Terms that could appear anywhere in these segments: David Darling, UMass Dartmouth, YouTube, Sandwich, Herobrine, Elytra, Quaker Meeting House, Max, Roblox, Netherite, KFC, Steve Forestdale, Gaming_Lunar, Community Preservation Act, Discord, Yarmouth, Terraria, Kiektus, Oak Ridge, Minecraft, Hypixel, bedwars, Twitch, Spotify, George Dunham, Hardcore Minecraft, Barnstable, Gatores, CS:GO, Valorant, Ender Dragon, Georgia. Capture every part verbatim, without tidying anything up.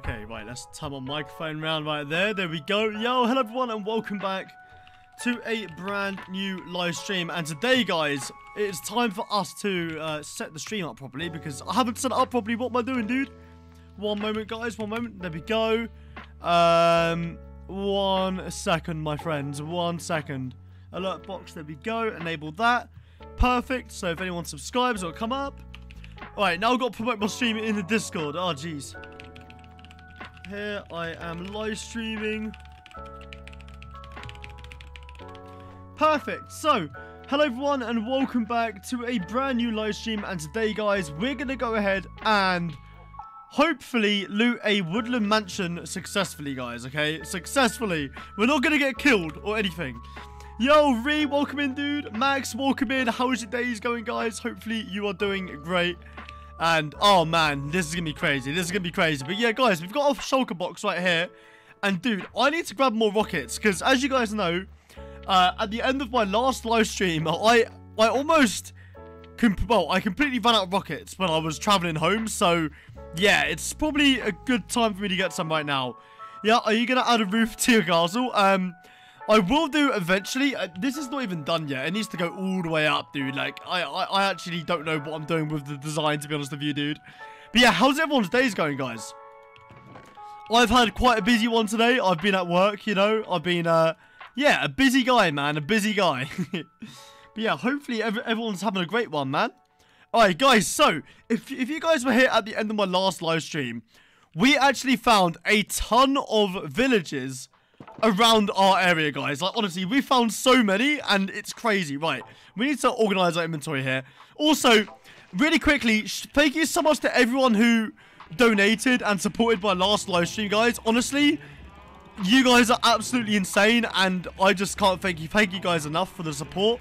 cool. Okay, right, let's turn my microphone round right there. There we go. Yo, hello everyone, and welcome back to a brand new live stream. And today, guys, it is time for us to uh, set the stream up properly, because I haven't set it up properly. What am I doing, dude? One moment, guys, one moment. There we go. Um, one second, my friends, one second. Alert box, there we go. Enable that. Perfect. So if anyone subscribes, it'll come up. Alright, now I've got to promote my stream in the Discord. Oh, jeez. Here I am live streaming. Perfect. So, hello everyone and welcome back to a brand new live stream. And today, guys, we're going to go ahead and hopefully loot a Woodland Mansion successfully, guys. Okay? Successfully. We're not going to get killed or anything. Yo, Ree, welcome in, dude. Max, welcome in. How's your days going, guys? Hopefully you are doing great. And, oh, man, this is going to be crazy. This is going to be crazy. But, yeah, guys, we've got a Shulker box right here. And, dude, I need to grab more rockets. Because, as you guys know, uh, at the end of my last live stream, I, I almost... Well, I completely ran out of rockets when I was traveling home. So, yeah, it's probably a good time for me to get some right now. Yeah, are you going to add a roof to your castle? Um... I will do eventually. Uh, this is not even done yet. It needs to go all the way up, dude. Like, I, I, I actually don't know what I'm doing with the design, to be honest with you, dude. But yeah, how's everyone's days going, guys? I've had quite a busy one today. I've been at work, you know. I've been, uh, yeah, a busy guy, man. A busy guy. But yeah, hopefully ev everyone's having a great one, man. Alright, guys, so, if, if you guys were here at the end of my last live stream, we actually found a ton of villages around our area, guys. Like, honestly, we found so many and it's crazy. Right, we need to organize our inventory here. Also, really quickly, thank you so much to everyone who donated and supported my last live stream, guys. Honestly, you guys are absolutely insane and I just can't thank you thank you guys enough for the support.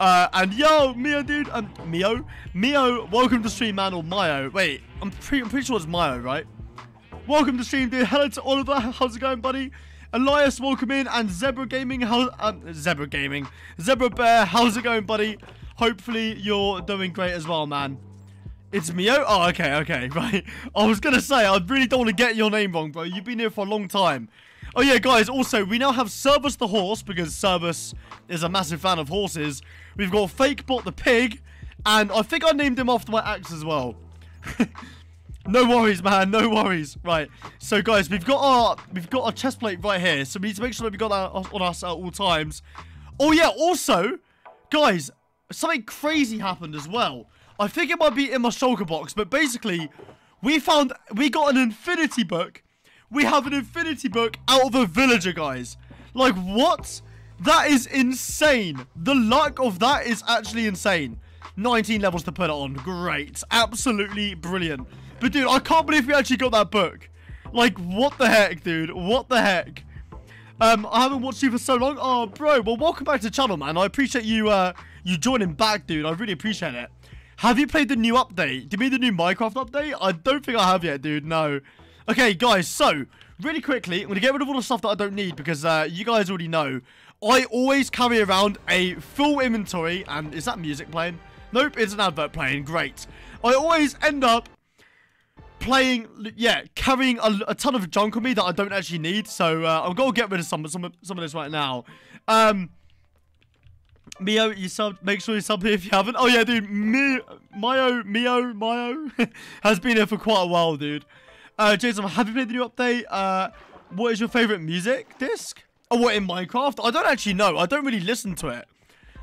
Uh and yo, Mio, dude, um Mio Mio welcome to stream, man. Or Mio, wait, I'm pretty I'm pretty sure it's Mio, right? Welcome to stream, dude. Hello to Oliver, how's it going, buddy? Elias, welcome in, and Zebra Gaming, how, um, Zebra Gaming, Zebra Bear, how's it going, buddy? Hopefully you're doing great as well, man. It's Mio? Oh, okay, okay, right. I was going to say, I really don't want to get your name wrong, bro. You've been here for a long time. Oh, yeah, guys, also, we now have Cerberus the Horse, because Cerberus is a massive fan of horses. We've got Fakebot the Pig, and I think I named him after my axe as well. No worries, man. No worries. Right. So, guys, we've got our we've got our chest plate right here. So we need to make sure that we got that on us at all times. Oh yeah. Also, guys, something crazy happened as well. I think it might be in my shulker box, but basically, we found we got an infinity book. We have an infinity book out of a villager, guys. Like what? That is insane. The luck of that is actually insane. nineteen levels to put it on. Great. Absolutely brilliant. But, dude, I can't believe we actually got that book. Like, what the heck, dude? What the heck? Um, I haven't watched you for so long. Oh, bro. Well, welcome back to the channel, man. I appreciate you, uh, you joining back, dude. I really appreciate it. Have you played the new update? Did you mean the new Minecraft update? I don't think I have yet, dude. No. Okay, guys. So, really quickly, I'm going to get rid of all the stuff that I don't need because, uh, you guys already know. I always carry around a full inventory. And is that music playing? Nope, it's an advert playing. Great. I always end up playing, yeah, carrying a, a ton of junk on me that I don't actually need, so uh, I'm gonna get rid of some, some, some of this right now. Um, Mio, you sub, make sure you sub here if you haven't. Oh yeah, dude, Mio, Mio, Mio, Mio has been here for quite a while, dude. Uh, Jason, have you played the new update? Uh, what is your favorite music disc? Oh, what, in Minecraft? I don't actually know. I don't really listen to it.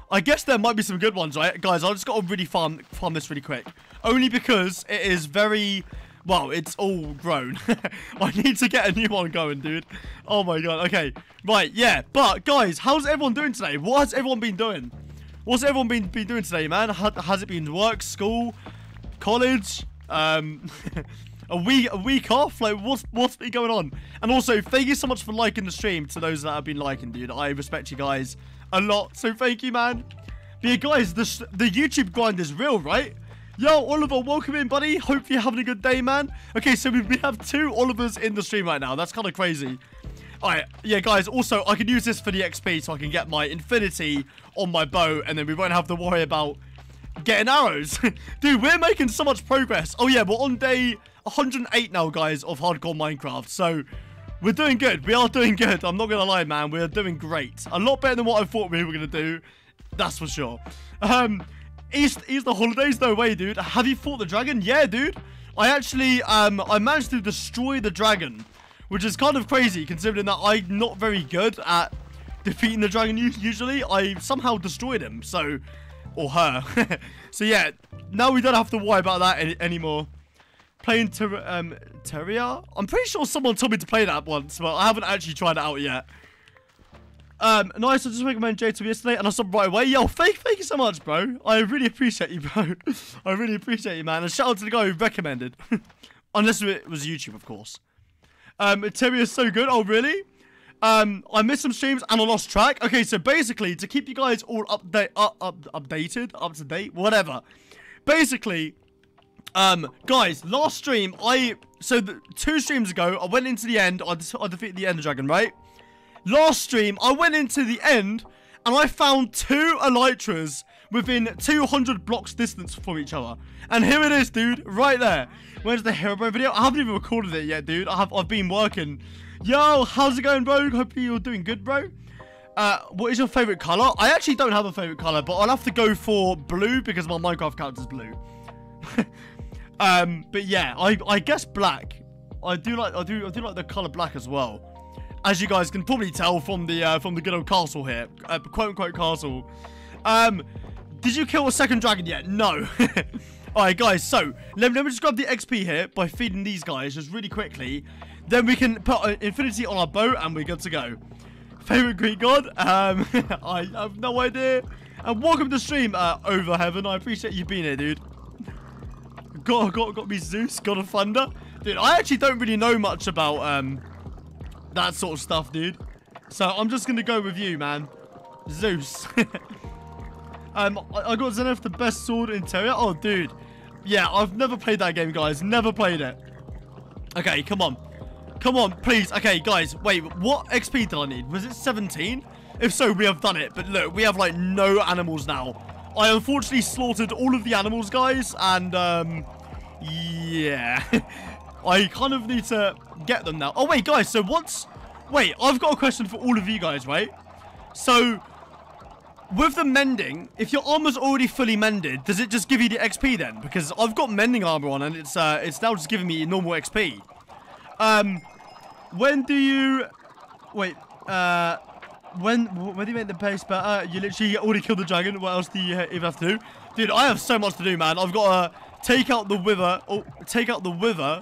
I guess there might be some good ones, right, guys? I just gotta really farm, farm this really quick, only because it is very. Well, it's all grown. I need to get a new one going, dude. Oh, my God. Okay. Right, yeah. But, guys, how's everyone doing today? What has everyone been doing? What's everyone been, been doing today, man? Has, has it been work, school, college, um, a, week, a week off? Like, what's, what's been going on? And also, thank you so much for liking the stream to those that have been liking, dude. I respect you guys a lot. So, thank you, man. But, yeah, guys, the, the YouTube grind is real, right? Yo, Oliver, welcome in, buddy. Hope you're having a good day, man. Okay, so we have two Olivers in the stream right now. That's kind of crazy. All right, yeah, guys, also, I can use this for the X P so I can get my infinity on my bow, and then we won't have to worry about getting arrows. Dude, we're making so much progress. Oh yeah, we're on day one hundred eight now, guys, of Hardcore Minecraft. So we're doing good. We are doing good. I'm not gonna lie, man. We're doing great. A lot better than what I thought we were gonna do. That's for sure. Um, East, Easter holidays, no way, dude. Have you fought the dragon? Yeah, dude. I actually, um, I managed to destroy the dragon, which is kind of crazy considering that I'm not very good at defeating the dragon usually. I somehow destroyed him, so, or her. So yeah, now we don't have to worry about that any anymore. Playing ter um, Terraria? I'm pretty sure someone told me to play that once, but I haven't actually tried it out yet. Um, nice, I just recommend J T O yesterday, and I stopped right away. Yo, thank, thank you so much, bro. I really appreciate you, bro. I really appreciate you, man. And shout out to the guy who recommended. Unless it was YouTube, of course. Um, Terria's so good. Oh, really? Um, I missed some streams, and I lost track. Okay, so basically, to keep you guys all update, up, up, updated, up to date, whatever. Basically, um, guys, last stream, I... So, the, two streams ago, I went into the end. I, I defeated the Ender Dragon, right? Last stream, I went into the end, and I found two Elytras within two hundred blocks distance from each other. And here it is, dude, right there. Where's the hero bro video? I haven't even recorded it yet, dude. I have, I've been working. Yo, how's it going, bro? Hope you're doing good, bro. Uh, what is your favorite color? I actually don't have a favorite color, but I'll have to go for blue because my Minecraft character's blue. um, but yeah, I I guess black. I do like I do I do like the color black as well. As you guys can probably tell from the uh, from the good old castle here, uh, quote unquote castle. Um, did you kill a second dragon yet? No. All right, guys. So let me, let me just grab the X P here by feeding these guys just really quickly. Then we can put infinity on our boat and we're good to go. Favorite Greek god? Um, I have no idea. And welcome to the stream, uh, Over Heaven. I appreciate you being here, dude. Got got got me Zeus, god of thunder, dude. I actually don't really know much about um. that sort of stuff, dude. So I'm just gonna go with you, man. Zeus. um, I, I got Zenith the best sword in Terraria. Oh, dude. Yeah, I've never played that game, guys. Never played it. Okay, come on. Come on, please. Okay, guys. Wait, what X P did I need? Was it seventeen? If so, we have done it. But look, we have, like, no animals now. I unfortunately slaughtered all of the animals, guys. And, um, yeah. I kind of need to get them now. Oh, wait, guys. So once... Wait, I've got a question for all of you guys, right? So, with the mending, if your armor's already fully mended, does it just give you the X P then? Because I've got mending armor on, and it's uh, it's now just giving me normal X P. Um, when do you... Wait, uh... When when do you make the pace better? You literally already killed the dragon. What else do you even have to do? Dude, I have so much to do, man. I've got to take out the wither... Oh, take out the wither...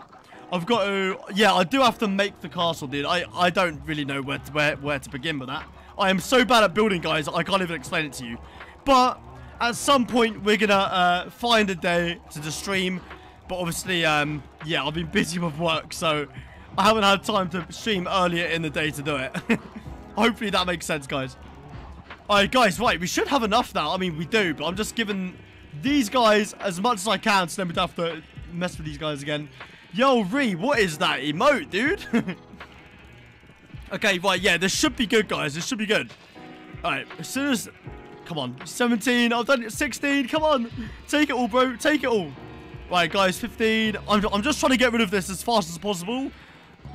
I've got to... Yeah, I do have to make the castle, dude. I, I don't really know where to, where, where to begin with that. I am so bad at building, guys. I can't even explain it to you. But at some point, we're going to uh, find a day to just stream. But obviously, um, yeah, I've been busy with work. So I haven't had time to stream earlier in the day to do it. Hopefully that makes sense, guys. All right, guys, right. We should have enough now. I mean, we do. But I'm just giving these guys as much as I can. So then we'd have to mess with these guys again. Yo, Ree, what is that emote, dude? Okay, right, yeah, this should be good, guys. This should be good. All right, as soon as... Come on, seventeen. I've done it. sixteen. Come on. Take it all, bro. Take it all. Right, guys, fifteen. I'm, I'm just trying to get rid of this as fast as possible.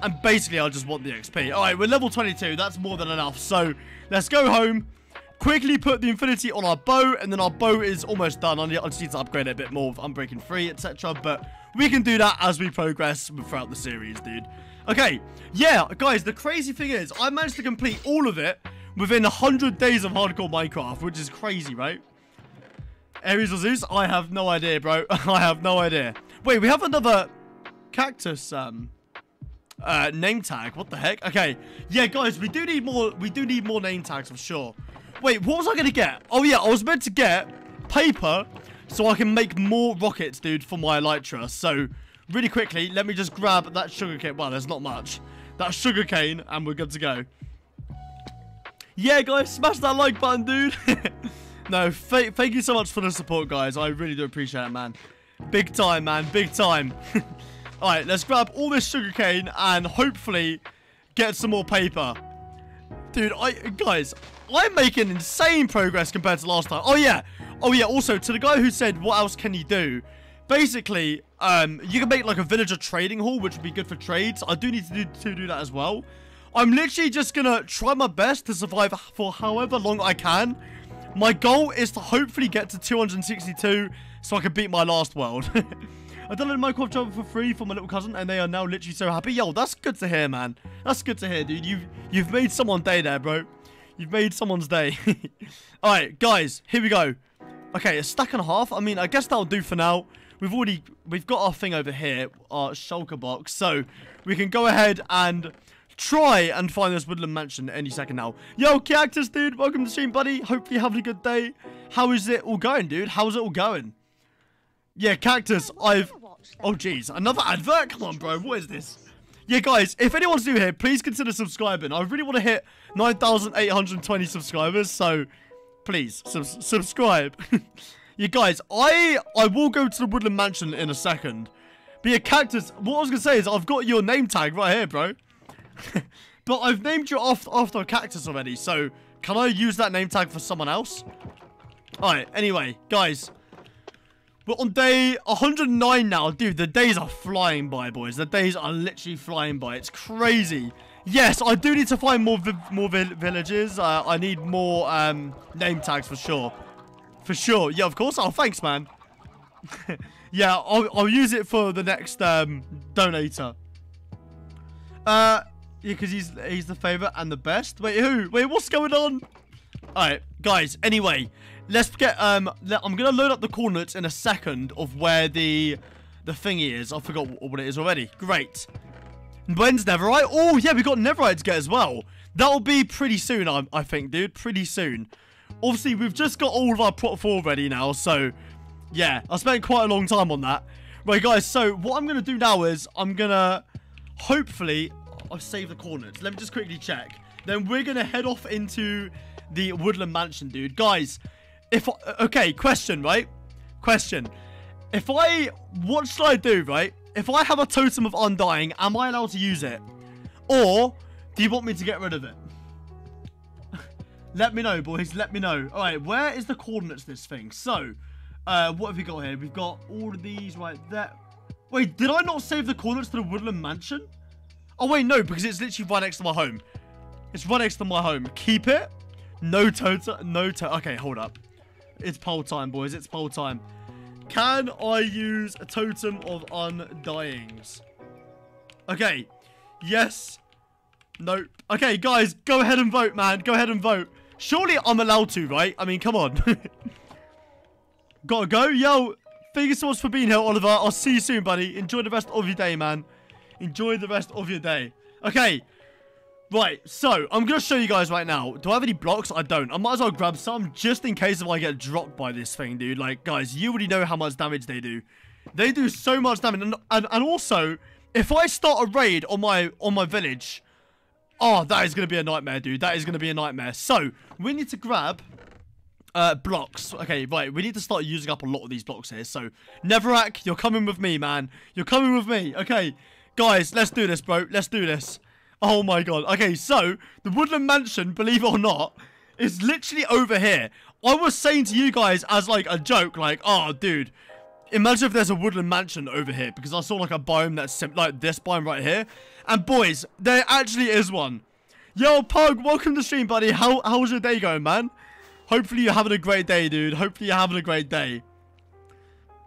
And basically, I just want the X P. All right, we're level twenty-two. That's more than enough. So let's go home. Quickly put the infinity on our bow, and then our bow is almost done. I just need to upgrade it a bit more with Unbreaking three, et cetera. But we can do that as we progress throughout the series, dude. Okay, yeah, guys, the crazy thing is, I managed to complete all of it within one hundred days of Hardcore Minecraft, which is crazy, right? Ares or Zeus? I have no idea, bro. I have no idea. Wait, we have another cactus um, uh, name tag. What the heck? Okay, yeah, guys, we do need more, we do need more name tags, I'm sure. Wait, what was I going to get? Oh, yeah, I was meant to get paper so I can make more rockets, dude, for my Elytra. So, really quickly, let me just grab that sugarcane. Well, there's not much. That sugarcane, and we're good to go. Yeah, guys, smash that like button, dude. No, th thank you so much for the support, guys. I really do appreciate it, man. Big time, man. Big time. All right, let's grab all this sugarcane and hopefully get some more paper. Dude, I guys... I'm making insane progress compared to last time. Oh, yeah. Oh yeah, also to the guy who said what else can you do, basically um you can make like a villager trading hall, which would be good for trades. I do need to do, to do that as well. I'm literally just gonna try my best to survive for however long I can. My goal is to hopefully get to two hundred sixty-two so I can beat my last world. I downloaded Minecraft job for free for my little cousin and they are now literally so happy. Yo, that's good to hear, man. That's good to hear, dude. You've, you've made someone's day there, bro. You've made someone's day. Alright, guys, here we go. Okay, a stack and a half. I mean, I guess that'll do for now. We've already, we've got our thing over here, our shulker box. So, we can go ahead and try and find this Woodland Mansion any second now. Yo, Cactus, dude. Welcome to the stream, buddy. Hope you're having a good day. How is it all going, dude? How's it all going? Yeah, Cactus, I've... Oh, jeez. Another advert? Come on, bro. What is this? Yeah, guys, if anyone's new here, please consider subscribing. I really want to hit nine thousand eight hundred twenty subscribers, so please, sub subscribe. Yeah, guys, I I will go to the Woodland Mansion in a second. But yeah, Cactus, what I was going to say is I've got your name tag right here, bro. But I've named you off after a cactus already, so can I use that name tag for someone else? Alright, anyway, guys, we're on day one hundred nine now. Dude, the days are flying by, boys. The days are literally flying by. It's crazy. Yes, I do need to find more vi more vi villages. Uh, I need more um, name tags for sure. For sure. Yeah, of course. Oh, thanks, man. Yeah, I'll, I'll use it for the next um, donator. Uh... Yeah, because he's, he's the favourite and the best. Wait, who? Wait, what's going on? Alright, guys, anyway. Let's get, um... Let, I'm going to load up the coordinates in a second of where the the thingy is. I forgot what it is already. Great. When's Netherite? Oh, yeah, we got Netherite to get as well. That'll be pretty soon, I, I think, dude. Pretty soon. Obviously, we've just got all of our prop four ready now, so... Yeah, I spent quite a long time on that. Right, guys, so what I'm going to do now is I'm going to hopefully... I've saved the coordinates. Let me just quickly check. Then we're going to head off into the Woodland Mansion, dude. Guys, if... I, okay, question, right? Question. If I... What should I do, right? If I have a Totem of Undying, am I allowed to use it? Or do you want me to get rid of it? Let me know, boys. Let me know. All right, where is the coordinates of this thing? So, uh, what have we got here? We've got all of these right there. Wait, did I not save the coordinates to the Woodland Mansion? Oh, wait, no, because it's literally right next to my home. It's right next to my home. Keep it. No totem. No totem. Okay, hold up. It's poll time, boys. It's poll time. Can I use a Totem of Undyings? Okay. Yes. No. Okay, guys, go ahead and vote, man. Go ahead and vote. Surely I'm allowed to, right? I mean, come on. Gotta go. Yo, thank you so much for being here, Oliver. I'll see you soon, buddy. Enjoy the rest of your day, man. Enjoy the rest of your day. Okay. Right. So, I'm going to show you guys right now. Do I have any blocks? I don't. I might as well grab some just in case if I get dropped by this thing, dude. Like, guys, you already know how much damage they do. They do so much damage. And, and, and also, if I start a raid on my, on my village... Oh, that is going to be a nightmare, dude. That is going to be a nightmare. So, we need to grab... Uh, blocks. Okay, right. We need to start using up a lot of these blocks here. So, Neverack, you're coming with me, man. You're coming with me. Okay. Guys, let's do this, bro. Let's do this. Oh, my God. Okay, so, the Woodland Mansion, believe it or not, is literally over here. I was saying to you guys as, like, a joke, like, oh, dude, imagine if there's a Woodland Mansion over here, because I saw, like, a biome that's, sim like, this biome right here. And, boys, there actually is one. Yo, Pug, welcome to the stream, buddy. How How's your day going, man? Hopefully you're having a great day, dude. Hopefully you're having a great day.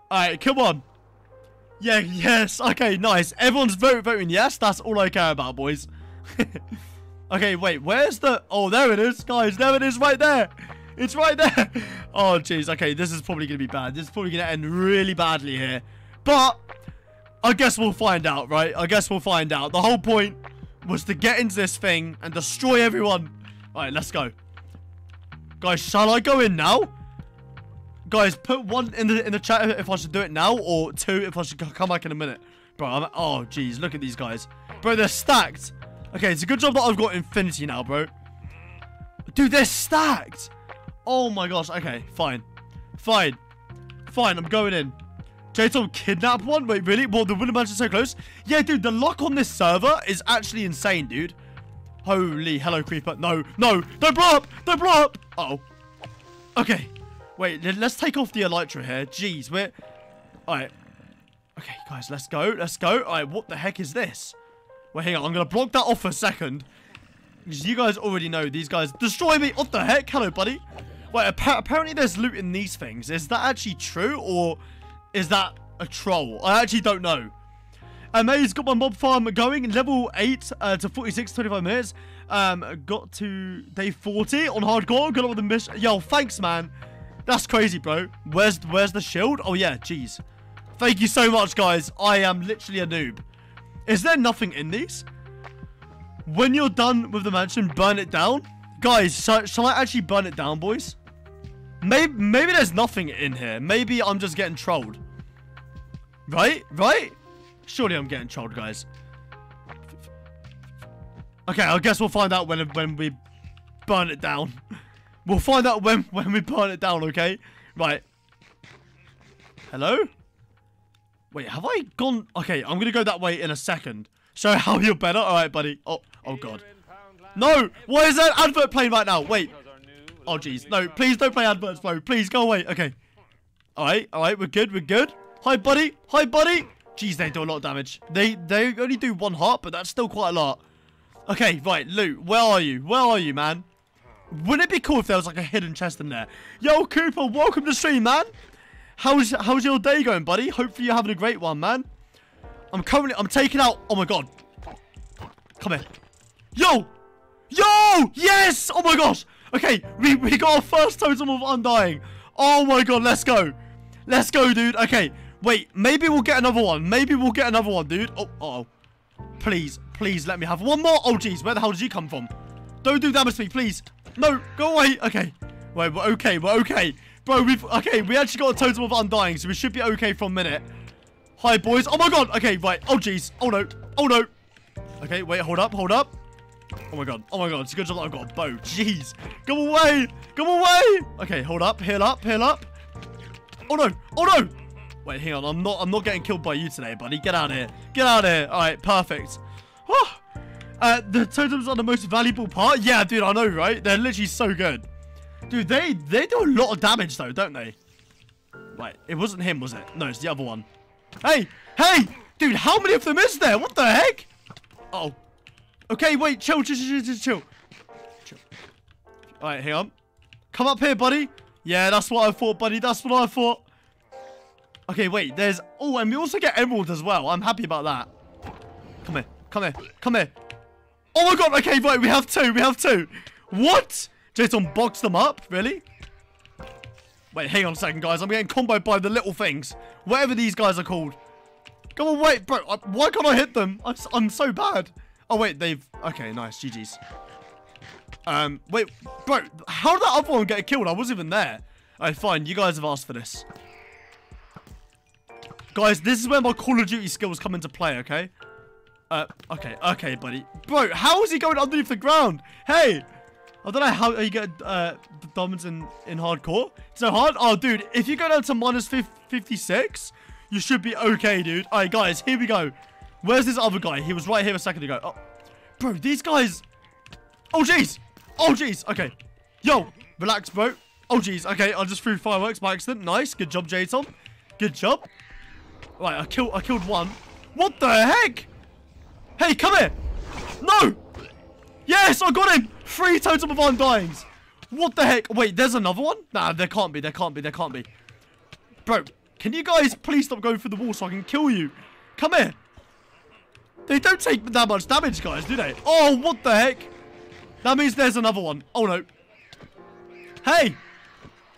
All right, come on. Yeah, yes. Okay, nice. Everyone's vote, voting yes. That's all I care about, boys. Okay, wait. Where's the... Oh, there it is, guys. There it is right there. It's right there. Oh, jeez. Okay, this is probably going to be bad. This is probably going to end really badly here. But I guess we'll find out, right? I guess we'll find out. The whole point was to get into this thing and destroy everyone. All right, let's go. Guys, shall I go in now? Guys, put one in the in the chat if I should do it now, or two if I should come back in a minute. Bro, I'm... Oh, jeez. Look at these guys. Bro, they're stacked. Okay, it's a good job that I've got infinity now, bro. Dude, they're stacked. Oh, my gosh. Okay, fine. Fine. Fine, I'm going in. J TON kidnapped one? Wait, really? Well, the Woodland Mansion is so close. Yeah, dude, the luck on this server is actually insane, dude. Holy hello, creeper. No, no. Don't blow up. Don't blow up. Uh oh. Okay. Wait, let's take off the Elytra here. Jeez, we're... Alright. Okay, guys, let's go. Let's go. Alright, what the heck is this? Wait, hang on. I'm going to block that off for a second. Because you guys already know these guys... Destroy me! What the heck? Hello, buddy. Wait, appa apparently there's loot in these things. Is that actually true? Or is that a troll? I actually don't know. Um, he's got my mob farm going. Level eight uh, to forty-six, twenty-five minutes. Um, got to day forty on hardcore. Got up with the mission. Yo, thanks, man. That's crazy, bro. Where's where's the shield? Oh, yeah, jeez. Thank you so much, guys. I am literally a noob. Is there nothing in these? When you're done with the mansion, burn it down. Guys, shall, shall I actually burn it down, boys? Maybe, maybe there's nothing in here. Maybe I'm just getting trolled. Right? Right? Surely I'm getting trolled, guys. Okay, I guess we'll find out when when we burn it down. We'll find out when, when we burn it down, okay? Right. Hello? Wait, have I gone? Okay, I'm going to go that way in a second. Show how you're better. All right, buddy. Oh, oh God. No! Why is that advert playing right now? Wait. Oh, jeez. No, please don't play adverts, bro. Please, go away. Okay. All right, all right. We're good, we're good. Hi, buddy. Hi, buddy. Jeez, they do a lot of damage. They, they only do one heart, but that's still quite a lot. Okay, right. Luke, where are you? Where are you, man? Wouldn't it be cool if there was like a hidden chest in there? Yo, Cooper, welcome to the stream, man. How's how's your day going, buddy? Hopefully you're having a great one, man. I'm currently I'm taking out. Oh my God. Come here. Yo, yo, yes. Oh my gosh. Okay, we we got our first totem of undying. Oh my God, let's go, let's go, dude. Okay, wait. Maybe we'll get another one. Maybe we'll get another one, dude. Oh, oh. Please, please let me have one more. Oh geez, where the hell did you come from? Don't do damage to me, please. No, go away. Okay. Wait, we're okay. We're okay. Bro, we've... Okay, we actually got a totem of undying, so we should be okay for a minute. Hi, boys. Oh, my God. Okay, right. Oh, jeez. Oh, no. Oh, no. Okay, wait. Hold up. Hold up. Oh, my God. Oh, my God. It's a good job that I've got a bow. Jeez. Come away. Come away. Okay, hold up. Heal up. Heal up. Oh, no. Oh, no. Wait, hang on. I'm not I'm not getting killed by you today, buddy. Get out of here. Get out of here. All right, perfect. Whew. Uh, the totems are the most valuable part. Yeah, dude, I know, right? They're literally so good. Dude, they, they do a lot of damage, though, don't they? Right, it wasn't him, was it? No, it's the other one. Hey! Hey! Dude, how many of them is there? What the heck? Uh oh. Okay, wait, chill, chill, chill, chill, chill. chill. Alright, hang on. Come up here, buddy. Yeah, that's what I thought, buddy. That's what I thought. Okay, wait, there's... Oh, and we also get emerald as well. I'm happy about that. Come here, come here, come here. Oh my God, okay, right, we have two, we have two. What? J TON boxed them up, really? Wait, hang on a second, guys. I'm getting comboed by the little things. Whatever these guys are called. Come on, wait, bro. I, why can't I hit them? I'm, I'm so bad. Oh, wait, they've... Okay, nice. G G's. Um, wait, bro. How did that other one get killed? I wasn't even there. All right, fine. You guys have asked for this. Guys, this is where my Call of Duty skills come into play, okay? Uh, okay, okay, buddy. Bro, how is he going underneath the ground? Hey! I don't know how you get uh, the diamonds in, in hardcore. It's so hard. Oh, dude, if you go down to minus fifty-six, you should be okay, dude. All right, guys, here we go. Where's this other guy? He was right here a second ago. Oh, bro, these guys. Oh, jeez. Oh, jeez. Okay. Yo, relax, bro. Oh, jeez. Okay, I just threw fireworks by accident. Nice. Good job, J TON. Good job. All right, I killed, I killed one. What the heck? Hey, come here. No. Yes, I got him. Three totem of undyings. What the heck? Wait, there's another one? Nah, there can't be. There can't be. There can't be. Bro, can you guys please stop going through the wall so I can kill you? Come here. They don't take that much damage, guys, do they? Oh, what the heck? That means there's another one. Oh, no. Hey.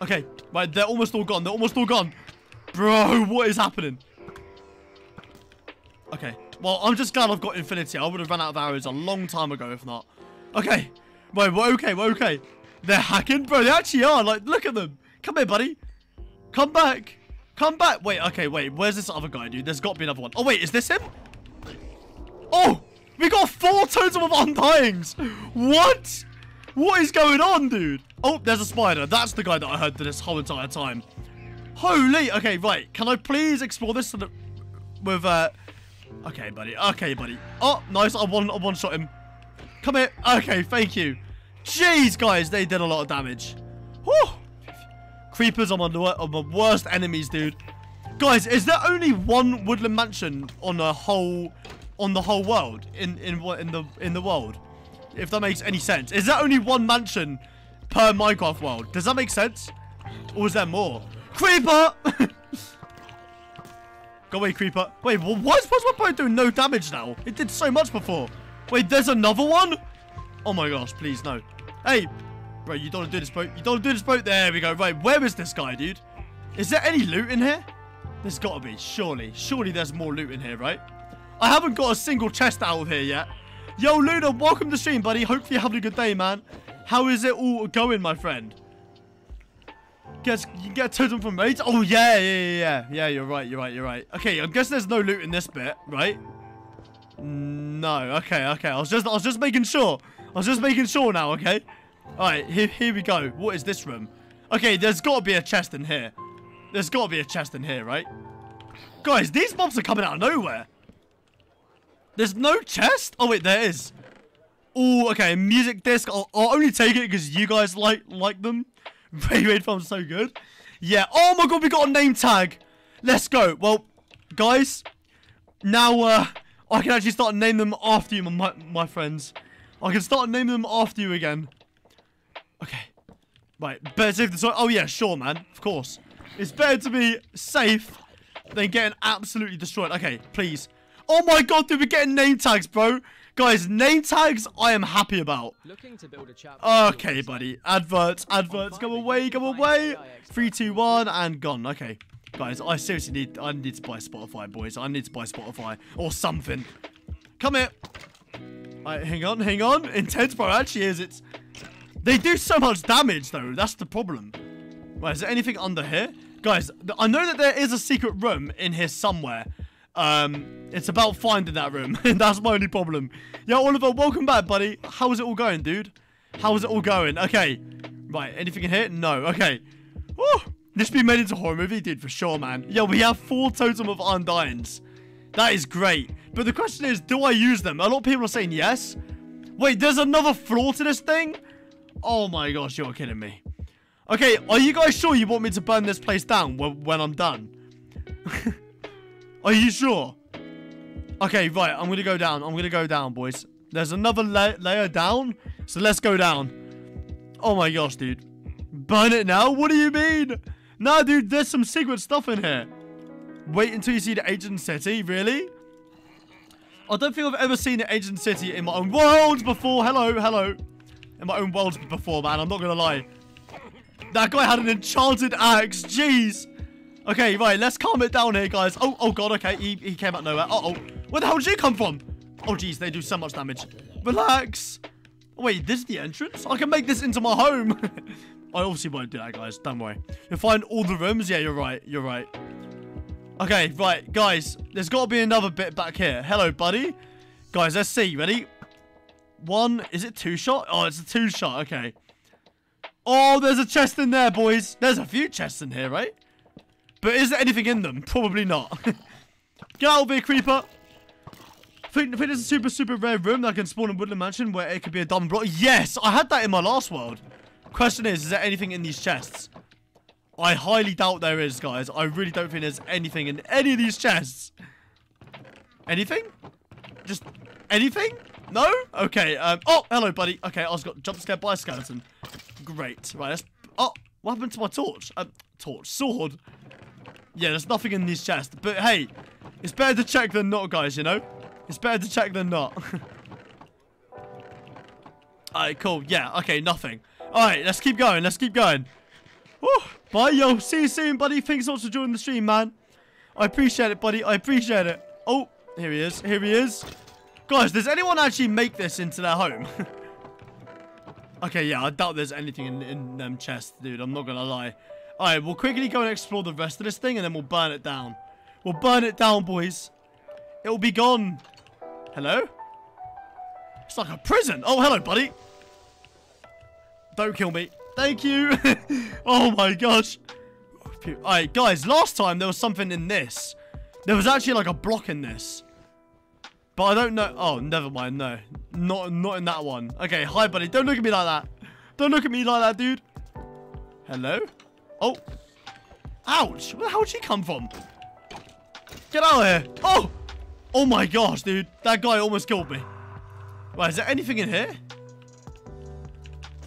Okay. Right, they're almost all gone. They're almost all gone. Bro, what is happening? Okay. Well, I'm just glad I've got infinity. I would have run out of arrows a long time ago if not. Okay. Wait, we're okay, we're okay. They're hacking, bro. They actually are. Like, look at them. Come here, buddy. Come back. Come back. Wait, okay, wait. Where's this other guy, dude? There's got to be another one. Oh, wait, is this him? Oh, we got four totem of undyings. What? What is going on, dude? Oh, there's a spider. That's the guy that I heard this whole entire time. Holy. Okay, right. Can I please explore this to the... with, uh... Okay, buddy. Okay, buddy. Oh, nice. I one, I one-shot him. Come here. Okay, thank you. Jeez, guys, they did a lot of damage. Whew. Creepers are my, are my worst enemies, dude. Guys, is there only one Woodland Mansion on the whole on the whole world in in what in the in the world? If that makes any sense, is there only one mansion per Minecraft world? Does that make sense, or is there more? Creeper! Go away, creeper! Wait, well, why is my point doing no damage now? It did so much before. Wait, there's another one? Oh my gosh! Please no! Hey, bro, you don't want to do this boat. You don't want to do this boat. There we go. Right, where is this guy, dude? Is there any loot in here? There's got to be, surely. Surely there's more loot in here, right? I haven't got a single chest out of here yet. Yo, Luna, welcome to the stream, buddy. Hopefully you're having a good day, man. How is it all going, my friend? Guess you can get a totem from raids? Oh, yeah, yeah, yeah, yeah. Yeah, you're right, you're right, you're right. Okay, I'm guessing there's no loot in this bit, right? No, okay, okay. I was just, I was just making sure. I was just making sure now, okay? All right, here, here we go. What is this room? Okay, there's got to be a chest in here. There's got to be a chest in here, right? Guys, these mobs are coming out of nowhere. There's no chest? Oh, wait, there is. Oh, okay, music disc. I'll, I'll only take it because you guys like like them. Ray Raid Farm's so good. Yeah. Oh, my God, we got a name tag. Let's go. Well, guys, now uh, I can actually start naming them after you, my, my friends. I can start naming them after you again. Okay. Right. Better safe than sorry. Oh, yeah, sure, man. Of course. It's better to be safe than getting absolutely destroyed. Okay, please. Oh my god, dude, we're getting name tags, bro. Guys, name tags I am happy about. Looking to build a okay, buddy. Adverts, adverts. Come away, come away. Three, two, one, and gone. Okay. Guys, I seriously need I need to buy Spotify, boys. I need to buy Spotify or something. Come here. Alright, hang on, hang on. Intense, bro. Actually is it's they do so much damage though, that's the problem. Right, is there anything under here? Guys, I know that there is a secret room in here somewhere. Um, it's about finding that room. That's my only problem. Yo, Oliver, welcome back, buddy. How is it all going, dude? How is it all going? Okay. Right, anything in here? No. Okay. Woo! This be made into a horror movie, dude, for sure, man. Yo, we have four totem of Undynes. That is great. But the question is, do I use them? A lot of people are saying yes. Wait, there's another floor to this thing? Oh my gosh, you're kidding me. Okay, are you guys sure you want me to burn this place down when I'm done? Are you sure? Okay, right, I'm gonna go down. I'm gonna go down, boys. There's another la layer down, so let's go down. Oh my gosh, dude. Burn it now? What do you mean? Nah, dude, there's some secret stuff in here. Wait until you see the Ancient City, really? I don't think I've ever seen the Ancient City in my own world before. Hello, hello. In my own world before, man, I'm not gonna lie. That guy had an enchanted axe. Jeez. Okay, right. Let's calm it down here, guys. Oh, oh God. Okay, he, he came out nowhere. Uh-oh. Where the hell did you come from? Oh, jeez. They do so much damage. Relax. Wait, this is the entrance? I can make this into my home. I obviously won't do that, guys. Don't worry. You'll find all the rooms. Yeah, you're right. You're right. Okay, right. Guys, there's got to be another bit back here. Hello, buddy. Guys, let's see. Ready? One. Is it two shot? Oh, it's a two shot. Okay. Oh, there's a chest in there, boys. There's a few chests in here, right? But is there anything in them? Probably not. Get out of here, creeper. I think, I think there's a super, super rare room that can spawn in Woodland Mansion where it could be a dumb block. Yes, I had that in my last world. Question is, is there anything in these chests? I highly doubt there is, guys. I really don't think there's anything in any of these chests. Anything? Just anything? No? Okay. Um, oh, hello, buddy. Okay, I was got jump scared by a skeleton. Great. Right, let's... Oh, what happened to my torch? Um, torch. Sword. Yeah, there's nothing in these chests. But, hey, it's better to check than not, guys, you know? It's better to check than not. Alright, cool. Yeah, okay, nothing. Alright, let's keep going. Let's keep going. Woo! Bye, yo. See you soon, buddy. Thanks so much for joining the stream, man. I appreciate it, buddy. I appreciate it. Oh, here he is. Here he is. Guys, does anyone actually make this into their home? Okay, yeah, I doubt there's anything in, in them chests, dude. I'm not gonna lie. All right, we'll quickly go and explore the rest of this thing, and then we'll burn it down. We'll burn it down, boys. It'll be gone. Hello? It's like a prison. Oh, hello, buddy. Don't kill me. Thank you. Oh, my gosh. All right, guys, last time there was something in this. There was actually, like, a block in this. But I don't know. Oh, never mind. No, not not in that one. Okay, hi, buddy. Don't look at me like that. Don't look at me like that, dude. Hello? Oh. Ouch. Where the hell did she come from? Get out of here. Oh. Oh my gosh, dude. That guy almost killed me. Wait, is there anything in here?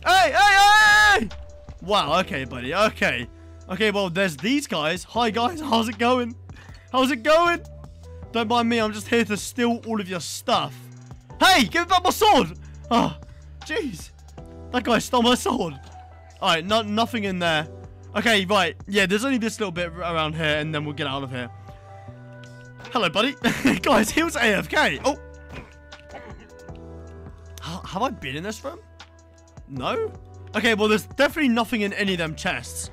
Hey, hey, hey! Wow, okay, buddy. Okay. Okay, well, there's these guys. Hi, guys. How's it going? How's it going? Don't mind me. I'm just here to steal all of your stuff. Hey, give me back my sword. Oh, jeez. That guy stole my sword. All right, no, nothing in there. Okay, right. Yeah, there's only this little bit around here, and then we'll get out of here. Hello, buddy. Guys, he was A F K. Oh. Have I been in this room? No? Okay, well, there's definitely nothing in any of them chests.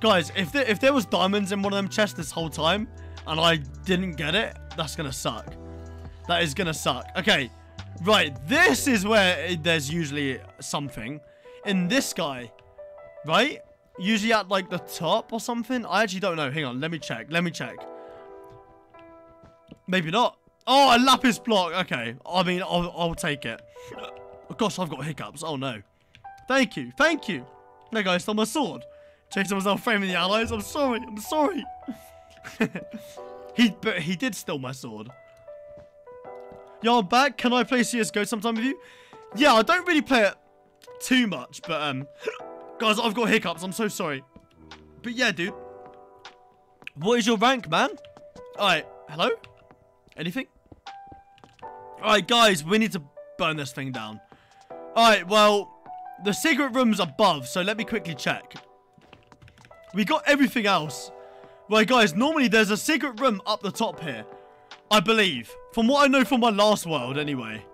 Guys, if there, if there was diamonds in one of them chests this whole time, and I didn't get it, that's going to suck. That is going to suck. Okay, right. This is where there's usually something. In this guy, right? Usually at, like, the top or something. I actually don't know. Hang on. Let me check. Let me check. Maybe not. Oh, a lapis block. Okay. I mean, I'll, I'll take it. Gosh, I've got hiccups. Oh, no. Thank you. Thank you. That guy stole my sword. Chasing myself, framing the allies. I'm sorry. I'm sorry. he, but he did steal my sword. Yo, I'm back. Can I play C S G O sometime with you? Yeah, I don't really play it too much, but, um... guys, I've got hiccups. I'm so sorry. But, yeah, dude. What is your rank, man? All right. Hello? Anything? All right, guys. We need to burn this thing down. All right, well... the secret room's above, so let me quickly check. We got everything else. Right, guys, normally there's a secret room up the top here. I believe. From what I know from my last world, anyway.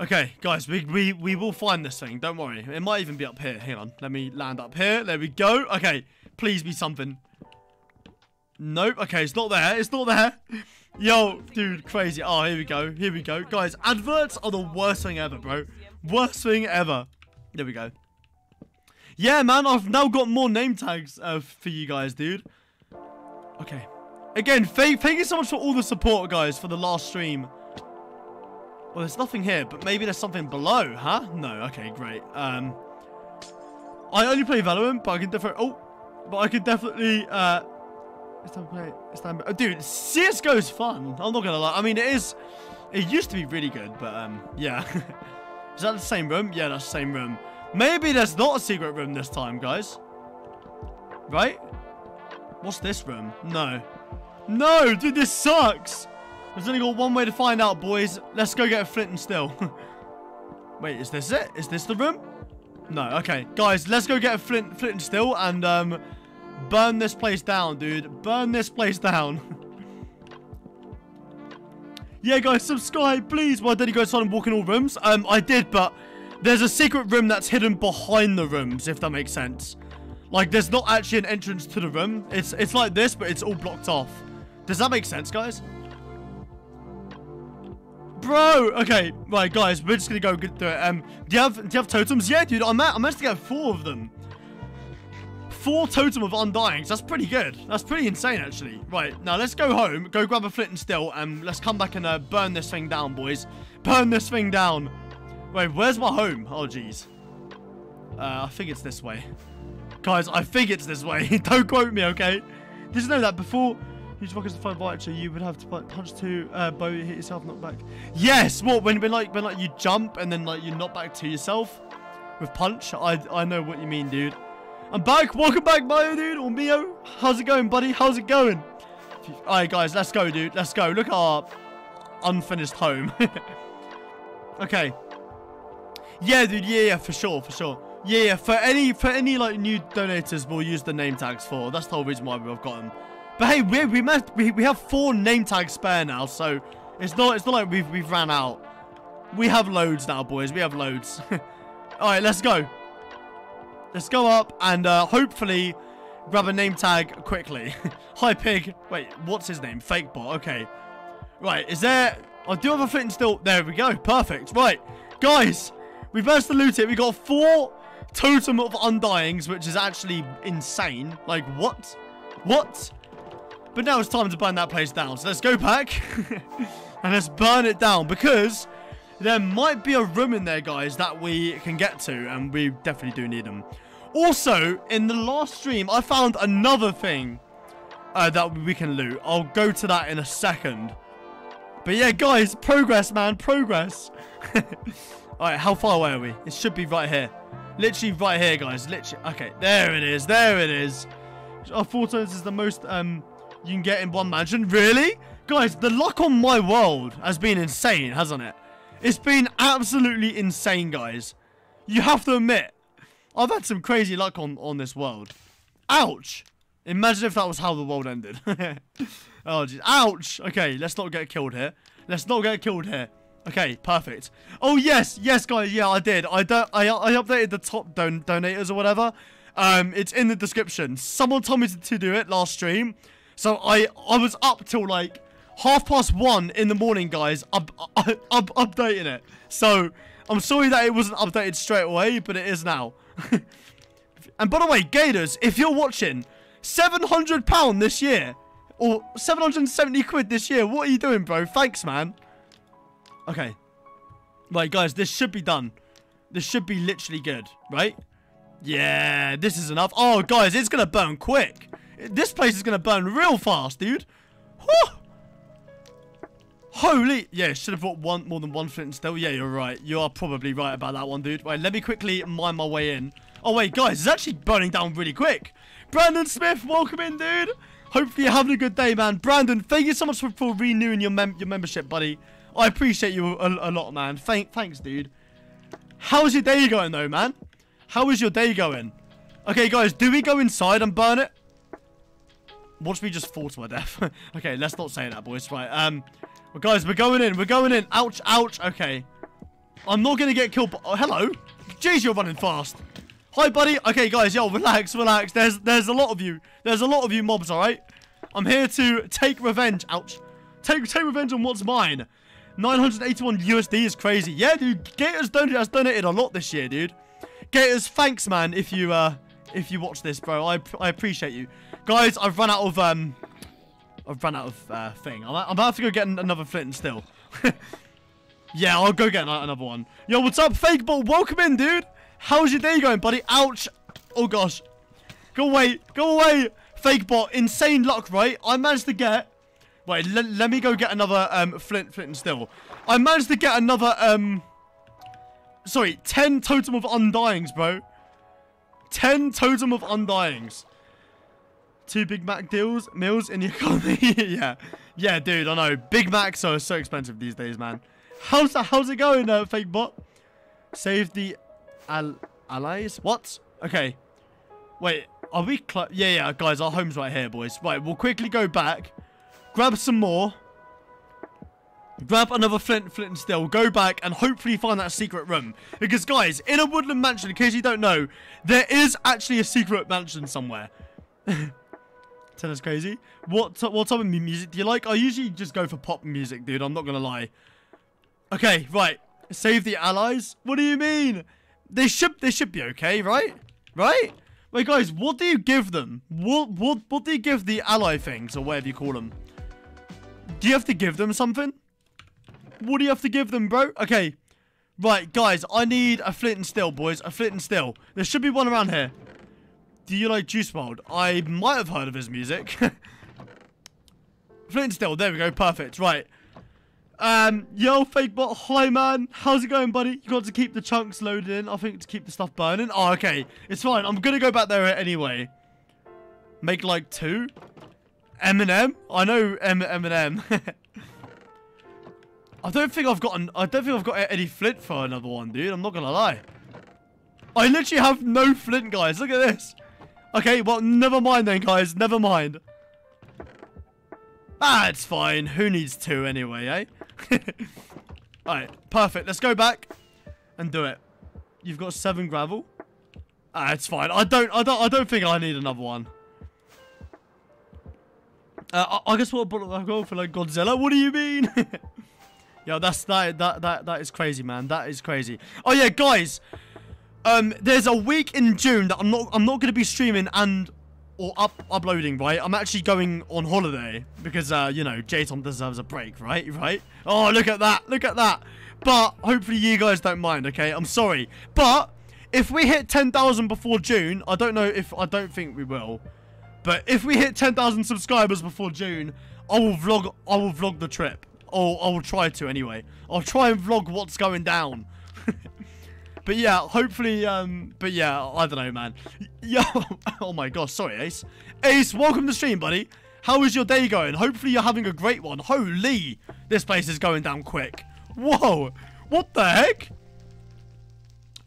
Okay, guys, we, we, we will find this thing. Don't worry. It might even be up here. Hang on. Let me land up here. There we go. Okay, please be something. Nope. Okay, it's not there. It's not there. Yo, dude, crazy. Oh, here we go. Here we go. Guys, adverts are the worst thing ever, bro. Worst thing ever. There we go. Yeah, man, I've now got more name tags uh, for you guys, dude. Okay. Again, thank, thank you so much for all the support, guys, for the last stream. Well, there's nothing here, but maybe there's something below, huh? No, okay, great. Um, I only play Valorant, but I can definitely... Oh, but I could definitely... Uh, it's time to play, it's time to, oh, dude, C S G O is fun. I'm not going to lie. I mean, it is... It used to be really good, but um, yeah. Is that the same room? Yeah, that's the same room. Maybe there's not a secret room this time, guys. Right? What's this room? No. No, dude, this sucks. There's only got one way to find out, boys. Let's go get a flint and steel. Wait, is this it? Is this the room? No, okay. Guys, let's go get a flint, flint and steel and um, burn this place down, dude. Burn this place down. Yeah, guys, subscribe, please. Why don't you go outside and walk in all rooms? Um, I did, but... there's a secret room that's hidden behind the rooms, if that makes sense. Like, there's not actually an entrance to the room. It's it's like this, but it's all blocked off. Does that make sense, guys? Bro! Okay, right, guys, we're just gonna go get through it. Um, do you have do you have totems? Yeah, dude, I ma I managed to get four of them. Four totem of undyings. That's pretty good. That's pretty insane, actually. Right, now let's go home, go grab a flint and steel, and let's come back and uh, burn this thing down, boys. Burn this thing down. Wait, where's my home? Oh, jeez. Uh, I think it's this way. Guys, I think it's this way. Don't quote me, okay? Did you know that before huge rockets to fight Archer, you would have to punch two, uh, bow, hit yourself, knock back? Yes! What, when, when, like, when like you jump and then like you knock back to yourself with punch? I, I know what you mean, dude. I'm back! Welcome back, Mayo, dude, or Mio. How's it going, buddy? How's it going? Alright, guys, let's go, dude. Let's go. Look at our unfinished home. Okay. Yeah, dude. Yeah, yeah, for sure, for sure. Yeah, yeah. For any, for any like new donators, we'll use the name tags for. That's the whole reason why we've got them. But hey, we we must we, we have four name tags spare now, so it's not it's not like we've we've ran out. We have loads now, boys. We have loads. All right, let's go. Let's go up and uh, hopefully grab a name tag quickly. Hi, pig. Wait, what's his name? Fakebot. Okay. Right. Is there? I do have a flint and steel. There we go. Perfect. Right, guys. We've managed to loot it. We got four totem of undyings, which is actually insane. Like, what? What? But now it's time to burn that place down. So let's go back and let's burn it down because there might be a room in there, guys, that we can get to, and we definitely do need them. Also, in the last stream, I found another thing uh, that we can loot. I'll go to that in a second. But yeah, guys, progress, man, progress. Alright, how far away are we? It should be right here. Literally right here, guys. Literally. Okay, there it is. There it is. Our four turns is the most um you can get in one mansion. Really? Guys, the luck on my world has been insane, hasn't it? It's been absolutely insane, guys. You have to admit, I've had some crazy luck on, on this world. Ouch. Imagine if that was how the world ended. Oh, geez. Ouch. Okay, let's not get killed here. Let's not get killed here. Okay, perfect. Oh, yes. Yes, guys. Yeah, I did. I don't, I, I updated the top don donators or whatever. Um, it's in the description. Someone told me to, to do it last stream. So I, I was up till like half past one in the morning, guys. I'm, I'm, I'm updating it. So I'm sorry that it wasn't updated straight away, but it is now. And by the way, Gators, if you're watching, seven hundred pounds this year. Or seven hundred seventy quid this year. What are you doing, bro? Thanks, man. Okay. Right, guys, this should be done. This should be literally good, right? Yeah, this is enough. Oh, guys, it's going to burn quick. This place is going to burn real fast, dude. Whew. Holy... Yeah, should have brought one more than one flint and steel. Yeah, you're right. You are probably right about that one, dude. Right, let me quickly mine my way in. Oh, wait, guys, it's actually burning down really quick. Brandon Smith, welcome in, dude. Hopefully you're having a good day, man. Brandon, thank you so much for, for renewing your mem your membership, buddy. I appreciate you a, a lot, man. Thank thanks, dude. How's your day going, though, man? How is your day going? Okay, guys, do we go inside and burn it? Watch me just fall to my death. Okay, let's not say that, boys. Right, um... Well, guys, we're going in. We're going in. Ouch, ouch. Okay. I'm not going to get killed by... Oh, hello. Jeez, you're running fast. Hi, buddy. Okay, guys, yo, relax, relax. There's there's a lot of you. There's a lot of you mobs, all right? I'm here to take revenge. Ouch. Take take revenge on what's mine. nine hundred eighty-one U S D is crazy. Yeah, dude. Gators don has donated a lot this year, dude. Gators, thanks, man, if you uh if you watch this, bro. I I appreciate you. Guys, I've run out of um I've run out of uh thing. I'm I'm about to go get another flint and steel. Yeah, I'll go get another one. Yo, what's up, Fake Ball? Welcome in, dude. How's your day going, buddy? Ouch. Oh, gosh. Go away. Go away. Fake bot. Insane luck, right? I managed to get... Wait, let me go get another um, flint, flint and steel. I managed to get another... um. Sorry, ten Totem of Undyings, bro. ten Totem of Undyings. Two Big Mac deals, meals in the economy. Yeah. Yeah, dude, I know. Big Macs are so expensive these days, man. How's, how's it going, uh, Fake bot? Save the... Al allies? What? Okay. Wait, are we close? Yeah, yeah, guys, our home's right here, boys. Right, we'll quickly go back. Grab some more. Grab another flint, flint and steel. Go back and hopefully find that secret room. Because, guys, in a woodland mansion, in case you don't know, there is actually a secret mansion somewhere. Tell us crazy. What, what type of music do you like? I usually just go for pop music, dude. I'm not going to lie. Okay, right. Save the allies? What do you mean? They should they should be okay, right? Right? Wait, guys, what do you give them? What what what do you give the ally things or whatever you call them? Do you have to give them something? What do you have to give them, bro? Okay. Right, guys, I need a flint and steel, boys. A flint and steel. There should be one around here. Do you like Juice world? I might have heard of his music. Flint and steel, there we go, perfect. Right. Um, yo, Fakebot, hi, man. How's it going, buddy? You got to keep the chunks loaded in, I think, to keep the stuff burning. Oh, okay. It's fine. I'm going to go back there anyway. Make, like, two. Eminem? I know M Eminem. I don't think I've got an I don't think I've got any flint for another one, dude. I'm not going to lie. I literally have no flint, guys. Look at this. Okay, well, never mind then, guys. Never mind. Ah, it's fine. Who needs two anyway, eh? Alright, perfect. Let's go back and do it. You've got seven gravel. Ah, it's fine. I don't I don't I don't think I need another one. Uh, I, I guess what a bottle of alcohol for like Godzilla. What do you mean? Yo, that's that that that that is crazy, man. That is crazy. Oh yeah, guys. Um there's a week in June that I'm not I'm not gonna be streaming and or up uploading, right? I'm actually going on holiday because, uh, you know, J T O N deserves a break, right? Right? Oh, look at that. Look at that. But hopefully you guys don't mind, okay? I'm sorry. But If we hit ten thousand before June, I don't know if, I don't think we will, but if we hit ten thousand subscribers before June, I will vlog, I will vlog the trip. I'll, I'll try to anyway. I'll try and vlog what's going down. But yeah, hopefully, um, but yeah, I don't know, man. Yo, oh my gosh, sorry, Ace. Ace, welcome to the stream, buddy. How is your day going? Hopefully you're having a great one. Holy, this place is going down quick. Whoa, what the heck?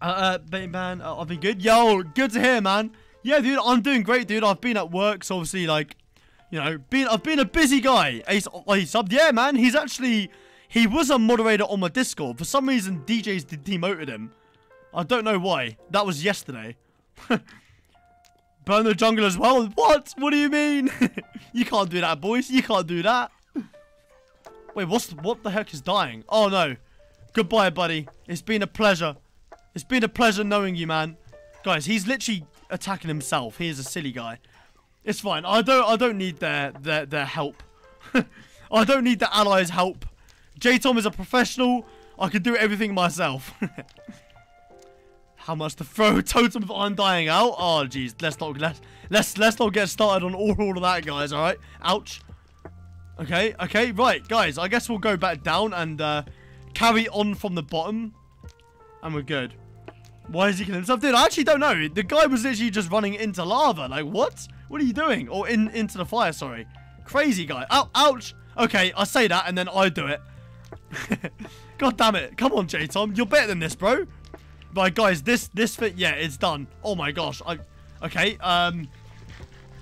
Uh, uh man, uh, I've been good. Yo, good to hear, man. Yeah, dude, I'm doing great, dude. I've been at work, so obviously, like, you know, been I've been a busy guy. Ace, Ace up. Yeah, man, he's actually, he was a moderator on my Discord. For some reason, D Js demoted him. I don't know why. That was yesterday. Burn the jungle as well? What? What do you mean? You can't do that, boys. You can't do that. Wait, what's the, what the heck is dying? Oh, no. Goodbye, buddy. It's been a pleasure. It's been a pleasure knowing you, man. Guys, he's literally attacking himself. He is a silly guy. It's fine. I don't I don't need their, their, their help. I don't need the allies' help. J Tom is a professional. I can do everything myself. How much to throw totem if I'm dying out? Oh, jeez. Let's not, let's, let's, let's not get started on all, all of that, guys, all right? Ouch. Okay, okay. Right, guys. I guess we'll go back down and uh, carry on from the bottom. And we're good. Why is he killing himself? Dude, I actually don't know. The guy was literally just running into lava. Like, what? What are you doing? Or in into the fire, sorry. Crazy guy. Ow, ouch. Okay, I say that and then I do it. God damn it. Come on, J Tom. You're better than this, bro. Right, guys, this, this fit, yeah, it's done. Oh, my gosh. I, okay, um,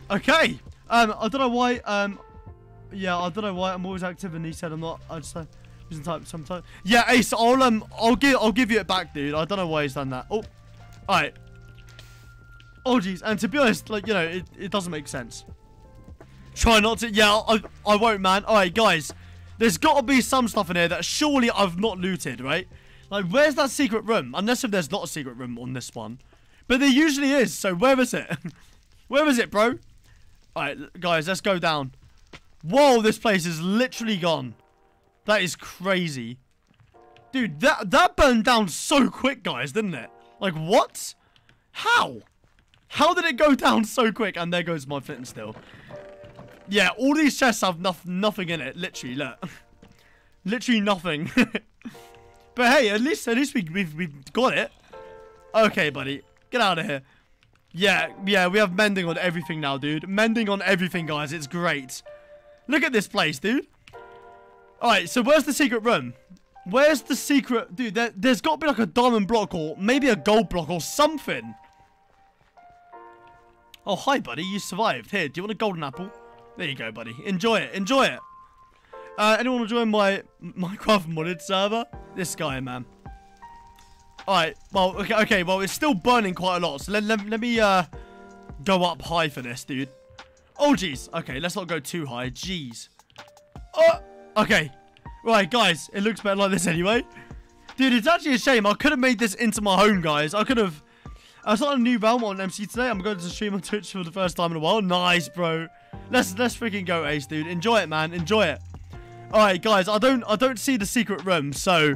okay. Um, I don't know why, um, yeah, I don't know why I'm always active and he said I'm not. I just, uh, using type sometimes. Yeah, Ace, I'll, um, I'll give, I'll give you it back, dude. I don't know why he's done that. Oh, all right. Oh, geez. And to be honest, like, you know, it, it doesn't make sense. Try not to, yeah, I, I won't, man. All right, guys, there's got to be some stuff in here that surely I've not looted, right? Like, where's that secret room? Unless if there's not a secret room on this one. But there usually is, so where is it? Where is it, bro? Alright, guys, let's go down. Whoa, this place is literally gone. That is crazy. Dude, that, that burned down so quick, guys, didn't it? Like, what? How? How did it go down so quick? And there goes my flint and steel. Yeah, all these chests have no- nothing in it. Literally, look. Literally nothing. But hey, at least at least we, we've, we've got it. Okay, buddy. Get out of here. Yeah, yeah, we have mending on everything now, dude. Mending on everything, guys. It's great. Look at this place, dude. Alright, so where's the secret room? Where's the secret... Dude, there, there's got to be like a diamond block or maybe a gold block or something. Oh, hi, buddy. You survived. Here, do you want a golden apple? There you go, buddy. Enjoy it. Enjoy it. Uh, anyone want to join my Minecraft modded server? This guy, man. Alright, well, okay, okay, well, it's still burning quite a lot. So let, let, let me uh, go up high for this, dude. Oh, jeez. Okay, let's not go too high. Jeez. Oh, okay. Right, guys, it looks better like this anyway. Dude, it's actually a shame. I could have made this into my home, guys. I could have... I started a new realm on M C today. I'm going to stream on Twitch for the first time in a while. Nice, bro. Let's, let's freaking go, Ace, dude. Enjoy it, man. Enjoy it. Alright, guys, I don't I don't see the secret room, so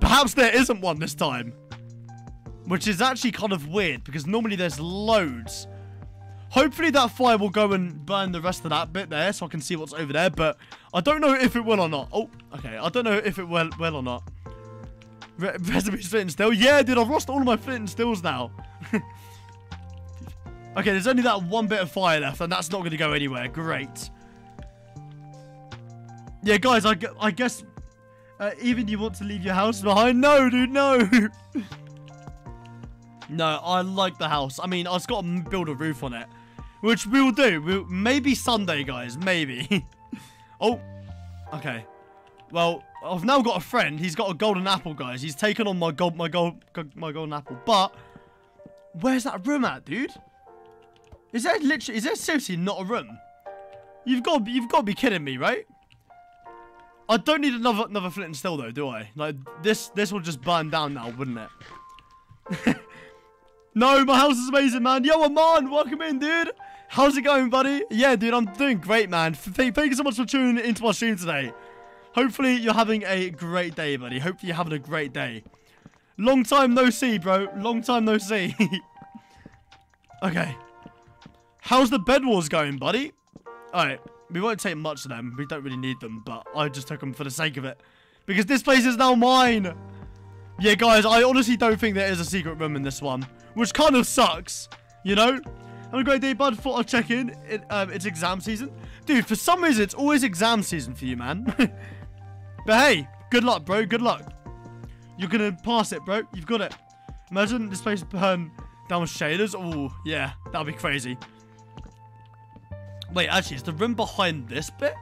perhaps there isn't one this time. Which is actually kind of weird, because normally there's loads. Hopefully that fire will go and burn the rest of that bit there, so I can see what's over there, but I don't know if it will or not. Oh, okay, I don't know if it will, will or not. Re Resume's flint and steel. Yeah, dude, I've lost all of my flint and steels now. Okay, there's only that one bit of fire left, and that's not going to go anywhere. Great. Yeah, guys, I, I guess uh, even you want to leave your house behind? No, dude, no. No, I like the house. I mean, I've got to build a roof on it, which we'll do. We'll, maybe Sunday, guys, maybe. Oh, okay. Well, I've now got a friend. He's got a golden apple, guys. He's taken on my gold, my gold, my golden apple. But where's that room at, dude? Is there literally? Is there seriously not a room? You've got, you've got to be kidding me, right? I don't need another another flint and steel though, do I? Like this this will just burn down now, wouldn't it? No, my house is amazing, man. Yo, Aman, welcome in, dude. How's it going, buddy? Yeah, dude, I'm doing great, man. Thank, thank you so much for tuning into my stream today. Hopefully, you're having a great day, buddy. Hopefully, you're having a great day. Long time no see, bro. Long time no see. Okay. How's the bed wars going, buddy? Alright. We won't take much of them. We don't really need them, but I just took them for the sake of it. Because this place is now mine. Yeah, guys, I honestly don't think there is a secret room in this one. Which kind of sucks, you know? Have a great day, bud. Thought I'd check in. It, um, it's exam season. Dude, for some reason, it's always exam season for you, man. But hey, good luck, bro. Good luck. You're going to pass it, bro. You've got it. Imagine this place burned down with shaders. Oh, yeah. That'd be crazy. Wait, actually, is the room behind this bit?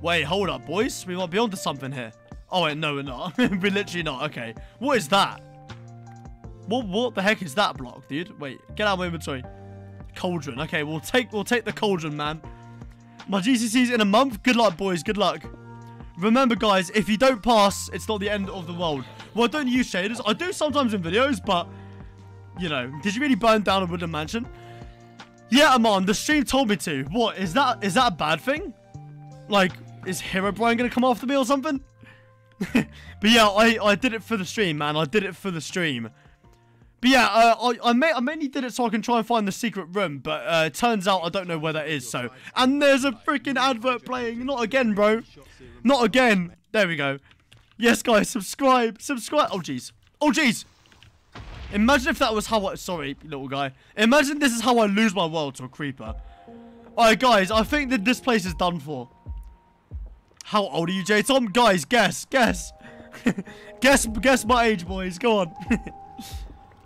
Wait, hold up, boys. We might be onto something here. Oh, wait, no, we're not. We're literally not. Okay. What is that? What, what the heck is that block, dude? Wait, get out of my inventory. Cauldron. Okay, we'll take we'll take the cauldron, man. My G C Se's in a month. Good luck, boys. Good luck. Remember, guys, if you don't pass, it's not the end of the world. Well, I don't use shaders. I do sometimes in videos, but, you know, did you really burn down a Woodland Mansion? Yeah, Aman, the stream told me to. What, is that is that a bad thing? Like, is Herobrine going to come after me or something? But yeah, I, I did it for the stream, man. I did it for the stream. But yeah, uh, I, I, may, I mainly did it so I can try and find the secret room, but uh, it turns out I don't know where that is, so... And there's a freaking advert playing! Not again, bro! Not again! There we go. Yes, guys, subscribe! Subscribe! Oh, jeez. Oh, jeez! Imagine if that was how I... Sorry, little guy. Imagine this is how I lose my world to a creeper. Alright, guys, I think that this place is done for. How old are you, J Tom? Guys, guess, guess. guess, guess my age, boys. Go on.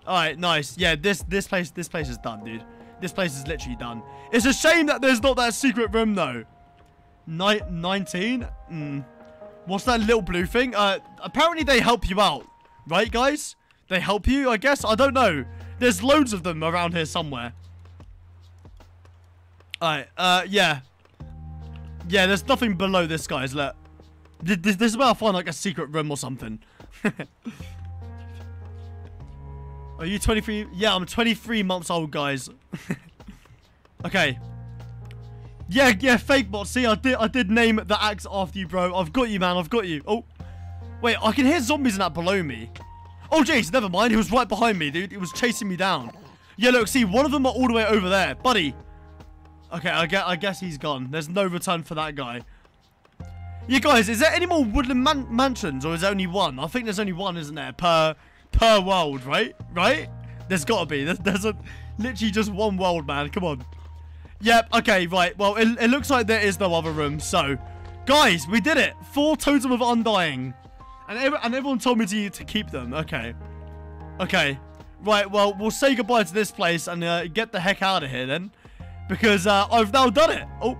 All right, nice. Yeah, this this place this place is done, dude. This place is literally done. It's a shame that there's not that secret room though. nineteen. Mm. What's that little blue thing? Uh, apparently they help you out, right, guys? They help you, I guess. I don't know. There's loads of them around here somewhere. All right. Uh, yeah. Yeah, there's nothing below this, guys. Look, this, this is where I find like a secret room or something. Are you twenty-three? Yeah, I'm twenty-three months old, guys. Okay. Yeah, yeah, fake bot. See, I did, I did name the axe after you, bro. I've got you, man. I've got you. Oh, wait, I can hear zombies in that below me. Oh, jeez, never mind. He was right behind me, dude. He was chasing me down. Yeah, look, see, one of them are all the way over there, buddy. Okay, I guess, I guess he's gone. There's no return for that guy. Yeah, guys, is there any more Woodland man mansions or is there only one? I think there's only one, isn't there? Per per world, right? Right? There's got to be. There's, there's a, literally just one world, man. Come on. Yep, okay, right. Well, it, it looks like there is no other room. So, guys, we did it. Four Totem of Undying. And, ev and everyone told me to, to keep them. Okay. Okay. Right, well, we'll say goodbye to this place and uh, get the heck out of here then. Because uh, I've now done it. Oh.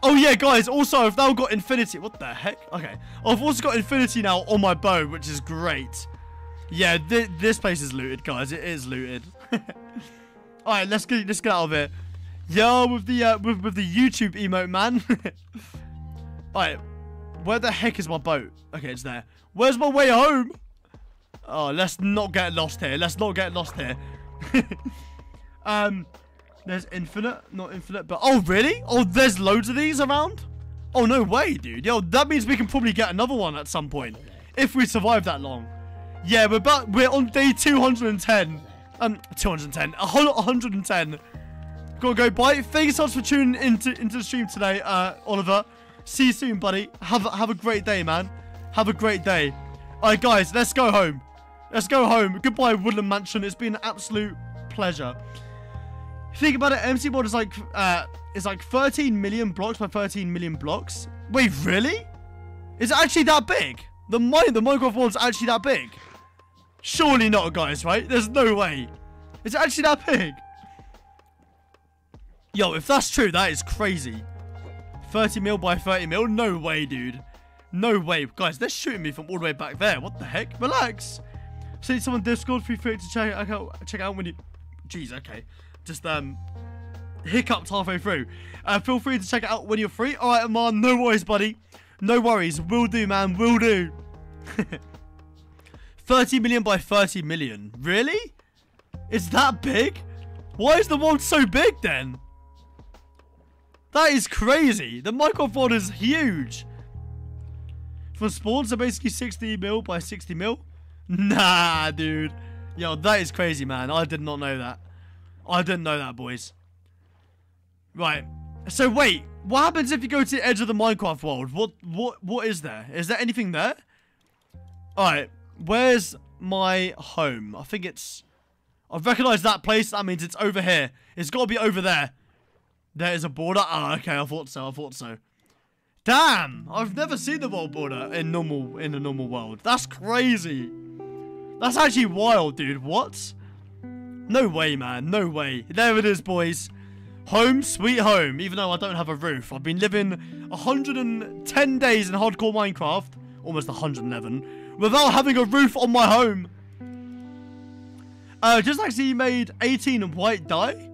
Oh, yeah, guys. Also, I've now got infinity. What the heck? Okay. I've also got infinity now on my bow, which is great. Yeah, th this place is looted, guys. It is looted. All right, let's get, let's get out of it. Yo, with the, uh, with, with the YouTube emote, man. All right. Where the heck is my boat? Okay, it's there. Where's my way home? Oh, let's not get lost here. Let's not get lost here. um... There's infinite, not infinite, but... Oh, really? Oh, there's loads of these around? Oh, no way, dude. Yo, that means we can probably get another one at some point. If we survive that long. Yeah, we're back. We're on day two hundred and ten. Um, two hundred and ten. one hundred and ten. Gotta go, bye. Thanks so much for tuning into, into the stream today, uh, Oliver. See you soon, buddy. Have a, have a great day, man. Have a great day. All right, guys, let's go home. Let's go home. Goodbye, Woodland Mansion. It's been an absolute pleasure. Think about it, M C mod is like, uh, it's like thirteen million blocks by thirteen million blocks. Wait, really? Is it actually that big? The, Mi the Minecraft mod's actually that big? Surely not, guys, right? There's no way. Is it actually that big? Yo, if that's true, that is crazy. thirty mil by thirty mil? No way, dude. No way. Guys, they're shooting me from all the way back there. What the heck? Relax. See someone Discord, feel free to check out, check out when you... Jeez, okay. Just um hiccuped halfway through. Uh, feel free to check it out when you're free. All right, Aman, no worries, buddy. No worries. Will do, man. Will do. thirty million by thirty million. Really? It's that big? Why is the world so big then? That is crazy. The Minecraft world is huge. From spawns, they're basically sixty mil by sixty mil. Nah, dude. Yo, that is crazy, man. I did not know that. I didn't know that, boys. Right. So, wait. What happens if you go to the edge of the Minecraft world? What, what, what is there? Is there anything there? Alright. Where's my home? I think it's... I've recognized that place. That means it's over here. It's got to be over there. There is a border. Ah, oh, okay. I thought so. I thought so. Damn! I've never seen the world border in normal in the normal world. That's crazy. That's actually wild, dude. What? No way, man. No way. There it is, boys. Home sweet home. Even though I don't have a roof. I've been living one hundred ten days in Hardcore Minecraft. Almost one hundred eleven. Without having a roof on my home. Uh, just actually made eighteen white dye.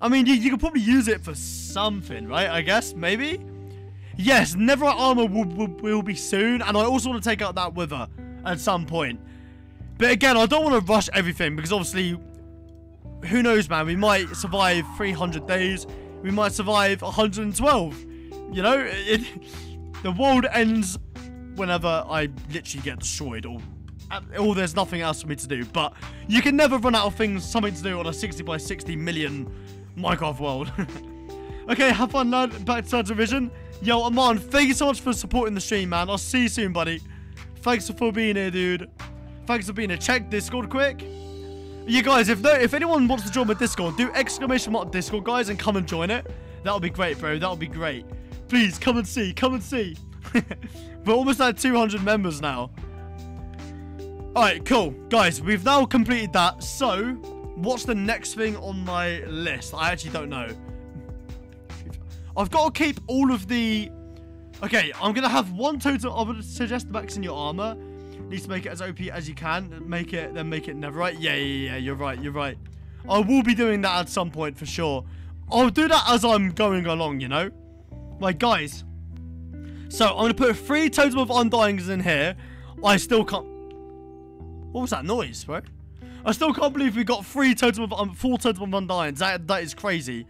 I mean, you, you could probably use it for something, right? I guess, maybe? Yes, Netherite armor will, will, will be soon. And I also want to take out that wither at some point. But again, I don't want to rush everything because obviously, who knows, man? We might survive three hundred days. We might survive one hundred twelve. You know, it, the world ends whenever I literally get destroyed or... Oh, there's nothing else for me to do, but you can never run out of things, something to do on a sixty by sixty million Minecraft world. Okay, have fun, lad. Back to our division. Yo, Aman, thank you so much for supporting the stream, man. I'll see you soon, buddy. Thanks for being here, dude. Thanks for being here. Check Discord quick. You guys, if no, if anyone wants to join my Discord, do exclamation mark Discord, guys, and come and join it. That'll be great, bro. That'll be great. Please, come and see. Come and see. We're almost at two hundred members now. Alright, cool. Guys, we've now completed that. So, what's the next thing on my list? I actually don't know. I've got to keep all of the... Okay, I'm going to have one total... I would suggest maxing your armor. At least make it as O P as you can. Make it, then make it Netherite. Yeah, yeah, yeah. You're right, you're right. I will be doing that at some point for sure. I'll do that as I'm going along, you know? Like, guys. So, I'm going to put three total of Undyings in here. I still can't... What was that noise, bro? I still can't believe we got three total of um, four total of Undynes. That that is crazy.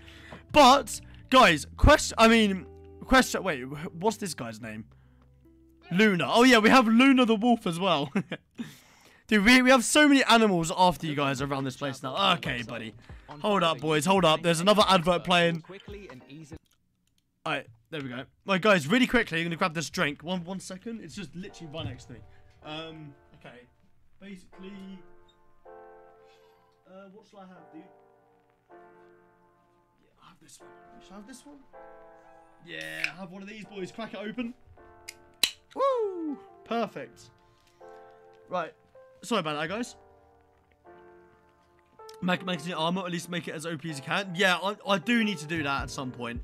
But guys, question. I mean, question. Wait, what's this guy's name? Luna. Oh yeah, we have Luna the wolf as well. Dude, we we have so many animals after you guys around this place now. Okay, buddy. Hold up, boys. Hold up. There's another advert playing. All right, there we go. All right, guys, really quickly, I'm gonna grab this drink. One one second. It's just literally right next to me. Um. Okay. Basically, uh, what shall I have, dude? Yeah, I have this one. Shall I have this one? Yeah, have one of these, boys. Crack it open. Woo! Perfect. Right. Sorry about that, guys. Make make it armor, at least make it as O P as you can. Yeah, I, I do need to do that at some point.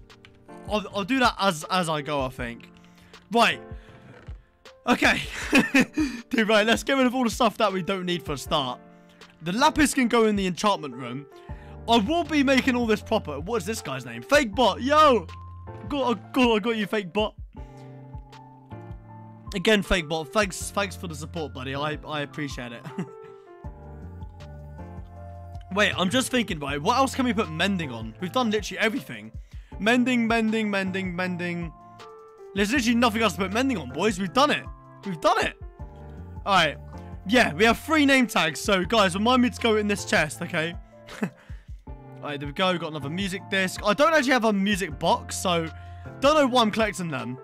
I'll, I'll do that as as I go, I think. Right. Okay, dude, right, let's get rid of all the stuff that we don't need for a start. The lapis can go in the enchantment room. I will be making all this proper. What is this guy's name? Fake bot, yo! God, I got, I got you, fake bot. Again, fake bot, thanks thanks for the support, buddy. I, I appreciate it. Wait, I'm just thinking, right, what else can we put mending on? We've done literally everything. Mending, mending, mending, mending. There's literally nothing else to put mending on, boys. We've done it. We've done it. All right. Yeah, we have three name tags. So, guys, remind me to go in this chest, okay? All right, there we go. We've got another music disc. I don't actually have a music box, so don't know why I'm collecting them.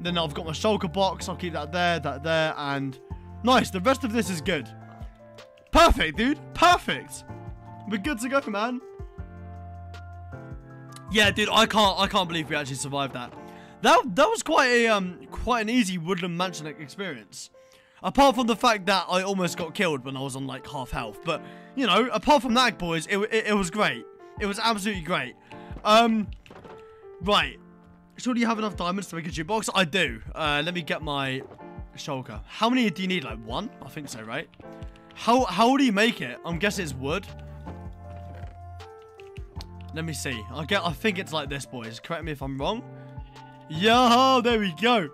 Then I've got my Shulker box. I'll keep that there, that there, and... Nice. The rest of this is good. Perfect, dude. Perfect. We're good to go, man. Yeah, dude, I can't, I can't believe we actually survived that. That, that was quite a um quite an easy Woodland Mansion experience. Apart from the fact that I almost got killed when I was on like half health. But, you know, apart from that, boys, it, it, it was great. It was absolutely great. Um, Right. So do you have enough diamonds to make a jukebox? I do. Uh, let me get my Shulker. How many do you need? Like one? I think so, right? How, how do you make it? I'm guessing it's wood. Let me see. I, get, I think it's like this, boys. Correct me if I'm wrong. Yo, there we go.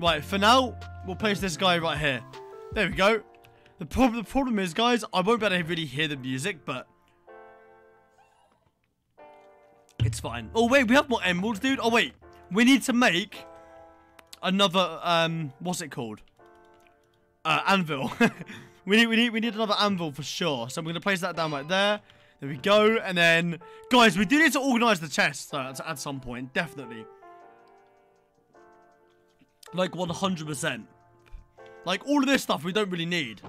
Right, for now, we'll place this guy right here. There we go. The problem, the problem is, guys, I won't be able to really hear the music, but... It's fine. Oh, wait, we have more emeralds, dude. Oh, wait. We need to make another, um, what's it called? Uh, anvil. We need, we need, we need another anvil for sure. So we're gonna place that down right there. There we go. And then, guys, we do need to organize the chest uh, at some point, definitely. Like one hundred percent. Like all of this stuff we don't really need.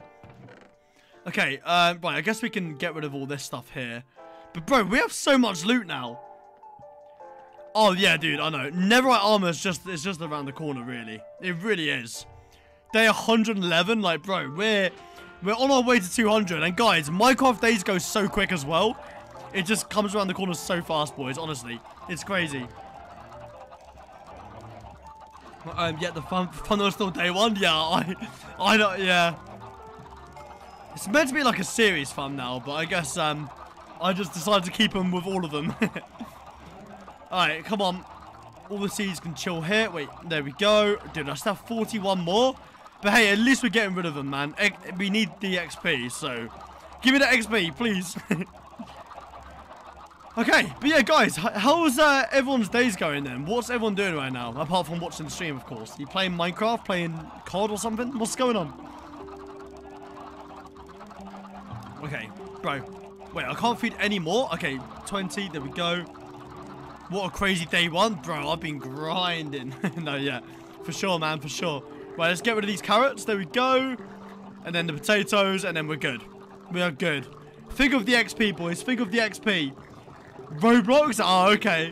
Okay, uh, right. I guess we can get rid of all this stuff here. But bro, we have so much loot now. Oh yeah, dude, I know. Netherite armor is just, it's just around the corner, really. It really is. Day one hundred eleven, like bro, we're we're on our way to two hundred. And guys, Minecraft days go so quick as well. It just comes around the corner so fast, boys. Honestly, it's crazy. Um, yeah, the fun funnel's still day one. Yeah, I, I don't. Yeah, it's meant to be like a series fun now, but I guess um, I just decided to keep them with all of them. Alright, come on. All the seeds can chill here. Wait, there we go. Dude, I still have forty-one more. But hey, at least we're getting rid of them, man. E we need the X P, so give me the X P, please. Okay, but yeah, guys, how's uh, everyone's days going then? What's everyone doing right now? Apart from watching the stream, of course. Are you playing Minecraft, playing C O D or something? What's going on? Okay, bro. Wait, I can't feed any more. Okay, twenty, there we go. What a crazy day one, bro. I've been grinding. No, yeah. For sure, man. For sure. Right, let's get rid of these carrots. There we go. And then the potatoes. And then we're good. We are good. Think of the X P, boys. Think of the X P. Roblox? Oh, okay.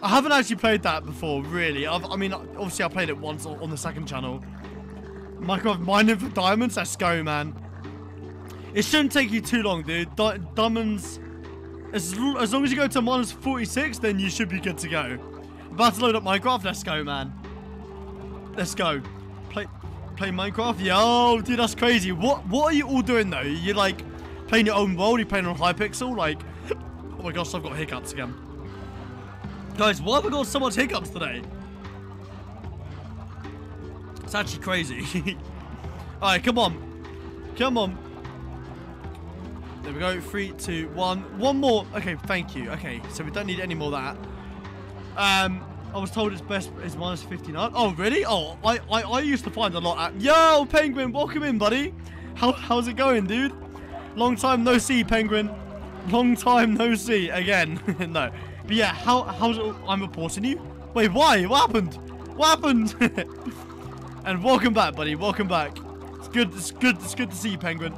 I haven't actually played that before, really. I've, I mean, obviously, I played it once on the second channel. Minecraft mining for diamonds? Let's go, man. It shouldn't take you too long, dude. Di diamonds... As, as long as you go to minus forty-six, then you should be good to go. About to load up Minecraft. Let's go, man. Let's go. Play play Minecraft. Yo, dude, that's crazy. What what are you all doing, though? You're, like, playing your own world? You're playing on Hypixel? Like, oh, my gosh, I've got hiccups again. Guys, why have I got so much hiccups today? It's actually crazy. All right, come on. Come on. There we go. Three, two, one. One more. Okay, thank you. Okay, so we don't need any more of that. Um, I was told it's best is minus fifty-nine. Oh, really? Oh, I, I, I used to find a lot at... Yo, Penguin, welcome in, buddy. How, how's it going, dude? Long time no see, Penguin. Long time no see again. No. But yeah, how, how's it... I'm reporting you. Wait, why? What happened? What happened? And welcome back, buddy. Welcome back. It's good. It's good. It's good to see you, Penguin.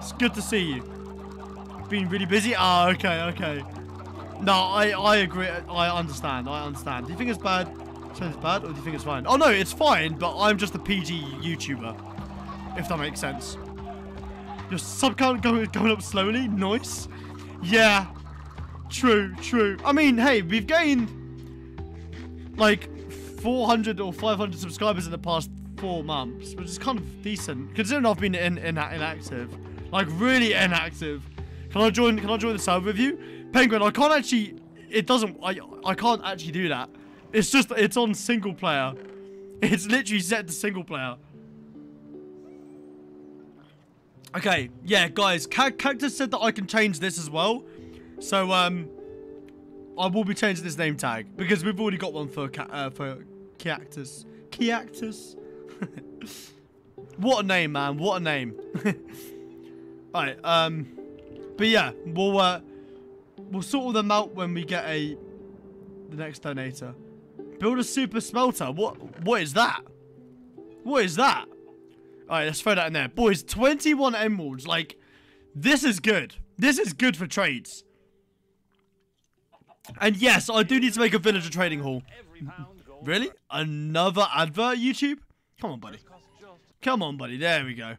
It's good to see you. Been really busy. Ah, okay, okay. No, I, I agree. I understand. I understand. Do you think it's bad? So it's bad, or do you think it's fine? Oh no, it's fine. But I'm just a P G YouTuber, if that makes sense. Your sub count going going up slowly. Nice. Yeah. True. True. I mean, hey, we've gained like four hundred or five hundred subscribers in the past four months, which is kind of decent considering I've been in, in inactive, like really inactive. Can I join? Can I join the server with you, Penguin? I can't actually. It doesn't. I I can't actually do that. It's just it's on single player. It's literally set to single player. Okay, yeah, guys. Cactus said that I can change this as well, so um, I will be changing this name tag because we've already got one for uh, for Cactus. Cactus. What a name, man! What a name. All right, um. But yeah, we'll uh, we'll sort them out when we get a the next donator. Build a super smelter. What what is that? What is that? All right, let's throw that in there, boys. twenty-one emeralds. Like, this is good. This is good for trades. And yes, I do need to make a villager trading hall. Really? Another advert? YouTube? Come on, buddy. Come on, buddy. There we go.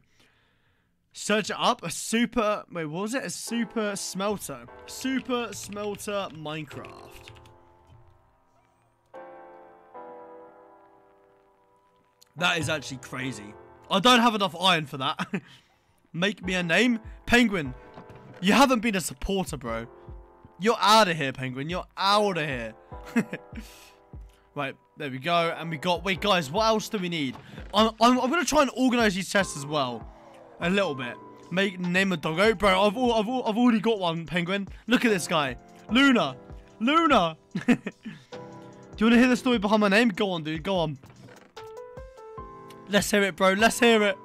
Search it up. A super... Wait, what was it? A super smelter. Super smelter Minecraft. That is actually crazy. I don't have enough iron for that. Make me a name. Penguin, you haven't been a supporter, bro. You're out of here, Penguin. You're out of here. Right, there we go. And we got... Wait, guys, what else do we need? I'm, I'm, I'm going to try and organize these chests as well. A little bit. Make name a doggo, bro. I've all, I've all, I've already got one, Penguin. Look at this guy, Luna, Luna. Do you want to hear the story behind my name? Go on, dude. Go on. Let's hear it, bro. Let's hear it.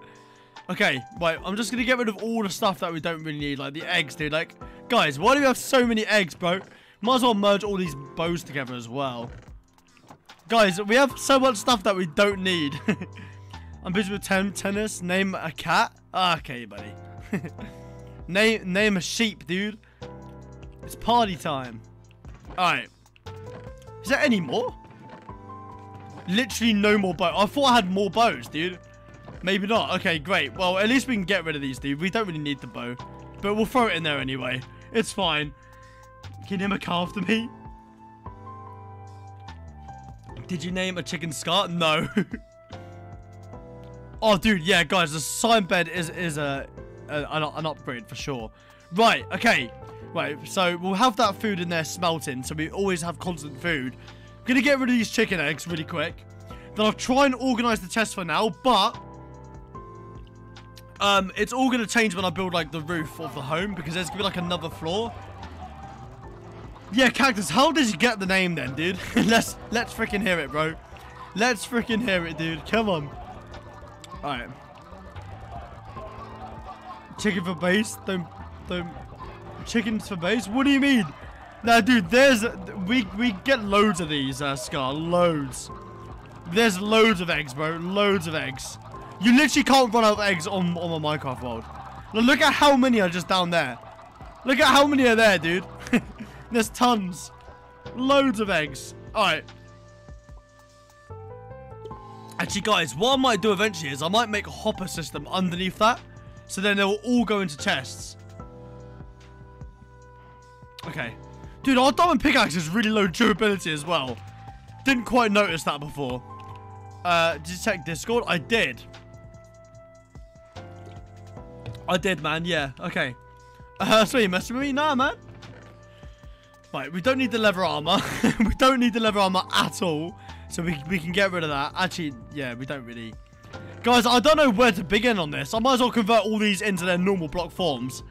Okay, right, I'm just gonna get rid of all the stuff that we don't really need, like the eggs, dude. Like, guys, why do we have so many eggs, bro? Might as well merge all these bows together as well. Guys, we have so much stuff that we don't need. I'm busy with ten tennis. Name a cat. Okay, buddy. name name a sheep, dude. It's party time. Alright. Is there any more? Literally no more bows. I thought I had more bows, dude. Maybe not. Okay, great. Well, at least we can get rid of these, dude. We don't really need the bow. But we'll throw it in there anyway. It's fine. Can you name a cow after me? Did you name a chicken Scar? No. Oh, dude, yeah, guys, the sign bed is is a, a an upgrade for sure. Right, okay. Right, so we'll have that food in there smelting, so we always have constant food. I'm going to get rid of these chicken eggs really quick. Then I'll try and organize the chest for now, but... Um, it's all going to change when I build, like, the roof of the home, because there's going to be, like, another floor. Yeah, Cactus, how did you get the name then, dude? let's let's freaking hear it, bro. Let's freaking hear it, dude. Come on. Alright. Chicken for base? Don't... Don't... Chickens for base? What do you mean? Now, dude, there's... We, we get loads of these, uh, Scar. Loads. There's loads of eggs, bro. Loads of eggs. You literally can't run out of eggs on, on my Minecraft world. Look at how many are just down there. Look at how many are there, dude. There's tons. Loads of eggs. Alright. Actually, guys, what I might do eventually is I might make a hopper system underneath that. So then they'll all go into chests. Okay. Dude, our diamond pickaxe is really low durability as well. Didn't quite notice that before. Uh, did you check Discord? I did. I did, man. Yeah. Okay. Uh, so you messing with me? Nah, man. Right, we don't need the leather armor. We don't need the leather armor at all. So we, we can get rid of that. Actually, yeah, we don't really. Guys, I don't know where to begin on this. I might as well convert all these into their normal block forms.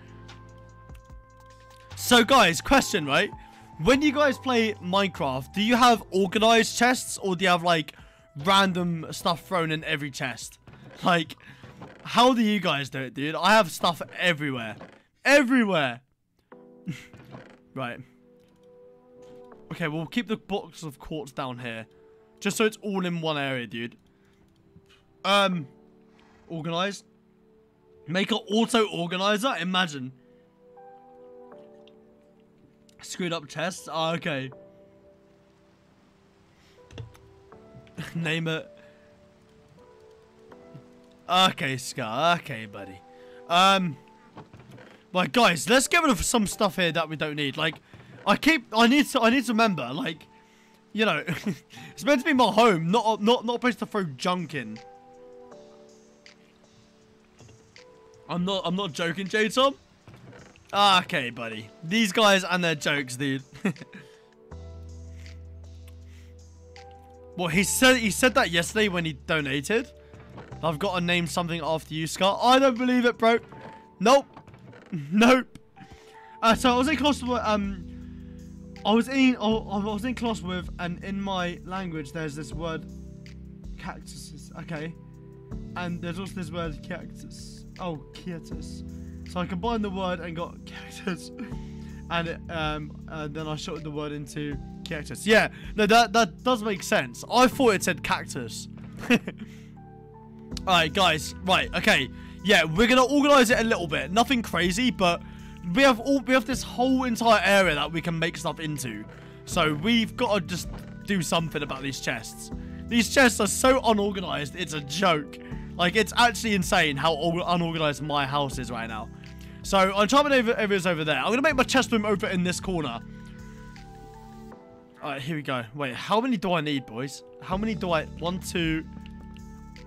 So, guys, question, right? When you guys play Minecraft, do you have organized chests? Or do you have, like, random stuff thrown in every chest? Like, how do you guys do it, dude? I have stuff everywhere. Everywhere. Right. Okay, we'll keep the box of quartz down here. Just so it's all in one area, dude. Um, organized. Make an auto-organizer? Imagine. Screwed up chests? Ah, okay. Name it. Okay, Scar. Okay, buddy. Um, right, guys, let's get rid of some stuff here that we don't need. Like, I keep, I need to, I need to remember, like, you know, it's meant to be my home, not, not, not a place to throw junk in. I'm not, I'm not joking, J T O N. Okay, buddy. These guys and their jokes, dude. Well, he said, he said that yesterday when he donated. I've got to name something after you, Scar. I don't believe it, bro. Nope. Nope. Uh, so I was in class with, um, I was in, I was in class with, and in my language, there's this word, cactuses. Okay, and there's also this word, cactus. Oh, cactus. So I combined the word and got cactus, and it, um, uh, then I shortened the word into cactus. Yeah, no, that that does make sense. I thought it said cactus. All right, guys. Right. Okay. Yeah, we're gonna organize it a little bit. Nothing crazy, but. We have all we have this whole entire area that we can make stuff into. So we've got to just do something about these chests. These chests are so unorganized, it's a joke. Like, it's actually insane how unorganized my house is right now. So I'm trying to over over over there. I'm gonna make my chest room over in this corner. Alright, here we go. Wait, how many do I need, boys? How many do I one, two?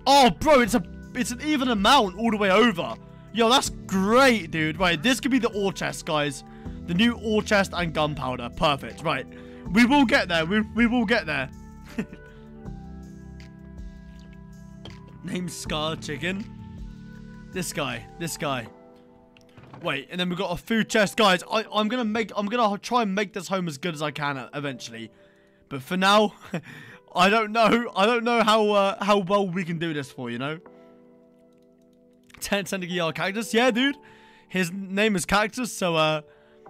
Oh bro, it's a it's an even amount all the way over. Yo, that's great, dude. Right, this could be the ore chest, guys. The new ore chest and gunpowder. Perfect. Right. We will get there. We, we will get there. Name Scar Chicken. This guy. This guy. Wait, and then we've got a food chest. Guys, I, I'm going to make... I'm going to try and make this home as good as I can eventually. But for now, I don't know. I don't know how, uh, how well we can do this for, you know? ten cent E R Cactus. Yeah, dude. His name is Cactus, so uh,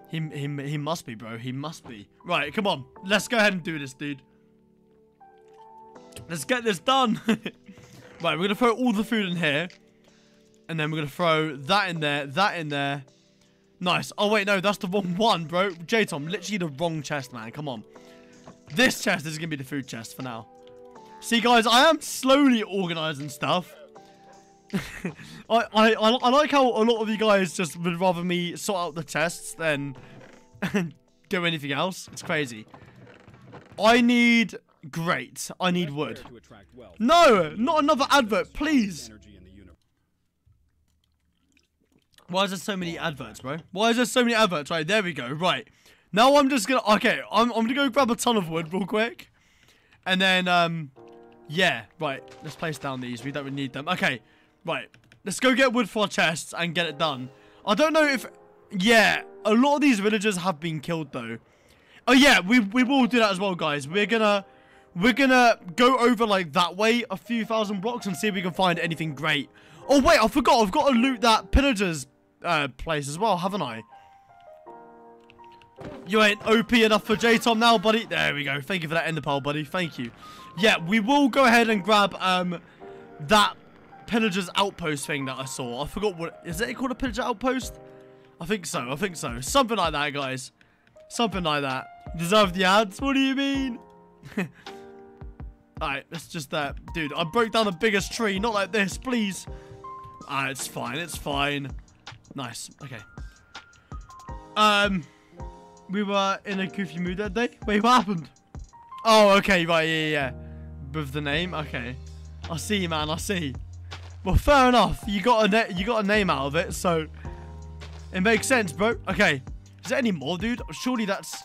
he he he must be, bro. He must be. Right, come on. Let's go ahead and do this, dude. Let's get this done. Right, we're gonna throw all the food in here, and then we're gonna throw that in there, that in there. Nice. Oh wait, no, that's the wrong one, bro. J Tom, literally the wrong chest, man. Come on. This chest is gonna be the food chest for now. See, guys, I am slowly organizing stuff. I, I I like how a lot of you guys just would rather me sort out the chests than do anything else. It's crazy. I need great. I need wood. No, not another advert, please. Why is there so many adverts, bro? Why is there so many adverts? Right, there we go. Right. Now I'm just gonna... Okay, I'm, I'm gonna go grab a ton of wood real quick. And then, um... yeah, right. Let's place down these. We don't really need them. Okay, right. Let's go get wood for our chests and get it done. I don't know if... Yeah, a lot of these villagers have been killed, though. Oh, yeah, we, we will do that as well, guys. We're gonna... We're gonna go over, like, that way a few thousand blocks and see if we can find anything great. Oh, wait, I forgot. I've got to loot that pillager's uh, place as well, haven't I? You ain't O P enough for J Tom now, buddy. There we go. Thank you for that ender pearl, buddy. Thank you. Yeah, we will go ahead and grab um that pillager's outpost thing that I saw. I forgot what... Is it called a pillager outpost? I think so. I think so. Something like that, guys. Something like that. Deserve the ads? What do you mean? Alright, let's just... Uh, dude, I broke down the biggest tree. Not like this, please. Ah, it's fine. It's fine. Nice. Okay. Um... We were in a goofy mood that day. Wait, what happened? Oh, okay, right, yeah, yeah. With the name, okay. I see, man, I see. Well, fair enough. You got a you got a name out of it, so it makes sense, bro. Okay, is there any more, dude? Surely that's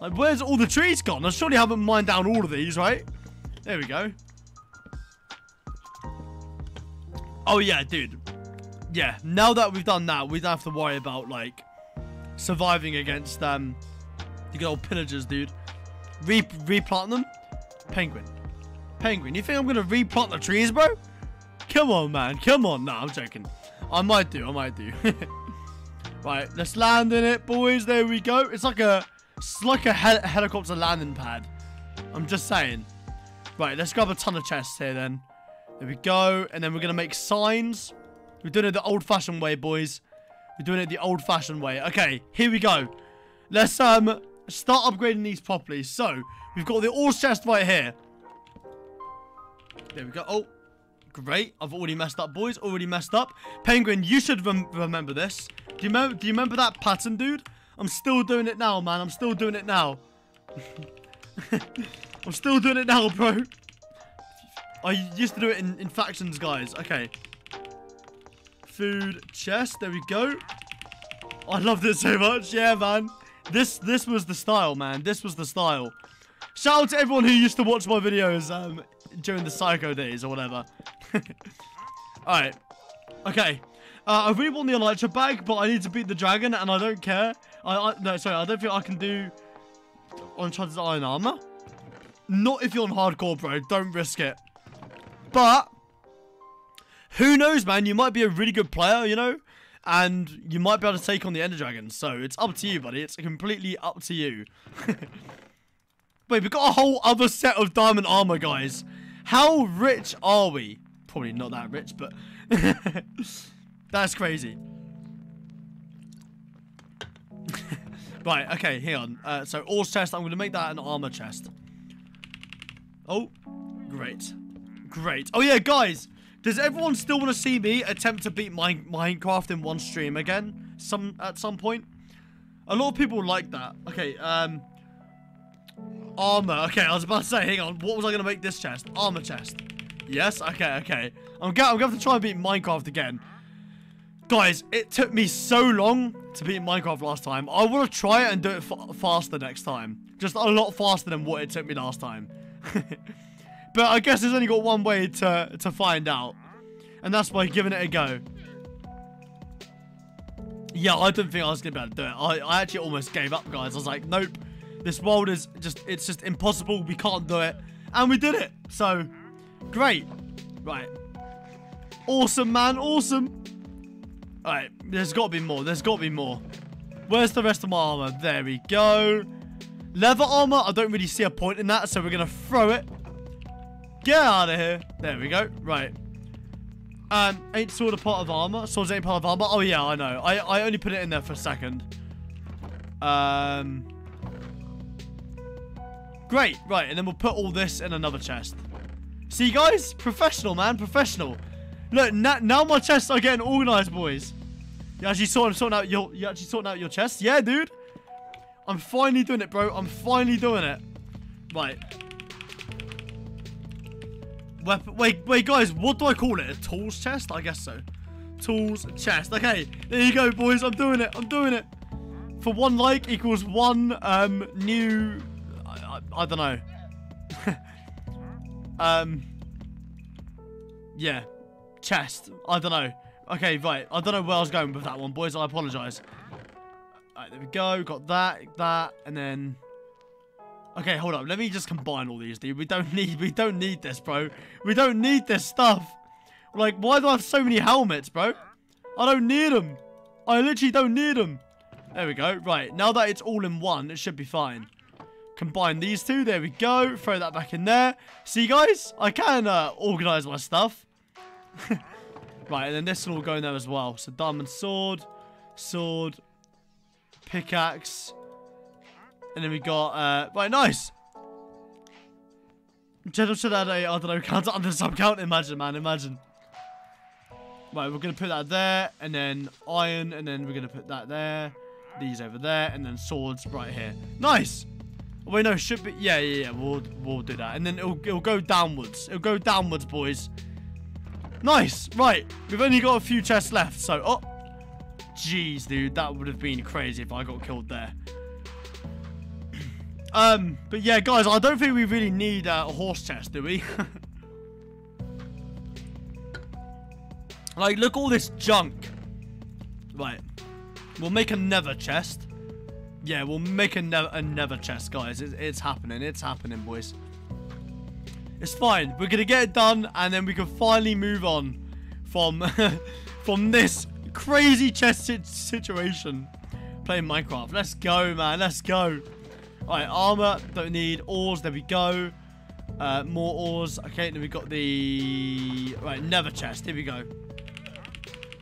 like, where's all the trees gone? I surely haven't mined down all of these, right? There we go. Oh yeah, dude. Yeah, now that we've done that, we don't have to worry about like. Surviving against um, the good old pillagers, dude. Re replant them? Penguin. Penguin, you think I'm going to replant the trees, bro? Come on, man. Come on. Nah, I'm joking. I might do. I might do. Right, let's land in it, boys. There we go. It's like a, it's like a hel helicopter landing pad. I'm just saying. Right, let's grab a ton of chests here then. There we go. And then we're going to make signs. We're doing it the old-fashioned way, boys. We're doing it the old-fashioned way. Okay, here we go. Let's um start upgrading these properly. So, we've got the ore chest right here. There we go. Oh, great. I've already messed up, boys. Already messed up. Penguin, you should rem remember this. Do you, mem do you remember that pattern, dude? I'm still doing it now, man. I'm still doing it now. I'm still doing it now, bro. I used to do it in, in factions, guys. Okay. Food chest, there we go. I love this so much. Yeah, man, this this was the style, man. This was the style. Shout out to everyone who used to watch my videos um during the psycho days or whatever. All right, okay, uh I really want the Elytra bag, but I need to beat the dragon and I don't care. I, I no, sorry, I don't think I can do Uncharted iron armor. Not if you're on hardcore, bro. Don't risk it. But who knows, man? You might be a really good player, you know? And you might be able to take on the Ender Dragon. So, it's up to you, buddy. It's completely up to you. Wait, we've got a whole other set of diamond armor, guys. How rich are we? Probably not that rich, but... That's crazy. Right, okay, hang on. Uh, so, ore chest. I'm going to make that an armor chest. Oh, great. Great. Oh, yeah, guys. Does everyone still want to see me attempt to beat mine Minecraft in one stream again? Some at some point? A lot of people like that. Okay, um... armor. Okay, I was about to say, hang on. What was I going to make this chest? Armor chest. Yes? Okay, okay. I'm going to have to try and beat Minecraft again. Guys, it took me so long to beat Minecraft last time. I want to try it and do it f faster next time. Just a lot faster than what it took me last time. But I guess there's only got one way to, to find out. And that's by giving it a go. Yeah, I didn't think I was going to be able to do it. I, I actually almost gave up, guys. I was like, nope. This world is just, it's just impossible. We can't do it. And we did it. So, great. Right. Awesome, man. Awesome. Alright, there's got to be more. There's got to be more. Where's the rest of my armor? There we go. Leather armor, I don't really see a point in that, so we're going to throw it. Get out of here. There we go. Right. Um, ain't sword a part of armor. Swords ain't part of armor. Oh, yeah, I know. I, I only put it in there for a second. Um... Great. Right, and then we'll put all this in another chest. See, guys? Professional, man. Professional. Look, na now my chests are getting organized, boys. You actually sorting, sorting out your, you actually sorting out your chest? Yeah, dude. I'm finally doing it, bro. I'm finally doing it. Right. Weapon. Wait, wait, guys. What do I call it? A tools chest? I guess so. Tools chest. Okay. There you go, boys. I'm doing it. I'm doing it. For one like equals one um new... I, I, I don't know. um. Yeah. Chest. I don't know. Okay, right. I don't know where I was going with that one, boys. I apologize. Alright, there we go. Got that, that, and then... Okay, hold up. Let me just combine all these, dude. We don't need... We don't need this, bro. We don't need this stuff. Like, why do I have so many helmets, bro? I don't need them. I literally don't need them. There we go. Right. Now that it's all in one, it should be fine. Combine these two. There we go. Throw that back in there. See, guys? I can uh, organize my stuff. Right, and then this will all go in there as well. So, diamond sword, sword, pickaxe, and then we got, uh, right, nice! General should add a, I don't know, count under sub count. Imagine, man, imagine. Right, we're gonna put that there, and then iron, and then we're gonna put that there, these over there, and then swords right here. Nice! Wait, no, should be, yeah, yeah, yeah, we'll, we'll do that. And then it'll, it'll go downwards. It'll go downwards, boys. Nice. Right. We've only got a few chests left. So, oh. Jeez, dude. That would have been crazy if I got killed there. um, but yeah, guys, I don't think we really need uh, a horse chest, do we? Like, look all this junk. Right. We'll make another chest. Yeah, we'll make another another chest, guys. It's, it's happening. It's happening, boys. It's fine. We're going to get it done, and then we can finally move on from from this crazy chest situation. Playing Minecraft. Let's go, man. Let's go. All right, armor. Don't need ores. There we go. Uh, more ores. Okay, then we got the... All right, nether chest. Here we go.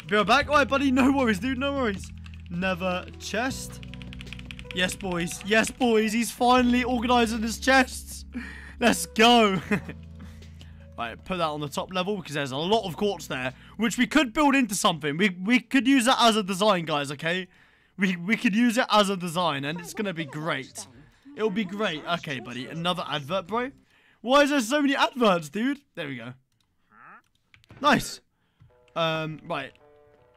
Be right back. All right, buddy. No worries, dude. No worries. Nether chest. Yes, boys. Yes, boys. He's finally organizing his chests. Let's go. Right, put that on the top level because there's a lot of quartz there, which we could build into something. We we could use it as a design, guys, okay? We we could use it as a design, and it's going to be great. It'll be great. Okay, buddy. Another advert, bro. Why is there so many adverts, dude? There we go. Nice. Um, right.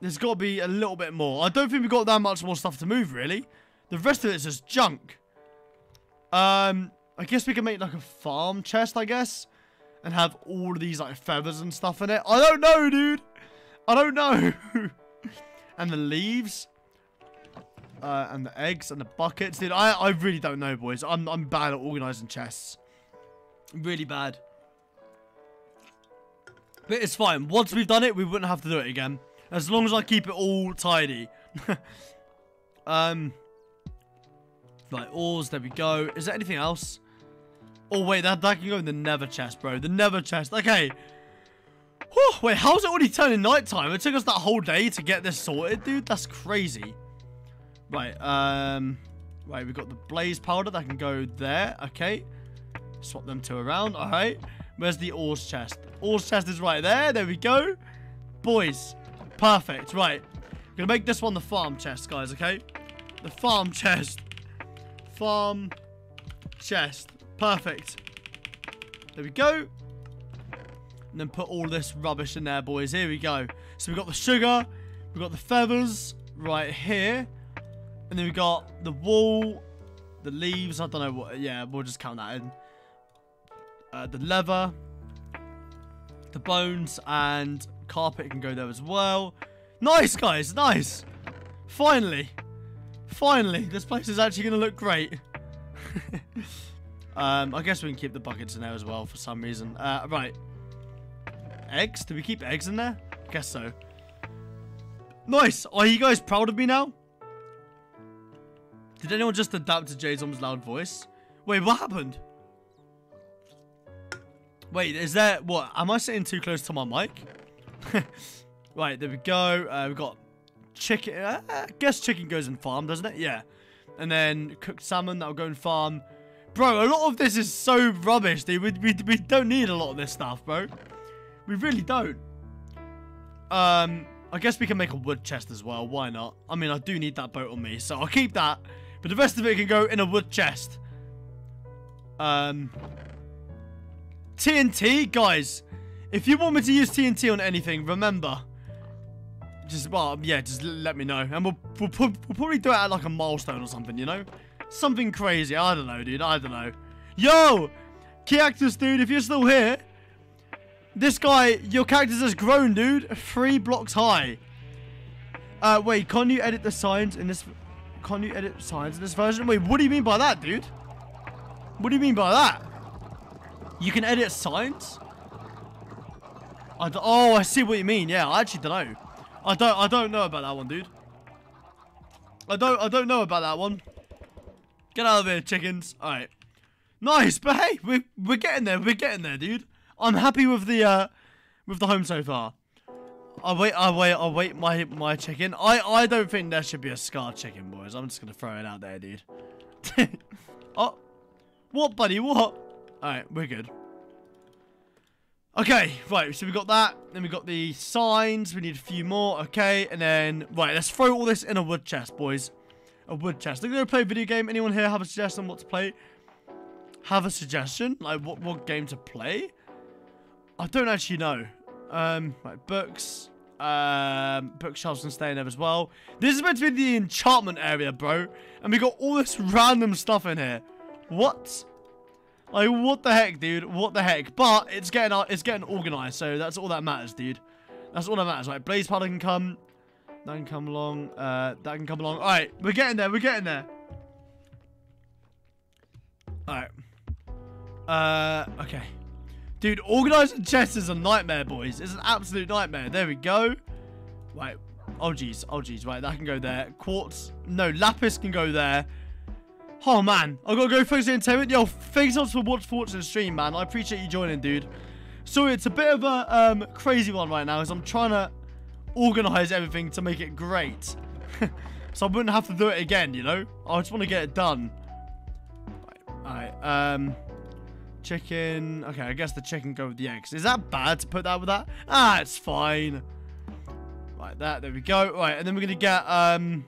There's got to be a little bit more. I don't think we've got that much more stuff to move, really. The rest of it is just junk. Um... I guess we can make, like, a farm chest, I guess. And have all of these, like, feathers and stuff in it. I don't know, dude. I don't know. And the leaves. Uh, and the eggs and the buckets. Dude, I, I really don't know, boys. I'm, I'm bad at organizing chests. Really bad. But it's fine. Once we've done it, we wouldn't have to do it again. As long as I keep it all tidy. um... Like, ores. There we go. Is there anything else? Oh, wait, that, that can go in the nether chest, bro. The nether chest. Okay. Whew, wait, how's it already turning nighttime? It took us that whole day to get this sorted, dude. That's crazy. Right, um... Right, we've got the blaze powder. That can go there. Okay. Swap them two around. All right. Where's the ores chest? Ores chest is right there. There we go. Boys. Perfect. Right. I'm gonna make this one the farm chest, guys, okay? The farm chest. Farm chest. Perfect. There we go. And then put all this rubbish in there, boys. Here we go. So we've got the sugar. We've got the feathers right here. And then we got the wool. The leaves. I don't know what. Yeah, we'll just count that in. Uh, the leather. The bones. And carpet can go there as well. Nice, guys. Nice. Finally. Finally, this place is actually going to look great. um, I guess we can keep the buckets in there as well for some reason. Uh, right. Eggs? Do we keep eggs in there? I guess so. Nice! Are you guys proud of me now? Did anyone just adapt to Jason's loud voice? Wait, what happened? Wait, is there... What? Am I sitting too close to my mic? Right, there we go. Uh, we've got chicken. Uh, I guess chicken goes in farm, doesn't it? Yeah. And then cooked salmon, that'll go in farm. Bro, a lot of this is so rubbish, dude. We, we, we don't need a lot of this stuff, bro. We really don't. Um, I guess we can make a wood chest as well. Why not? I mean, I do need that boat on me, so I'll keep that. But the rest of it can go in a wood chest. Um, T N T? Guys, if you want me to use T N T on anything, remember. Just, well, yeah, just let me know. And we'll, we'll, we'll probably do it at like a milestone or something, you know? Something crazy. I don't know, dude. I don't know. Yo! Cactus, dude, if you're still here. This guy, your cactus has grown, dude. Three blocks high. Uh, wait, can you edit the signs in this... Can you edit signs in this version? Wait, what do you mean by that, dude? What do you mean by that? You can edit signs? I d oh, I see what you mean. Yeah, I actually don't know. I don't, I don't know about that one, dude. I don't, I don't know about that one. Get out of here, chickens. All right. Nice, but hey, we're, we're getting there. We're getting there, dude. I'm happy with the, uh, with the home so far. I wait, I wait, I wait my, my chicken. I, I don't think there should be a scar chicken, boys. I'm just going to throw it out there, dude. Oh, what, buddy? What? All right, we're good. Okay, right, so we got that, then we got the signs, we need a few more, okay, and then, right, let's throw all this in a wood chest, boys. A wood chest. They're going to play a video game. Anyone here have a suggestion on what to play? Have a suggestion? Like, what, what game to play? I don't actually know. Um, right, books. Um, bookshelves can stay in there as well. This is meant to be the enchantment area, bro, and we got all this random stuff in here. What? Like, what the heck, dude? What the heck? But it's getting uh, it's getting organized, so that's all that matters, dude. That's all that matters. Right, blaze powder can come. That can come along. Uh, that can come along. All right, we're getting there. We're getting there. All right. Uh, okay. Dude, organizing chests is a nightmare, boys. It's an absolute nightmare. There we go. Right. Oh, jeez. Oh, jeez. Right, that can go there. Quartz. No, lapis can go there. Oh, man. I've got to go focus on entertainment. Yo, thanks so much for watching watching the stream, man. I appreciate you joining, dude. So, it's a bit of a um, crazy one right now, as I'm trying to organize everything to make it great. So, I wouldn't have to do it again, you know? I just want to get it done. All right. All right. Um, chicken. Okay, I guess the chicken go with the eggs. Is that bad to put that with that? Ah, it's fine. Like that. There we go. All right, and then we're going to get... Um,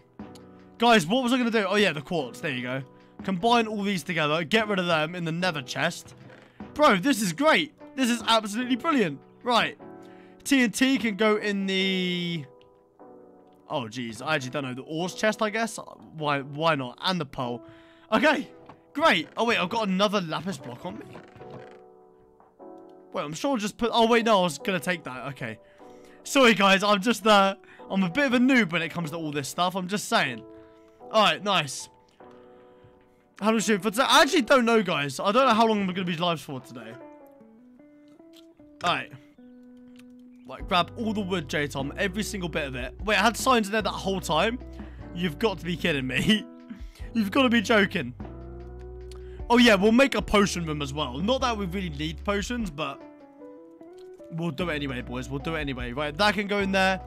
guys, what was I going to do? Oh, yeah, the quartz. There you go. Combine all these together, get rid of them in the nether chest. Bro, this is great. This is absolutely brilliant. Right. T N T can go in the... Oh, geez. I actually don't know. The ores chest, I guess. Why Why not? And the pole. Okay. Great. Oh, wait. I've got another lapis block on me. Wait, I'm sure I'll just put... Oh, wait. No, I was going to take that. Okay. Sorry, guys. I'm just... Uh, I'm a bit of a noob when it comes to all this stuff. I'm just saying. All right. Nice. How long should we for today? I actually don't know, guys. I don't know how long I'm going to be live for today. Alright. Like, grab all the wood, J Tom. Every single bit of it. Wait, I had signs in there that whole time? You've got to be kidding me. You've got to be joking. Oh, yeah, we'll make a potion room as well. Not that we really need potions, but... We'll do it anyway, boys. We'll do it anyway. Right, that can go in there.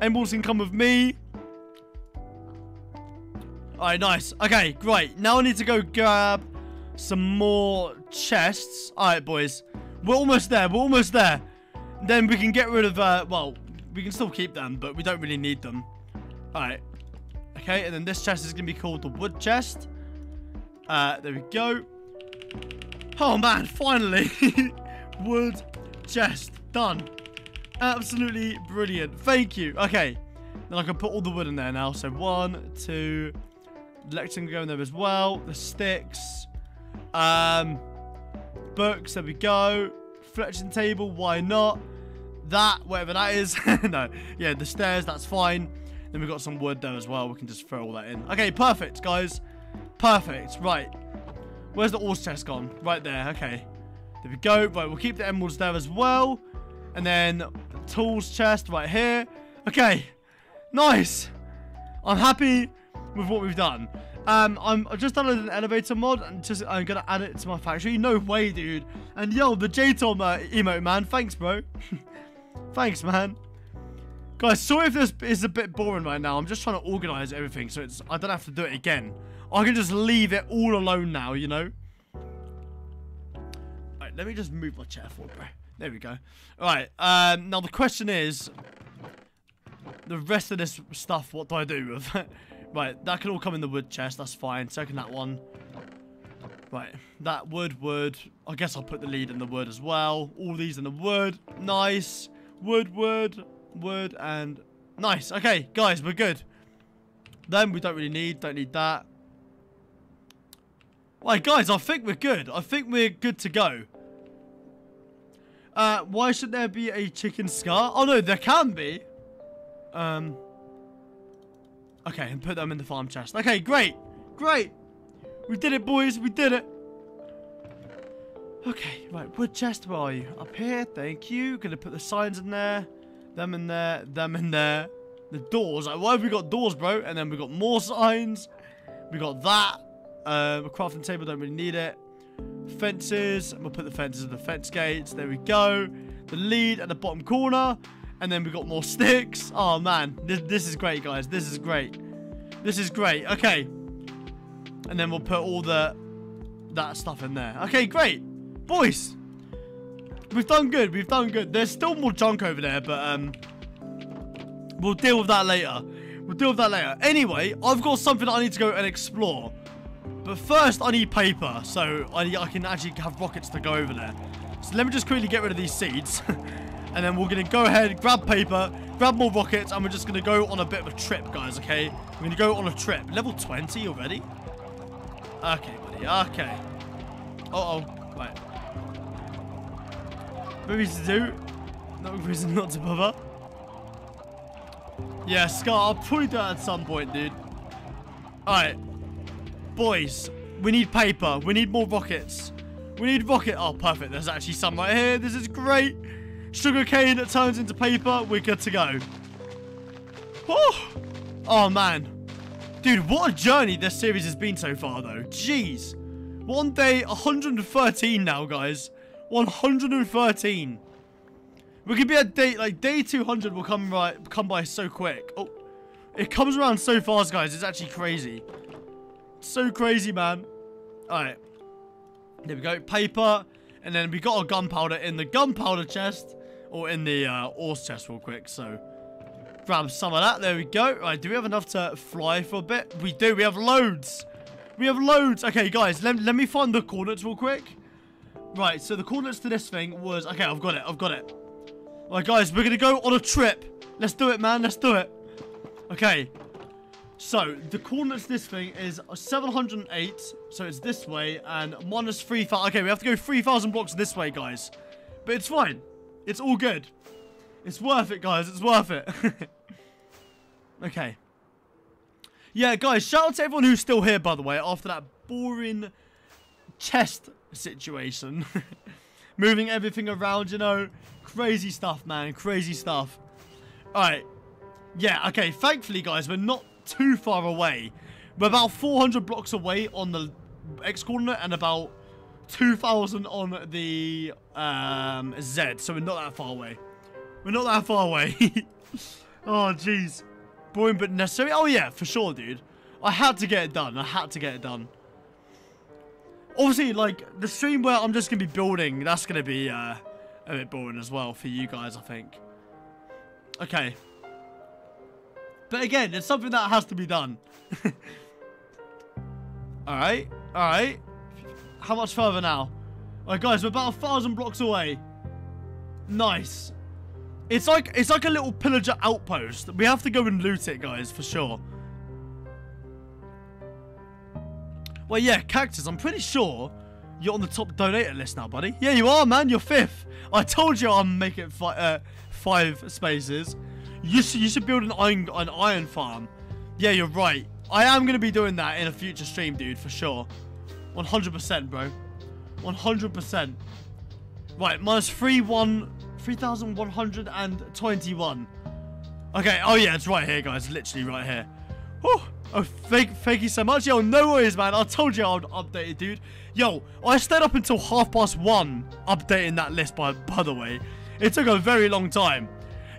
Emeralds can come with me. Alright, nice. Okay, great. Now I need to go grab some more chests. Alright, boys. We're almost there. We're almost there. Then we can get rid of, uh, well, we can still keep them, but we don't really need them. Alright. Okay, and then this chest is going to be called the wood chest. Uh, there we go. Oh, man, finally. Wood chest. Done. Absolutely brilliant. Thank you. Okay. Then I can put all the wood in there now. So, one, two... Lectern can go in there as well. The sticks. Um, books. There we go. Fletching table. Why not? That. Whatever that is. No. Yeah, the stairs. That's fine. Then we've got some wood there as well. We can just throw all that in. Okay, perfect, guys. Perfect. Right. Where's the ores chest gone? Right there. Okay. There we go. Right, we'll keep the emeralds there as well. And then the tools chest right here. Okay. Nice. I'm happy with what we've done. Um, I'm, I've just downloaded an elevator mod, and just I'm gonna add it to my factory. No way, dude. And yo, the J TON uh, emote, man. Thanks, bro. Thanks, man. Guys, sorry if this is a bit boring right now. I'm just trying to organize everything, so it's I don't have to do it again. I can just leave it all alone now, you know. Alright, let me just move my chair forward, bro. There we go. Alright, um, now the question is, the rest of this stuff, what do I do with? Right, that can all come in the wood chest. That's fine. Second that one. Right, that wood, wood. I guess I'll put the lead in the wood as well. All these in the wood. Nice. Wood, wood, wood, and... Nice. Okay, guys, we're good. Then we don't really need. Don't need that. Right, guys, I think we're good. I think we're good to go. Uh, why should there be a chicken scar? Oh, no, there can be. Um... Okay, and put them in the farm chest. Okay, great. Great. We did it, boys. We did it. Okay, right. Wood chest, where are you? Up here. Thank you. Gonna put the signs in there. Them in there. Them in there. The doors. Like, why have we got doors, bro? And then we got more signs. We got that. Um, a crafting table. Don't really need it. Fences. We'll put the fences in the fence gates. There we go. The lead at the bottom corner. And then we got more sticks. Oh, man. This, this is great, guys. This is great. This is great. Okay. And then we'll put all the... that stuff in there. Okay, great. Boys. We've done good. We've done good. There's still more junk over there, but... um, we'll deal with that later. We'll deal with that later. Anyway, I've got something that I need to go and explore. But first, I need paper. So, I, I can actually have rockets to go over there. So, let me just quickly get rid of these seeds. And then we're going to go ahead, grab paper, grab more rockets, and we're just going to go on a bit of a trip, guys, okay? We're going to go on a trip. Level twenty already? Okay, buddy. Okay. Uh-oh. Right. Maybe to do. No reason not to bother. Yeah, Scar, I'll probably do that at some point, dude. Alright. Boys, we need paper. We need more rockets. We need rocket. Oh, perfect. There's actually some right here. This is great. Sugar cane that turns into paper. We're good to go. Oh, oh man. Dude, what a journey this series has been so far, though. Jeez. One day, one hundred thirteen now, guys. one hundred thirteen. We could be at day, like, day two hundred will come right, come by so quick. Oh, it comes around so fast, guys. It's actually crazy. So crazy, man. All right. There we go. Paper. And then we got our gunpowder in the gunpowder chest. Or in the uh, ores chest real quick, so grab some of that. There we go. Right, do we have enough to fly for a bit? We do. We have loads. We have loads. Okay, guys, let, let me find the coordinates real quick. Right, so the coordinates to this thing was... Okay, I've got it. I've got it. All right, guys, we're going to go on a trip. Let's do it, man. Let's do it. Okay. So, the coordinates this thing is seven hundred eight, so it's this way, and minus three thousand. Okay, we have to go three thousand blocks this way, guys. But it's fine. It's all good. It's worth it, guys. It's worth it. Okay. Yeah, guys, shout out to everyone who's still here, by the way, after that boring chest situation. Moving everything around, you know. Crazy stuff, man. Crazy stuff. All right. Yeah, okay. Thankfully, guys, we're not... too far away. We're about four hundred blocks away on the X coordinate and about two thousand on the um, Z. So we're not that far away. We're not that far away. Oh, jeez. Boring but necessary. Oh, yeah, for sure, dude. I had to get it done. I had to get it done. Obviously, like, the stream where I'm just going to be building, that's going to be uh, a bit boring as well for you guys, I think. Okay. But again, it's something that has to be done. Alright, alright. How much further now? Alright, guys, we're about a thousand blocks away. Nice. It's like it's like a little pillager outpost. We have to go and loot it, guys, for sure. Well, yeah, Cactus, I'm pretty sure you're on the top donator list now, buddy. Yeah, you are, man. You're fifth. I told you I'll make it fi uh, five spaces. You should, you should build an iron, an iron farm. Yeah, you're right. I am going to be doing that in a future stream, dude, for sure. one hundred percent, bro. one hundred percent. Right, minus three thousand one hundred twenty-one. Okay, oh yeah, it's right here, guys. Literally right here. Oh, oh thank, thank you so much. Yo, no worries, man. I told you I would update it, dude. Yo, I stayed up until half past one updating that list, by, by the way. It took a very long time.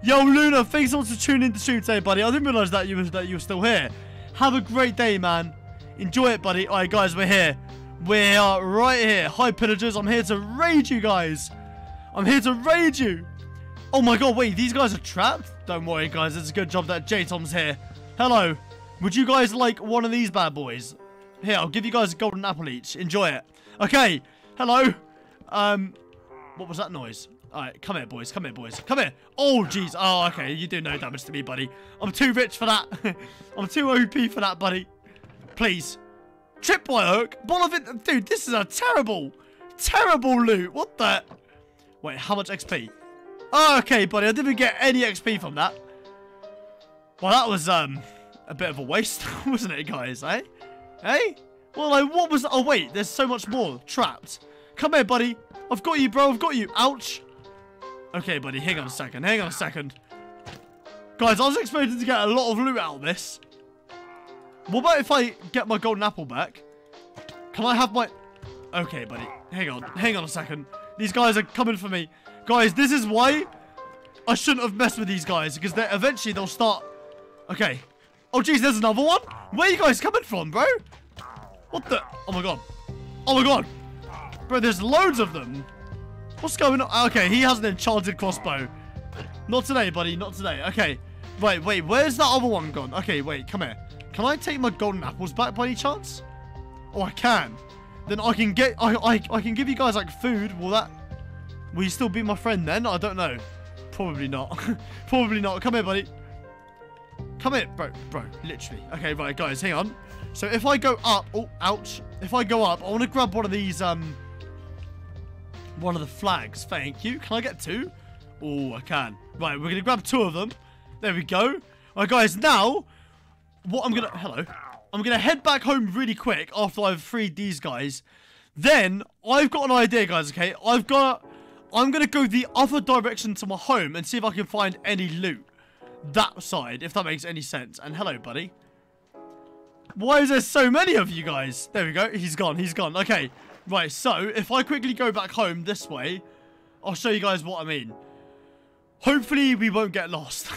Yo, Luna, thanks so much for tuning in to stream today, buddy. I didn't realize that you, was, that you were still here. Have a great day, man. Enjoy it, buddy. All right, guys, we're here. We are right here. Hi, Pillagers. I'm here to raid you guys. I'm here to raid you. Oh, my God. Wait, these guys are trapped? Don't worry, guys. It's a good job that J Tom's here. Hello. Would you guys like one of these bad boys? Here, I'll give you guys a golden apple each. Enjoy it. Okay. Hello. Um, what was that noise? All right. Come here, boys. Come here, boys. Come here. Oh, jeez. Oh, okay. You do no damage to me, buddy. I'm too rich for that. I'm too O P for that, buddy. Please. Tripwire hook? Bolavin? Dude, this is a terrible, terrible loot. What the? Wait, how much X P? Oh, okay, buddy. I didn't get any X P from that. Well, that was um a bit of a waste, wasn't it, guys? Eh? Eh? Well, like, what was... Oh, wait. There's so much more. Trapped. Come here, buddy. I've got you, bro. I've got you. Ouch. Okay, buddy. Hang on a second. Hang on a second. Guys, I was expecting to get a lot of loot out of this. What about if I get my golden apple back? Can I have my... Okay, buddy. Hang on. Hang on a second. These guys are coming for me. Guys, this is why I shouldn't have messed with these guys. Because they eventually they'll start... Okay. Oh, jeez. There's another one? Where are you guys coming from, bro? What the... Oh, my God. Oh, my God. Bro, there's loads of them. What's going on? Okay, he has an enchanted crossbow. Not today, buddy. Not today. Okay. Right, wait. Where's that other one gone? Okay, wait. Come here. Can I take my golden apples back by any chance? Oh, I can. Then I can get... I, I, I can give you guys, like, food. Will that... Will you still be my friend then? I don't know. Probably not. Probably not. Come here, buddy. Come here. Bro, bro. Literally. Okay, right, guys. Hang on. So, if I go up... Oh, ouch. If I go up, I want to grab one of these, um... one of the flags. Thank you. Can I get two? Oh, I can. Right, we're going to grab two of them. There we go. All right, guys. Now... What I'm gonna... Hello. I'm gonna head back home really quick after I've freed these guys. Then, I've got an idea, guys, okay? I've got... I'm gonna go the other direction to my home and see if I can find any loot. That side, if that makes any sense. And hello, buddy. Why is there so many of you guys? There we go. He's gone. He's gone. Okay. Right, so, if I quickly go back home this way, I'll show you guys what I mean. Hopefully, we won't get lost.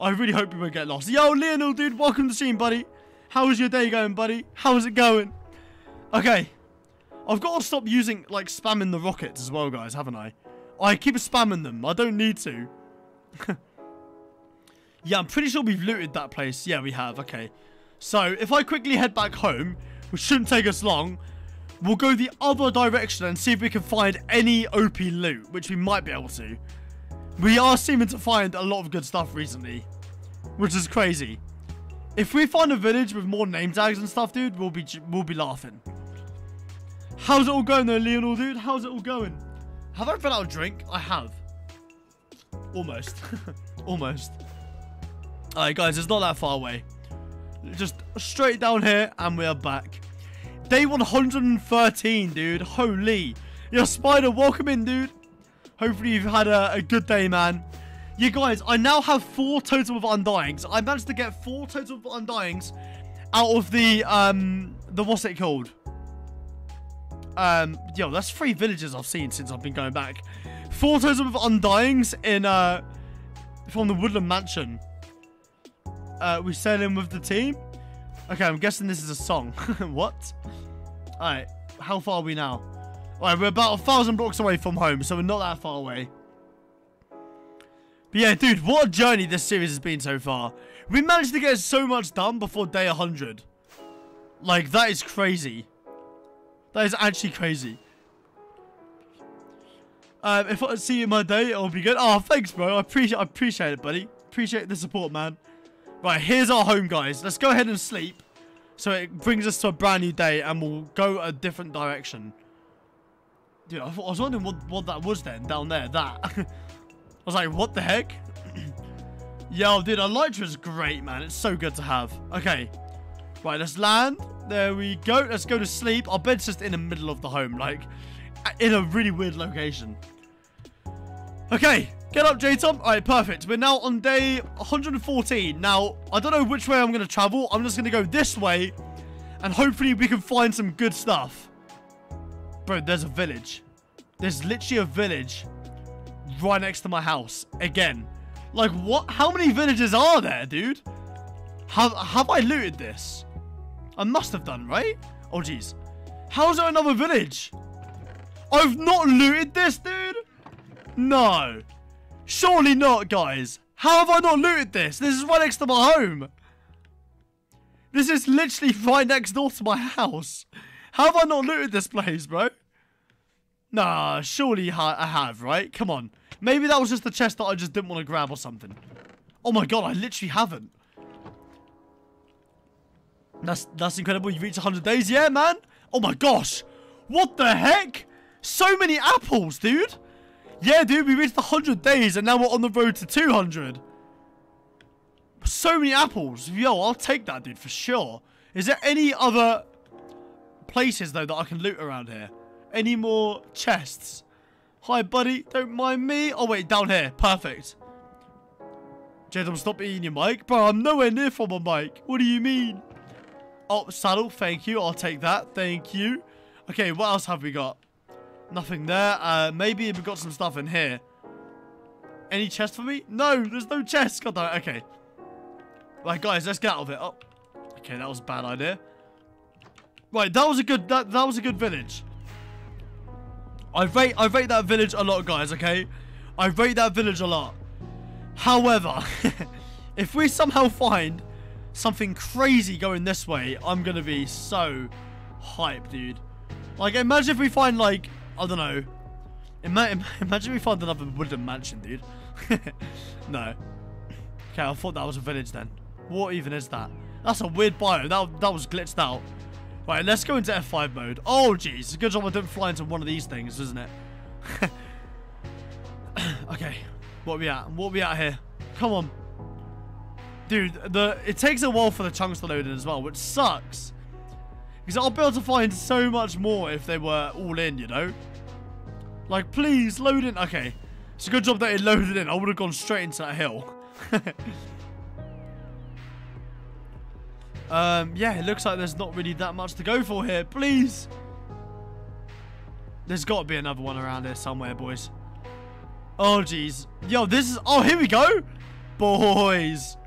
I really hope we won't get lost. Yo, Lionel, dude, welcome to the stream, buddy. How is your day going, buddy? How is it going? Okay. I've got to stop using, like, spamming the rockets as well, guys, haven't I? I keep spamming them. I don't need to. Yeah, I'm pretty sure we've looted that place. Yeah, we have. Okay. So, if I quickly head back home, which shouldn't take us long, we'll go the other direction and see if we can find any O P loot, which we might be able to. We are seeming to find a lot of good stuff recently, which is crazy. If we find a village with more name tags and stuff, dude, we'll be we'll be laughing. How's it all going though, Lionel, dude? How's it all going? Have I filled out a drink? I have. Almost. Almost. All right, guys, it's not that far away. Just straight down here, and we are back. Day one hundred thirteen, dude. Holy. Yo, Spider, welcome in, dude. Hopefully, you've had a, a good day, man. You guys, I now have four total of Undyings. I managed to get four total of Undyings out of the, um, the, what's it called? Um, yo, that's three villages I've seen since I've been going back. Four total of Undyings in, uh, from the Woodland Mansion. Uh, we sail in with the team. Okay, I'm guessing this is a song. What? All right, how far are we now? Alright, we're about a thousand blocks away from home, so we're not that far away. But yeah, dude, what a journey this series has been so far. We managed to get so much done before day one hundred. Like, that is crazy. That is actually crazy. Um, if I see you in my day, it'll be good. Oh, thanks, bro. I appreciate, I appreciate it, buddy. Appreciate the support, man. Right, here's our home, guys. Let's go ahead and sleep. So it brings us to a brand new day, and we'll go a different direction. Dude, I, thought, I was wondering what, what that was then, down there, that. I was like, what the heck? Yo, dude, Elytra's great, man. It's so good to have. Okay. Right, let's land. There we go. Let's go to sleep. Our bed's just in the middle of the home, like, in a really weird location. Okay, get up, J T O N. All right, perfect. We're now on day one hundred fourteen. Now, I don't know which way I'm going to travel. I'm just going to go this way, and hopefully we can find some good stuff. Bro, there's a village. There's literally a village right next to my house. Again. Like, what? How many villages are there, dude? Have, have I looted this? I must have done, right? Oh, jeez. How is there another village? I've not looted this, dude. No. Surely not, guys. How have I not looted this? This is right next to my home. This is literally right next door to my house. How have I not looted this place, bro? Nah, surely I have, right? Come on. Maybe that was just the chest that I just didn't want to grab or something. Oh my god, I literally haven't. That's, that's incredible. You reached one hundred days, yeah, man? Oh my gosh. What the heck? So many apples, dude. Yeah, dude, we reached one hundred days and now we're on the road to two hundred. So many apples. Yo, I'll take that, dude, for sure. Is there any other places, though, that I can loot around here? Any more chests? Hi, buddy. Don't mind me. Oh, wait, down here. Perfect. J T O N, stop eating your mic. Bro, I'm nowhere near from my mic. What do you mean? Oh, saddle. Thank you. I'll take that. Thank you. Okay, what else have we got? Nothing there. Uh, maybe we've got some stuff in here. Any chest for me? No, there's no chest. God damn it. Okay. Right, guys, let's get out of it. Oh, okay, that was a bad idea. Right, that was a good. That that was a good village. I rate I rate that village a lot, guys. Okay, I rate that village a lot. However, if we somehow find something crazy going this way, I'm gonna be so hyped, dude. Like, imagine if we find, like, I don't know. Ima imagine we find another Woodland Mansion, dude. No. Okay, I thought that was a village then. What even is that? That's a weird biome. That, that was glitched out. Right, let's go into F five mode. Oh, jeez. Good job I didn't fly into one of these things, isn't it? Okay. What are we at? What are we at here? Come on. Dude, the it takes a while for the chunks to load in as well, which sucks. Because I'll be able to find so much more if they were all in, you know? Like, please, load in. Okay. It's a good job that it loaded in. I would have gone straight into that hill. um, yeah, it looks like there's not really that much to go for here. Please. There's got to be another one around here somewhere, boys. Oh, jeez. Yo, this is... Oh, here we go. Boys.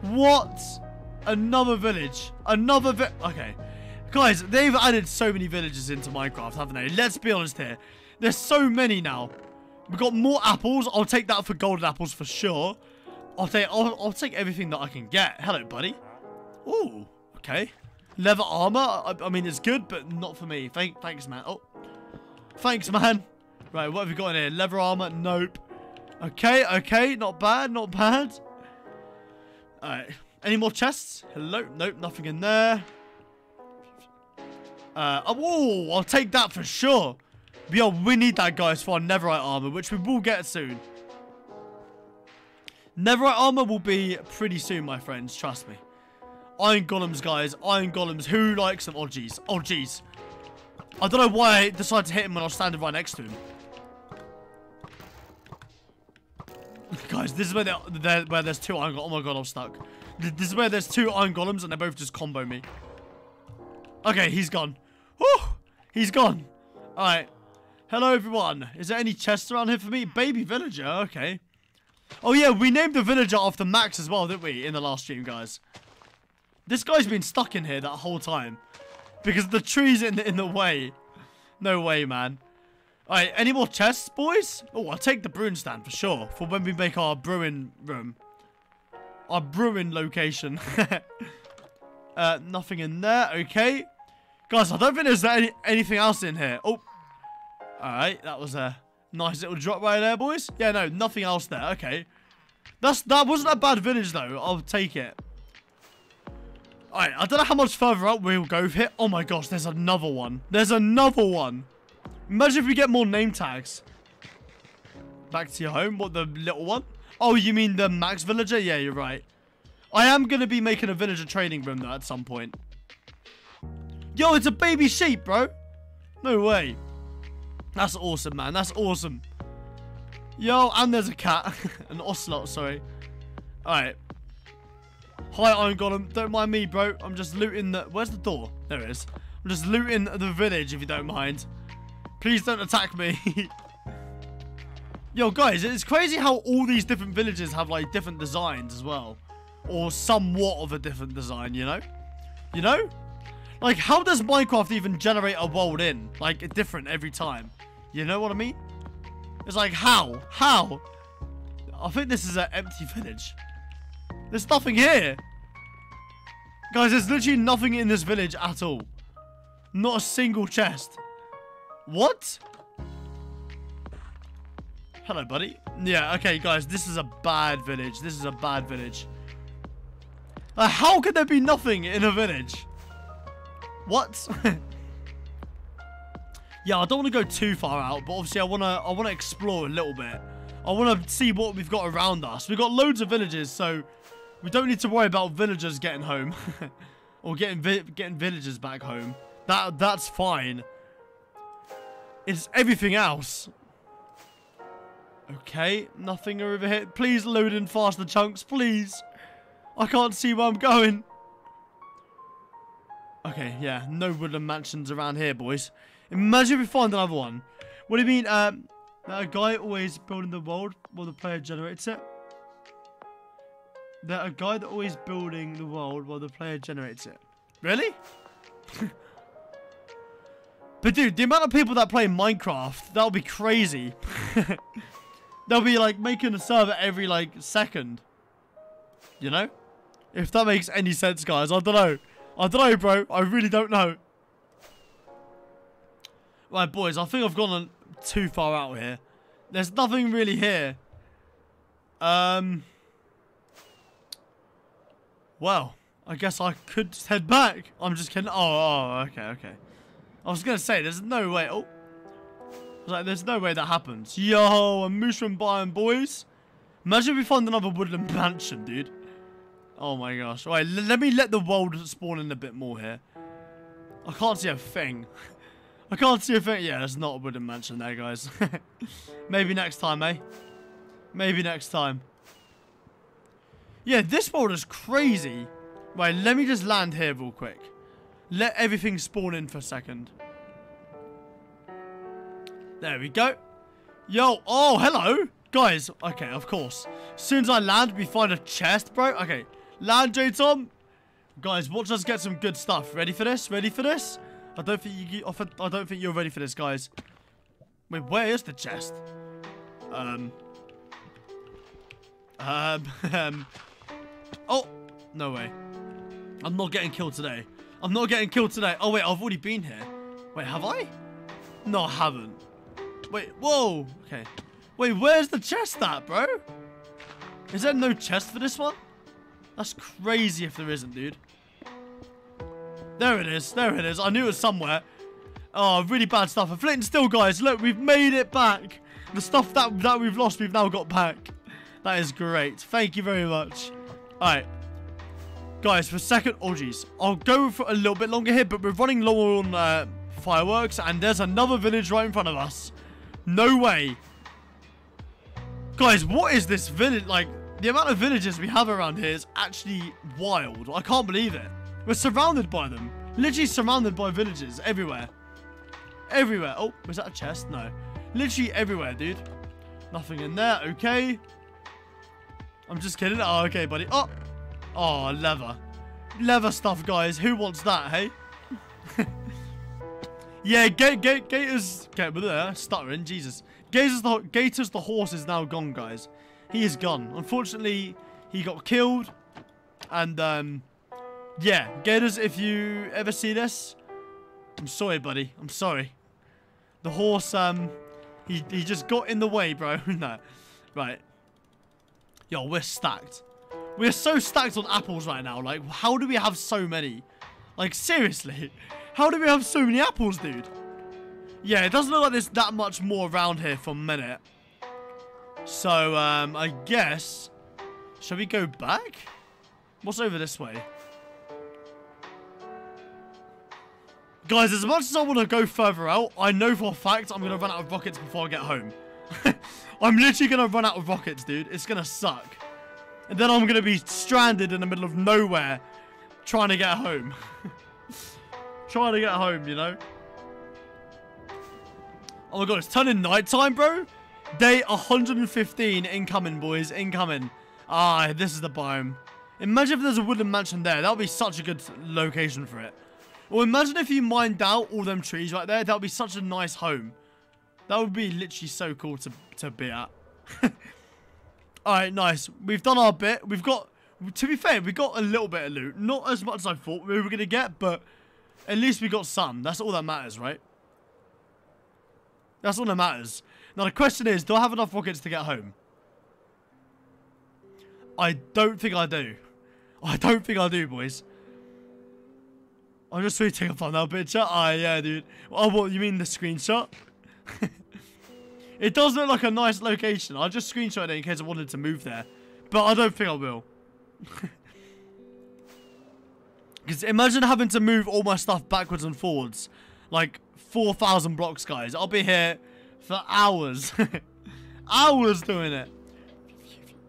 What? Another village. Another vi... Okay. Guys, they've added so many villages into Minecraft, haven't they? Let's be honest here. There's so many now. We've got more apples. I'll take that for golden apples for sure. I'll take, I'll, I'll take everything that I can get. Hello, buddy. Ooh, okay. Leather armor. I, I mean, it's good, but not for me. Thank, thanks, man. Oh, thanks, man. Right, what have we got in here? Leather armor. Nope. Okay, okay. Not bad, not bad. All right. Any more chests? Hello? Nope, nothing in there. Uh, oh, I'll take that for sure. Yo, we need that, guys, for our Netherite armor, which we will get soon. Netherite armor will be pretty soon, my friends. Trust me. Iron golems, guys. Iron golems. Who likes them? Oh, jeez. Oh, jeez. I don't know why I decided to hit him when I was standing right next to him. Guys, this is where, they're, they're, where there's two iron golems. Oh, my God, I'm stuck. This is where there's two iron golems, and they both just combo me. Okay, he's gone. Whew, he's gone. All right. Hello, everyone. Is there any chests around here for me? Baby villager. Okay. Oh, yeah. We named the villager after Max as well, didn't we? In the last stream, guys. This guy's been stuck in here that whole time. Because the tree's in the, in the way. No way, man. All right. Any more chests, boys? Oh, I'll take the brewing stand for sure. For when we make our brewing room. Our brewing location. uh, nothing in there. Okay. Guys, I don't think there's any, anything else in here. Oh. Alright, that was a nice little drop right there, boys. Yeah, no, nothing else there. Okay. That's that wasn't a bad village, though. I'll take it. Alright, I don't know how much further up we'll go here. Oh my gosh, there's another one. There's another one. Imagine if we get more name tags. Back to your home. What, the little one? Oh, you mean the Max villager? Yeah, you're right. I am going to be making a villager training room, though, at some point. Yo, it's a baby sheep, bro. No way. That's awesome, man. That's awesome. Yo, and there's a cat. An ocelot, sorry. Alright. Hi, Iron Golem. Don't mind me, bro. I'm just looting the... Where's the door? There it is. I'm just looting the village, if you don't mind. Please don't attack me. Yo, guys, it's crazy how all these different villages have, like, different designs as well. Or somewhat of a different design, you know? You know? Like, how does Minecraft even generate a world in? Like, different every time. You know what I mean? It's like, how? How? I think this is an empty village. There's nothing here. Guys, there's literally nothing in this village at all. Not a single chest. What? Hello, buddy. Yeah, okay, guys, this is a bad village. This is a bad village. Uh, how could there be nothing in a village? What? Yeah, I don't want to go too far out, but obviously I want to I want to explore a little bit. I want to see what we've got around us. We've got loads of villages, so we don't need to worry about villagers getting home. Or getting vi getting villagers back home. That That's fine. It's everything else. Okay, nothing over here. Please load in faster, chunks, please. I can't see where I'm going. Okay, yeah, no woodland mansions around here, boys. Imagine if we find another one. What do you mean, um, that a guy always building the world while the player generates it? That a guy that always building the world while the player generates it. Really? But dude, the amount of people that play Minecraft, that'll be crazy. They'll be like making a server every like second. You know? If that makes any sense, guys, I don't know. I don't know, bro. I really don't know. Right, boys, I think I've gone too far out here. There's nothing really here. Um. Well, I guess I could head back. I'm just kidding. Oh, oh okay, okay. I was going to say, there's no way. Oh. I was like, there's no way that happens. Yo, a mushroom biome, boys. Imagine if we find another woodland mansion, dude. Oh my gosh. Alright, let me let the world spawn in a bit more here. I can't see a thing. I can't see a thing. Yeah, there's not a wooden mansion there, guys. Maybe next time, eh? Maybe next time. Yeah, this world is crazy. Right, let me just land here real quick. Let everything spawn in for a second. There we go. Yo, oh, hello. Guys, okay, of course. As soon as I land, we find a chest, bro. Okay, land, J Tom. Guys, watch us get some good stuff. Ready for this? Ready for this? I don't think you. I don't think you're ready for this, guys. Wait, where is the chest? Um. Um. um oh, no way. I'm not getting killed today. I'm not getting killed today. Oh wait, I've already been here. Wait, have I? No, I haven't. Wait. Whoa. Okay. Wait, where's the chest at, bro? Is there no chest for this one? That's crazy if there isn't, dude. There it is. There it is. I knew it was somewhere. Oh, really bad stuff. I'm flitting still, guys. Look, we've made it back. The stuff that, that we've lost, we've now got back. That is great. Thank you very much. All right. Guys, for a second... Oh, geez. I'll go for a little bit longer here, but we're running low on uh, fireworks, and there's another village right in front of us. No way. Guys, what is this village? Like, the amount of villages we have around here is actually wild. I can't believe it. We're surrounded by them. Literally surrounded by villages everywhere. Everywhere. Oh, was that a chest? No. Literally everywhere, dude. Nothing in there. Okay. I'm just kidding. Oh, okay, buddy. Oh. Oh, leather. Leather stuff, guys. Who wants that, hey? Yeah, Gators... Get, get, get, stuttering. Jesus. Gators the, Gators the horse is now gone, guys. He is gone. Unfortunately, he got killed. And, um... yeah, Gators, if you ever see this, I'm sorry, buddy. I'm sorry. The horse, um, he, he just got in the way, bro. No. Right. Yo, we're stacked. We're so stacked on apples right now. Like, how do we have so many? Like, seriously. How do we have so many apples, dude? Yeah, it doesn't look like there's that much more around here for a minute. So, um, I guess... shall we go back? What's over this way? Guys, as much as I want to go further out, I know for a fact I'm going to run out of rockets before I get home. I'm literally going to run out of rockets, dude. It's going to suck. And then I'm going to be stranded in the middle of nowhere trying to get home. Trying to get home, you know? Oh my god, it's turning nighttime, bro. Day one hundred fifteen incoming, boys. Incoming. Ah, this is the biome. Imagine if there's a woodland mansion there. That would be such a good location for it. Or imagine if you mined out all them trees right there. That would be such a nice home. That would be literally so cool to, to be at. Alright, nice. We've done our bit. We've got... To be fair, we got a little bit of loot. Not as much as I thought we were going to get, but at least we got some. That's all that matters, right? That's all that matters. Now, the question is, do I have enough rockets to get home? I don't think I do. I don't think I do, boys. I'm just really taking fun now, picture. Ah, yeah, dude. Oh, what, you mean the screenshot? It does look like a nice location. I just screenshot it in case I wanted to move there. But I don't think I will. Because imagine having to move all my stuff backwards and forwards. Like, four thousand blocks, guys. I'll be here for hours. Hours doing it.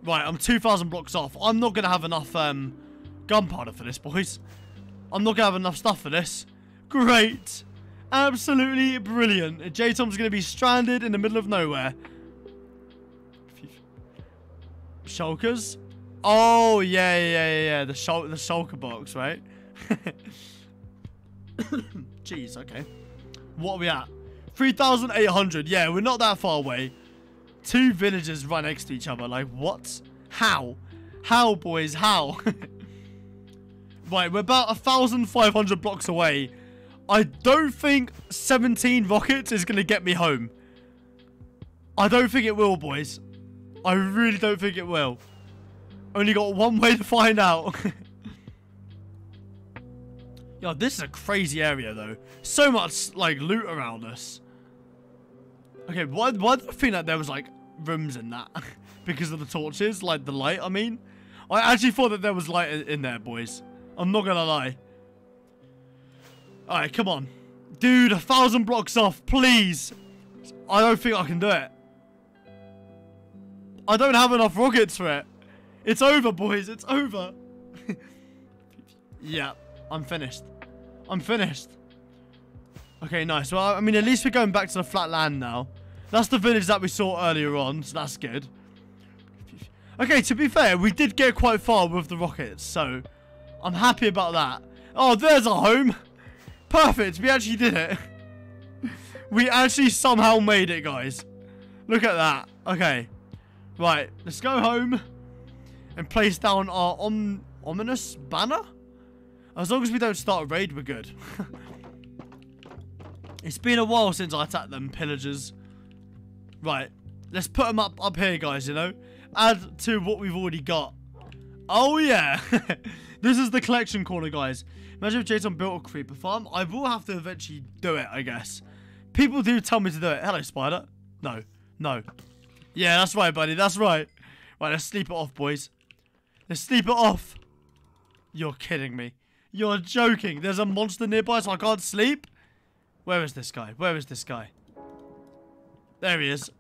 Right, I'm two thousand blocks off. I'm not going to have enough um, gunpowder for this, boys. I'm not going to have enough stuff for this. Great. Absolutely brilliant. J Tom's going to be stranded in the middle of nowhere. Shulkers? Oh, yeah, yeah, yeah. The, shul the shulker box, right? Jeez, okay. What are we at? three thousand eight hundred. Yeah, we're not that far away. Two villages right next to each other. Like, what? How? How, boys? How? Right, we're about one thousand five hundred blocks away. I don't think seventeen rockets is going to get me home. I don't think it will, boys. I really don't think it will. Only got one way to find out. Yo, this is a crazy area, though. So much, like, loot around us. Okay, why, why did I think that there was, like, rooms in that? Because of the torches, like, the light, I mean. I actually thought that there was light in there, boys. I'm not gonna lie. Alright, come on. Dude, a thousand blocks off, please. I don't think I can do it. I don't have enough rockets for it. It's over, boys. It's over. Yeah, I'm finished. I'm finished. Okay, nice. Well, I mean, at least we're going back to the flat land now. That's the village that we saw earlier on, so that's good. Okay, to be fair, we did get quite far with the rockets, so I'm happy about that. Oh, there's our home. Perfect. We actually did it. We actually somehow made it, guys. Look at that. Okay. Right, let's go home and place down our om ominous banner. As long as we don't start a raid, we're good. It's been a while since I attacked them pillagers. Right, let's put them up, up here, guys, you know. Add to what we've already got. Oh, yeah. This is the collection corner, guys. Imagine if J T O N built a creeper farm. I will have to eventually do it, I guess. People do tell me to do it. Hello, spider. No, no. Yeah, that's right, buddy. That's right. Right, let's sleep it off, boys. Let's sleep it off. You're kidding me. You're joking. There's a monster nearby, so I can't sleep? Where is this guy? Where is this guy? There he is.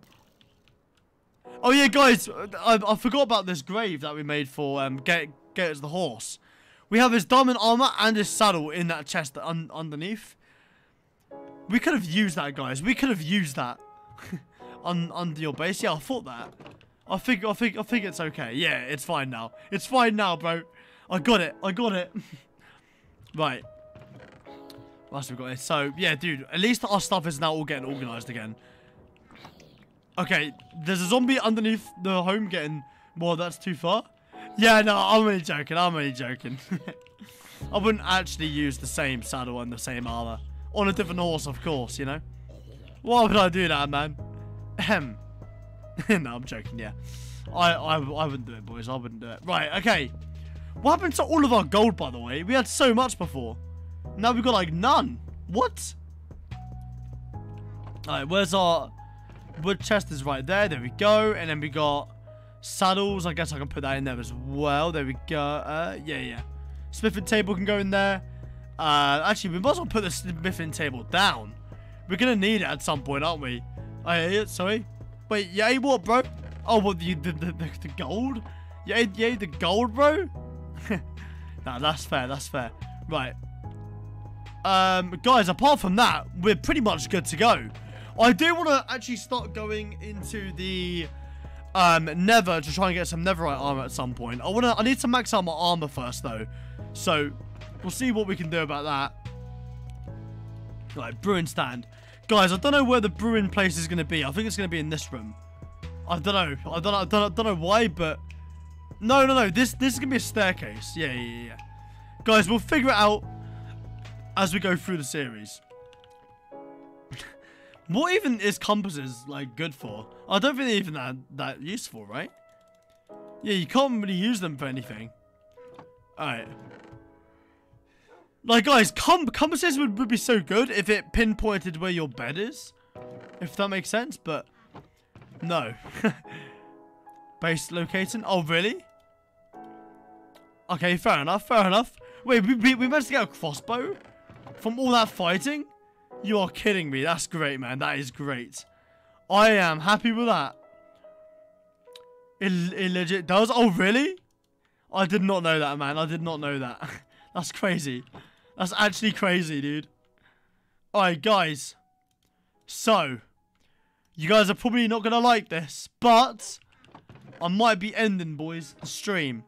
Oh, yeah, guys. I, I forgot about this grave that we made for um, Gators the horse. We have his diamond armor and his saddle in that chest un underneath. We could have used that, guys. We could have used that. un under your base. Yeah, I thought that. I think, I think, I think it's okay. Yeah, it's fine now. It's fine now, bro. I got it. I got it. Right. What else have we got here? So, yeah, dude. At least our stuff is now all getting organized again. Okay. There's a zombie underneath the home getting... Well, that's too far. Yeah, no, I'm only joking. I'm only joking. I wouldn't actually use the same saddle and the same armor. On a different horse, of course, you know? Why would I do that, man? Ahem. No, I'm joking, yeah. I, I, I wouldn't do it, boys. I wouldn't do it. Right, okay. What happened to all of our gold, by the way? We had so much before. Now we've got, like, none. What? Alright, where's our... Wood chest is right there. There we go. And then we got saddles. I guess I can put that in there as well. There we go. Uh, yeah, yeah. Smithing table can go in there. Uh, actually, we might as well put the smithing table down. We're going to need it at some point, aren't we? Uh, yeah, sorry. Wait, you ate what, bro? Oh, what, you did the, the, the gold? You ate, you ate the gold, bro? Nah, that's fair, that's fair. Right. Um, guys, apart from that, we're pretty much good to go. I do want to actually start going into the um, nether to try and get some netherite armor at some point. I want to. I need to max out my armor first, though. So, we'll see what we can do about that. Right, brewing stand. Guys, I don't know where the brewing place is going to be. I think it's going to be in this room. I don't know. I don't know, I don't, I don't know why, but... No, no, no. This this is going to be a staircase. Yeah, yeah, yeah. Guys, we'll figure it out as we go through the series. What even is compasses, like, good for? I don't think they're even that, that useful, right? Yeah, you can't really use them for anything. Alright. Like, guys, com compasses would, would be so good if it pinpointed where your bed is. If that makes sense, but... No. Base locating? Oh, really? Okay, fair enough, fair enough. Wait, we, we, we managed to get a crossbow? From all that fighting? You are kidding me. That's great, man. That is great. I am happy with that. It, it legit does. Oh, really? I did not know that, man. I did not know that. That's crazy. That's actually crazy, dude. Alright, guys. So, you guys are probably not going to like this, but I might be ending, boys, the stream.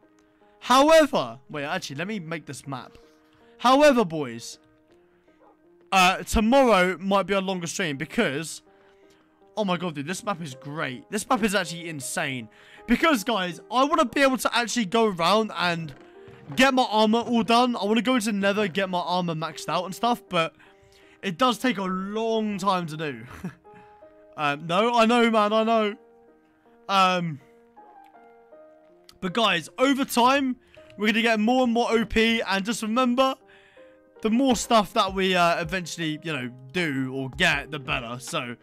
However, wait, actually, let me make this map. However, boys... Uh, tomorrow might be a longer stream because... Oh my god, dude, this map is great. This map is actually insane. Because, guys, I want to be able to actually go around and get my armor all done. I want to go into Nether, get my armor maxed out and stuff, but it does take a long time to do. um, no, I know, man, I know. Um, but, guys, over time, we're going to get more and more O P, and just remember... The more stuff that we uh, eventually, you know, do or get, the better. So,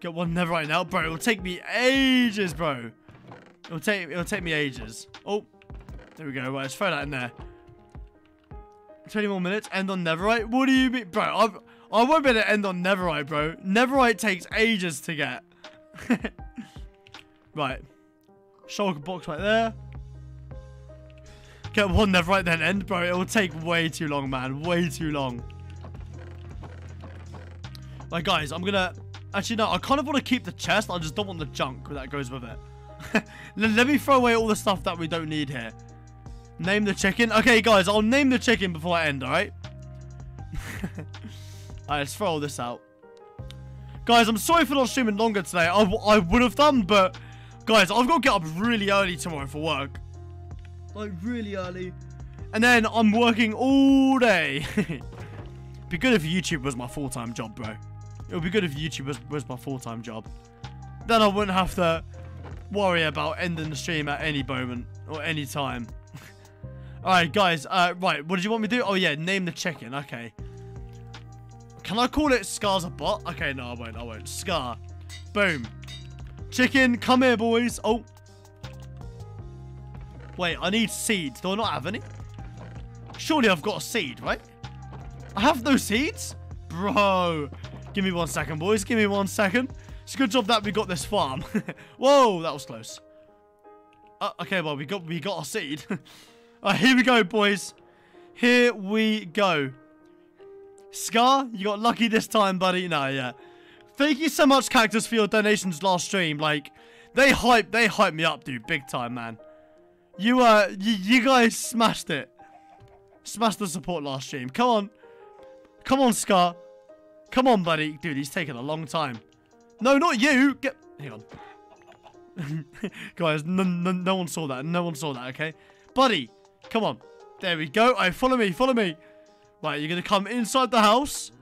get one never right now. Bro, it'll take me ages, bro. It'll take it'll take me ages. Oh, there we go. Right, let's throw that in there. twenty more minutes. End on Netherite. What do you mean? Bro, I I won't be able to end on Netherite, bro. Netherite takes ages to get. Right. Shulker box right there. Get one never right then end, bro. It will take way too long, man. Way too long. Like, guys, I'm going to... Actually, no. I kind of want to keep the chest. I just don't want the junk that goes with it. Let me throw away all the stuff that we don't need here. Name the chicken. Okay, guys. I'll name the chicken before I end, all right? All right, let's throw all this out. Guys, I'm sorry for not streaming longer today. I, I would have done, but... Guys, I've got to get up really early tomorrow for work. Like, really early. And then I'm working all day. Be good if YouTube was my full-time job, bro. It would be good if YouTube was, was my full-time job. Then I wouldn't have to worry about ending the stream at any moment or any time. Alright, guys. Uh, right, what did you want me to do? Oh, yeah, name the chicken. Okay. Can I call it Scar's a bot? Okay, no, I won't. I won't. Scar. Boom. Chicken, come here, boys. Oh. Wait, I need seeds. Do I not have any? Surely I've got a seed, right? I have no seeds? Bro. Give me one second, boys. Give me one second. It's a good job that we got this farm. Whoa, that was close. Uh, okay, well, we got we got a seed. Alright, here we go, boys. Here we go. Scar, you got lucky this time, buddy. No, yeah. Thank you so much, Cactus, for your donations last stream. Like, they hyped, they hyped me up, dude. Big time, man. You, uh, you, you guys smashed it. Smashed the support last stream. Come on. Come on, Scar. Come on, buddy. Dude, he's taking a long time. No, not you. Get... Hang on. Guys, no, no, no one saw that. No one saw that, okay? Buddy, come on. There we go. Alright, follow me. Follow me. Right, you're going to come inside the house.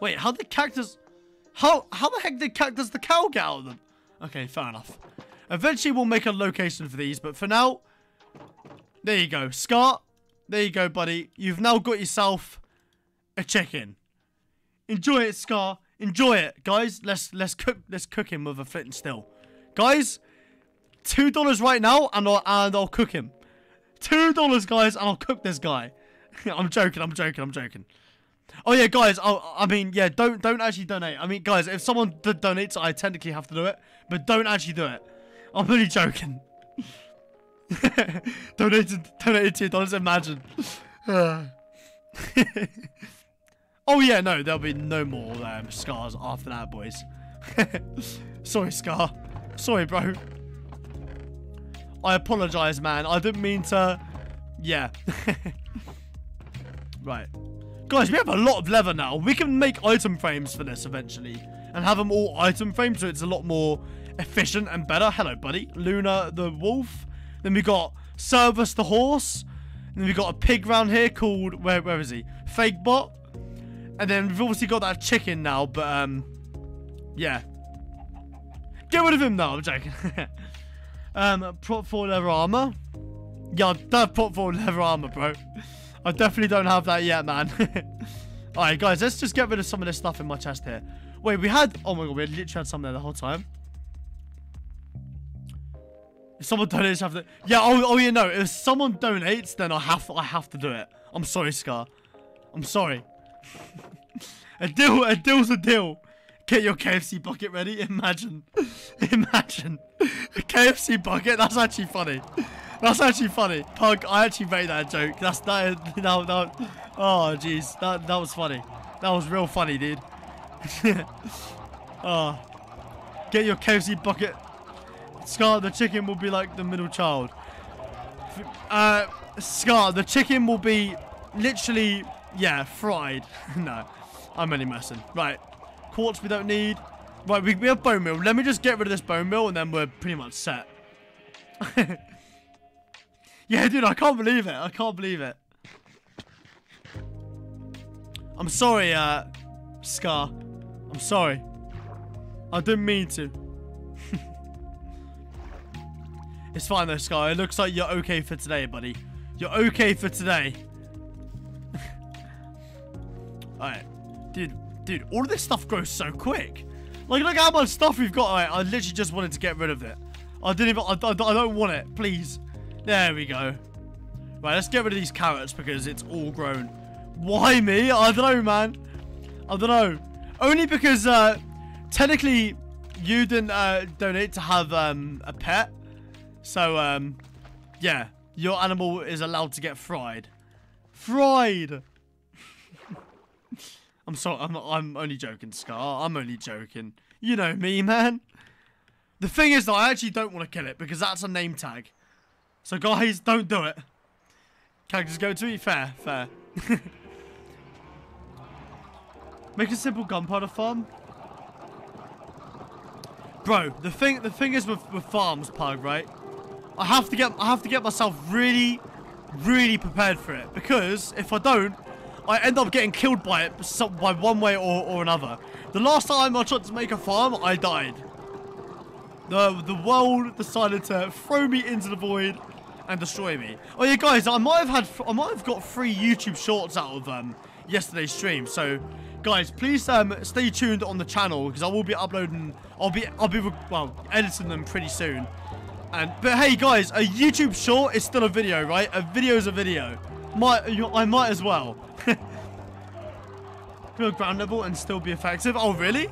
Wait, how did Cactus... How, how the heck did Cactus the cow get out of them? Okay, fair enough. Eventually, we'll make a location for these, but for now, there you go. Scar, there you go, buddy. You've now got yourself a chicken. Enjoy it, Scar. Enjoy it, guys. Let's let's cook let's cook him with a flint and steel, guys. Two dollars right now, and I'll and I'll cook him. Two dollars, guys, and I'll cook this guy. I'm joking. I'm joking. I'm joking. Oh yeah, guys. Oh, I mean, yeah. Don't don't actually donate. I mean, guys, if someone donates, I technically have to do it, but don't actually do it. I'm only joking. donated, donated two dollars. Imagine. Uh. Oh yeah, no, there'll be no more um, scars after that, boys. Sorry, Scar. Sorry, bro. I apologize, man. I didn't mean to. Yeah. Right. Guys, we have a lot of leather now. We can make item frames for this eventually. And have them all item framed so it's a lot more efficient and better. Hello, buddy. Luna the wolf. Then we got Service the horse. And then we got a pig round here called... Where, where is he? Fake bot. And then we've obviously got that chicken now, but... um, yeah. Get rid of him now. I'm joking. um, prop for leather armor. Yeah, I don't have prop for leather armor, bro. I definitely don't have that yet, man. Alright, guys, let's just get rid of some of this stuff in my chest here. Wait, we had... Oh, my God, we literally had some there the whole time. If someone donates, I have to... Yeah, oh, oh yeah, no. If someone donates, then I have, I have to do it. I'm sorry, Scar. I'm sorry. a deal, a deal's a deal. Get your K F C bucket ready. Imagine. Imagine. A K F C bucket? That's actually funny. That's actually funny. Pug, I actually made that joke. That's that. No, no. Oh, jeez. That, that was funny. That was real funny, dude. Oh. Get your K F C bucket. Scar, the chicken will be like the middle child. Uh, Scar, the chicken will be literally, yeah, fried. No. I'm only messing. Right. Quartz we don't need. Right, we, we have bone meal. Let me just get rid of this bone meal and then we're pretty much set. Yeah, dude, I can't believe it. I can't believe it. I'm sorry, uh, Scar. I'm sorry. I didn't mean to. It's fine, though, Scar. It looks like you're okay for today, buddy. You're okay for today. Alright. Dude, dude, all of this stuff grows so quick. Like, look how much stuff we've got. All right, I literally just wanted to get rid of it. I didn't even... I, I, I don't want it. Please. There we go. Right, let's get rid of these carrots because it's all grown. Why me? I don't know, man. I don't know. Only because, uh, technically, you didn't uh, donate to have um, a pet. So, um, yeah. Your animal is allowed to get fried. Fried! I'm sorry. I'm, I'm only joking, Scar. I'm only joking. You know me, man. The thing is, though, I actually don't want to kill it because that's a name tag. So, guys, don't do it. Characters go to eat. Fair, fair. Make a simple gunpowder farm. Bro, the thing, the thing is with, with farms, Pug, right? I have to get, I have to get myself really, really prepared for it because if I don't, I end up getting killed by it some, by one way or, or another. The last time I tried to make a farm, I died. The, the world decided to throw me into the void and destroy me. Oh yeah, guys, I might have had, I might have got free YouTube shorts out of um, yesterday's stream. So, guys, please um, stay tuned on the channel because I will be uploading, I'll be, I'll be, well, editing them pretty soon. And but hey, guys, a YouTube short is still a video, right? A video is a video. Might, I might as well. Go ground level and still be effective. Oh really?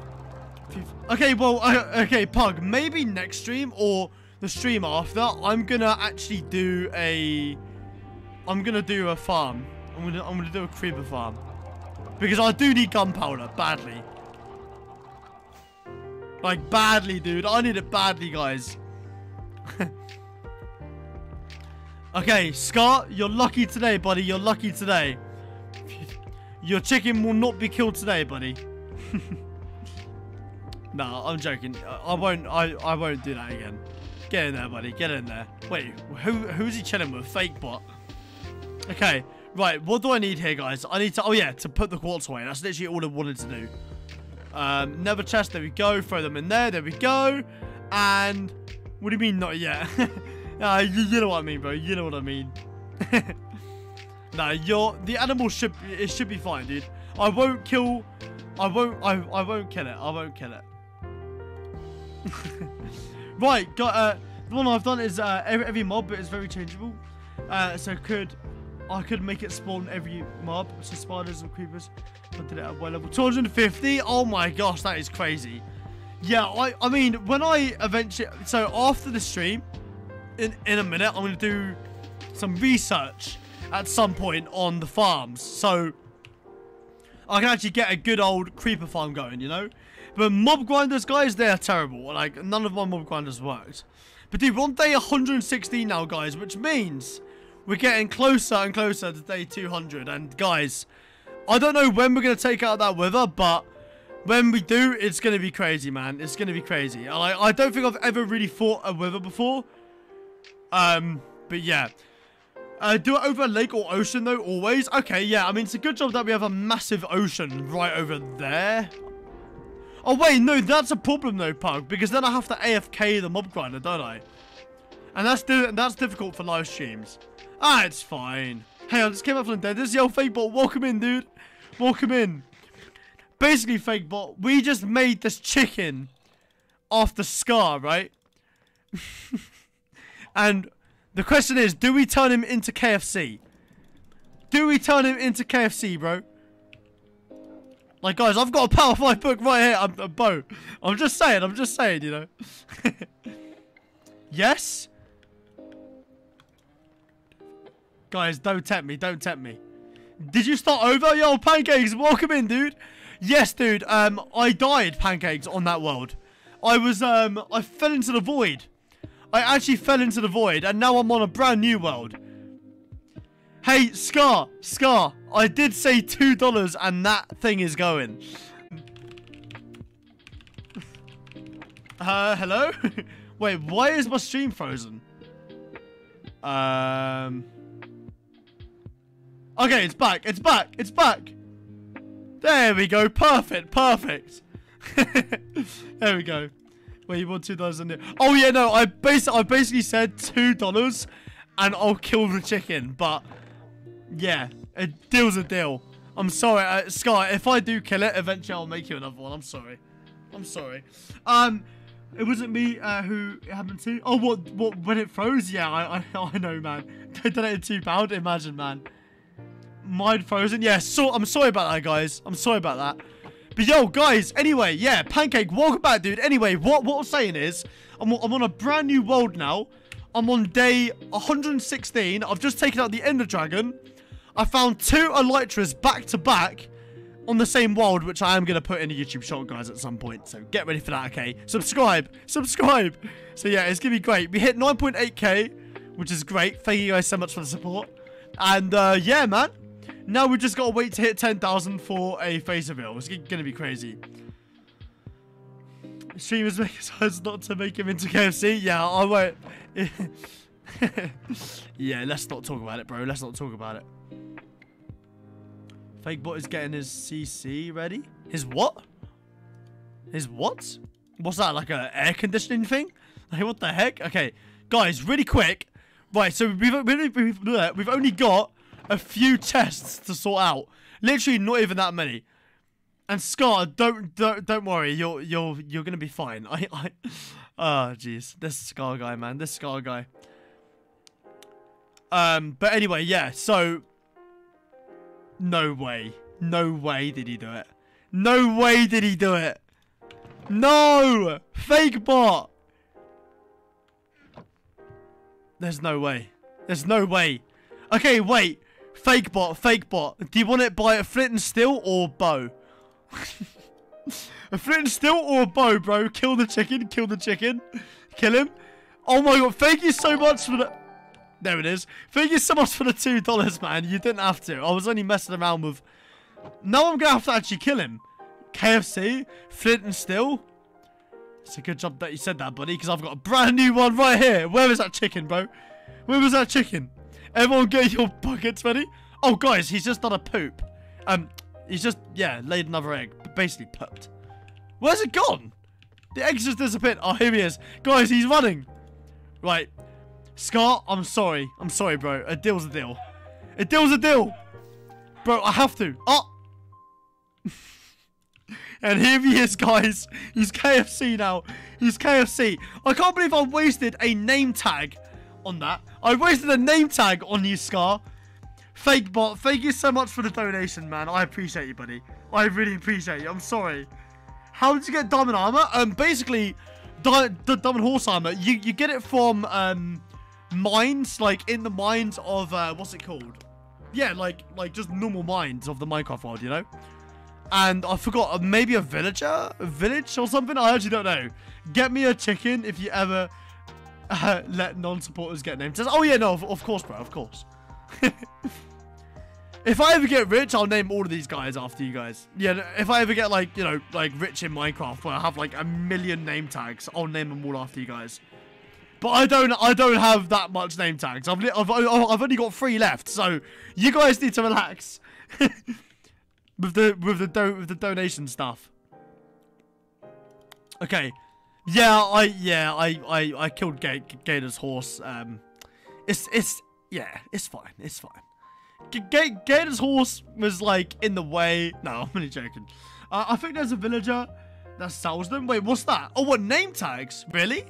Okay, well, uh, okay, Pug, maybe next stream or the stream after, I'm gonna actually do a, I'm gonna do a farm. I'm gonna, I'm gonna do a creeper farm. Because I do need gunpowder, badly. Like, badly, dude. I need it badly, guys. Okay, Scar, you're lucky today, buddy. You're lucky today. Your chicken will not be killed today, buddy. Nah, I'm joking. I won't. I I won't do that again. Get in there, buddy. Get in there. Wait, who who's he chilling with? Fake bot. Okay, right. What do I need here, guys? I need to. Oh yeah, to put the quartz away. That's literally all I wanted to do. Um, nether chest. There we go. Throw them in there. There we go. And what do you mean not yet? Nah, you, you know what I mean, bro. You know what I mean. Nah, your the animal should it should be fine, dude. I won't kill. I won't. I I won't kill it. I won't kill it. Right, got, uh, the one I've done is uh, every, every mob, but it's very changeable. Uh, so could I could make it spawn every mob, so spiders and creepers. I did it at one level. two hundred fifty? Oh my gosh, that is crazy. Yeah, I, I mean, when I eventually... So, after the stream, in, in a minute, I'm going to do some research at some point on the farms. So, I can actually get a good old creeper farm going, you know? But mob grinders, guys, they are terrible. Like, none of my mob grinders worked. But dude, we're on day one hundred sixteen now, guys, which means we're getting closer and closer to day two hundred. And, guys, I don't know when we're going to take out that wither, but when we do, it's going to be crazy, man. It's going to be crazy. I, I don't think I've ever really fought a wither before. Um, But, yeah. Uh, do it over a lake or ocean, though, always. Okay, yeah. I mean, it's a good job that we have a massive ocean right over there. Oh, wait, no. That's a problem, though, Pug, because then I have to A F K the mob grinder, don't I? And that's, di that's difficult for live streams. Ah, it's fine. Hey, I just came up from the dead. This is your fake bot. Welcome in, dude. Welcome in. Basically, fake bot, we just made this chicken off the scar, right? And the question is, do we turn him into K F C? Do we turn him into K F C, bro? Like, guys, I've got a Power five book right here. I'm a bow. I'm just saying. I'm just saying, you know. Yes? Guys, don't tempt me. Don't tempt me. Did you start over? Yo, Pancakes, welcome in, dude. Yes, dude. Um, I died, Pancakes, on that world. I was, um, I fell into the void. I actually fell into the void, and now I'm on a brand new world. Hey, Scar, Scar, I did say two dollars, and that thing is going. Uh, hello? Wait, why is my stream frozen? Um... Okay, it's back, it's back, it's back. There we go, perfect, perfect. There we go. Wait, you want two dollars on it? Oh yeah, no, I, bas I basically said two dollars and I'll kill the chicken, but yeah, a deal's a deal. I'm sorry, uh, Sky, if I do kill it, eventually I'll make you another one, I'm sorry. I'm sorry. Um, it wasn't me uh, who it happened to. Oh, what, what, when it froze? Yeah, I, I, I know, man. I donated two pound, imagine, man. Mine frozen. Yeah, so I'm sorry about that, guys. I'm sorry about that. But yo, guys, anyway, yeah, Pancake, welcome back, dude. Anyway, what, what I'm saying is, I'm, I'm on a brand new world now. I'm on day one hundred sixteen. I've just taken out the Ender Dragon. I found two Elytras back to back on the same world, which I am going to put in a YouTube short, guys, at some point. So get ready for that, okay? Subscribe, subscribe. So yeah, it's going to be great. We hit nine point eight K, which is great. Thank you guys so much for the support. And uh, yeah, man. Now we've just got to wait to hit ten thousand for a face reveal. It's going to be crazy. Streamers make decisions not to make him into K F C. Yeah, I won't. Yeah, let's not talk about it, bro. Let's not talk about it. Fakebot is getting his C C ready. His what? His what? What's that, like an air conditioning thing? Like, what the heck? Okay, guys, really quick. Right, so we've, we've, we've only got a few chests to sort out. Literally not even that many. And Scar, don't don't don't worry, you're you're you're gonna be fine. I I Oh jeez. This Scar guy, man. This Scar guy. Um, but anyway, yeah, so no way. No way did he do it. No way did he do it. No! Fake bot! There's no way. There's no way. Okay, wait. Fake bot, fake bot. Do you want it by a flint and steel or bow? A flint and steel or a bow, bro? Kill the chicken, kill the chicken. Kill him. Oh my god, thank you so much for the... There it is. Thank you so much for the two dollars, man. You didn't have to. I was only messing around with... Now I'm going to have to actually kill him. K F C, flint and steel. It's a good job that you said that, buddy, because I've got a brand new one right here. Where is that chicken, bro? Where was that chicken? Everyone get your buckets ready. Oh, guys, he's just done a poop. Um, he's just, yeah, laid another egg. Basically pooped. Where's it gone? The egg's just disappeared. Oh, here he is. Guys, he's running. Right. Scar, I'm sorry. I'm sorry, bro. A deal's a deal. A deal's a deal. Bro, I have to. Oh. And here he is, guys. He's K F C now. He's K F C. I can't believe I wasted a name tag on that. I wasted a name tag on you, Scar. Fake bot, thank you so much for the donation, man. I appreciate you, buddy. I really appreciate you. I'm sorry. How did you get diamond armor? Um, basically, di the diamond horse armor. You you get it from um mines, like in the mines of uh, what's it called? Yeah, like like just normal mines of the Minecraft world, you know. And I forgot, maybe a villager, a village or something. I actually don't know. Get me a chicken if you ever uh, let non-supporters get name tags. Oh yeah, no, of, of course, bro, of course. If I ever get rich, I'll name all of these guys after you guys. Yeah, if I ever get, like, you know, like, rich in Minecraft, where I have, like, a million name tags, I'll name them all after you guys. But I don't, I don't have that much name tags. I've, I've, I've only got three left, so you guys need to relax with the, with the, do, with the donation stuff. Okay, yeah, I, yeah, I, I, I killed G Gator's horse. Um, it's, it's, yeah, it's fine, it's fine. G G Gator's horse was, like, in the way. No, I'm only joking. Uh, I think there's a villager that sells them. Wait, what's that? Oh, what, name tags? Really?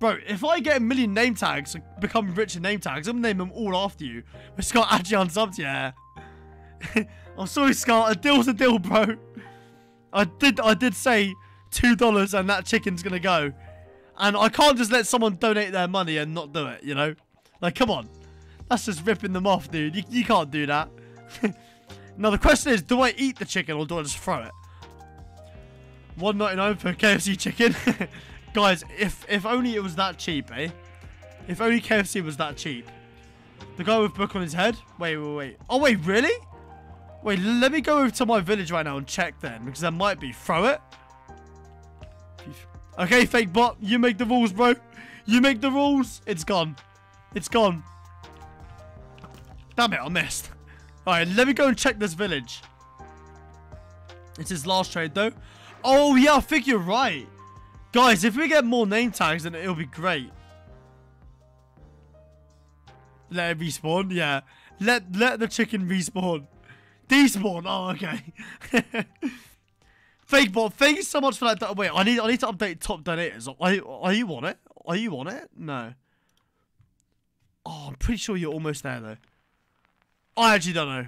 Bro, if I get a million name tags, become rich in name tags, I'm gonna name them all after you. But Scott actually unsubbed, yeah. I'm sorry, Scott. A deal's a deal, bro. I did, I did say two dollars and that chicken's gonna go. And I can't just let someone donate their money and not do it, you know? Like, come on. That's just ripping them off, dude. You, you can't do that. Now, the question is, do I eat the chicken or do I just throw it? one ninety-nine for K F C chicken. Guys, if, if only it was that cheap, eh? If only K F C was that cheap. The guy with book on his head? Wait, wait, wait. Oh, wait, really? Wait, let me go over to my village right now and check then, because there might be. Throw it. Okay, fake bot. You make the rules, bro. You make the rules. It's gone. It's gone. Damn it, I missed. Alright, let me go and check this village. It's his last trade, though. Oh, yeah, I think you're right. Guys, if we get more name tags, then it'll be great. Let it respawn, yeah. Let, let the chicken respawn. Despawn, oh, okay. Fake bot, thank you so much for that. Wait, I need, I need to update top donators. Are, are you on it? Are you on it? No. Oh, I'm pretty sure you're almost there, though. I actually don't know.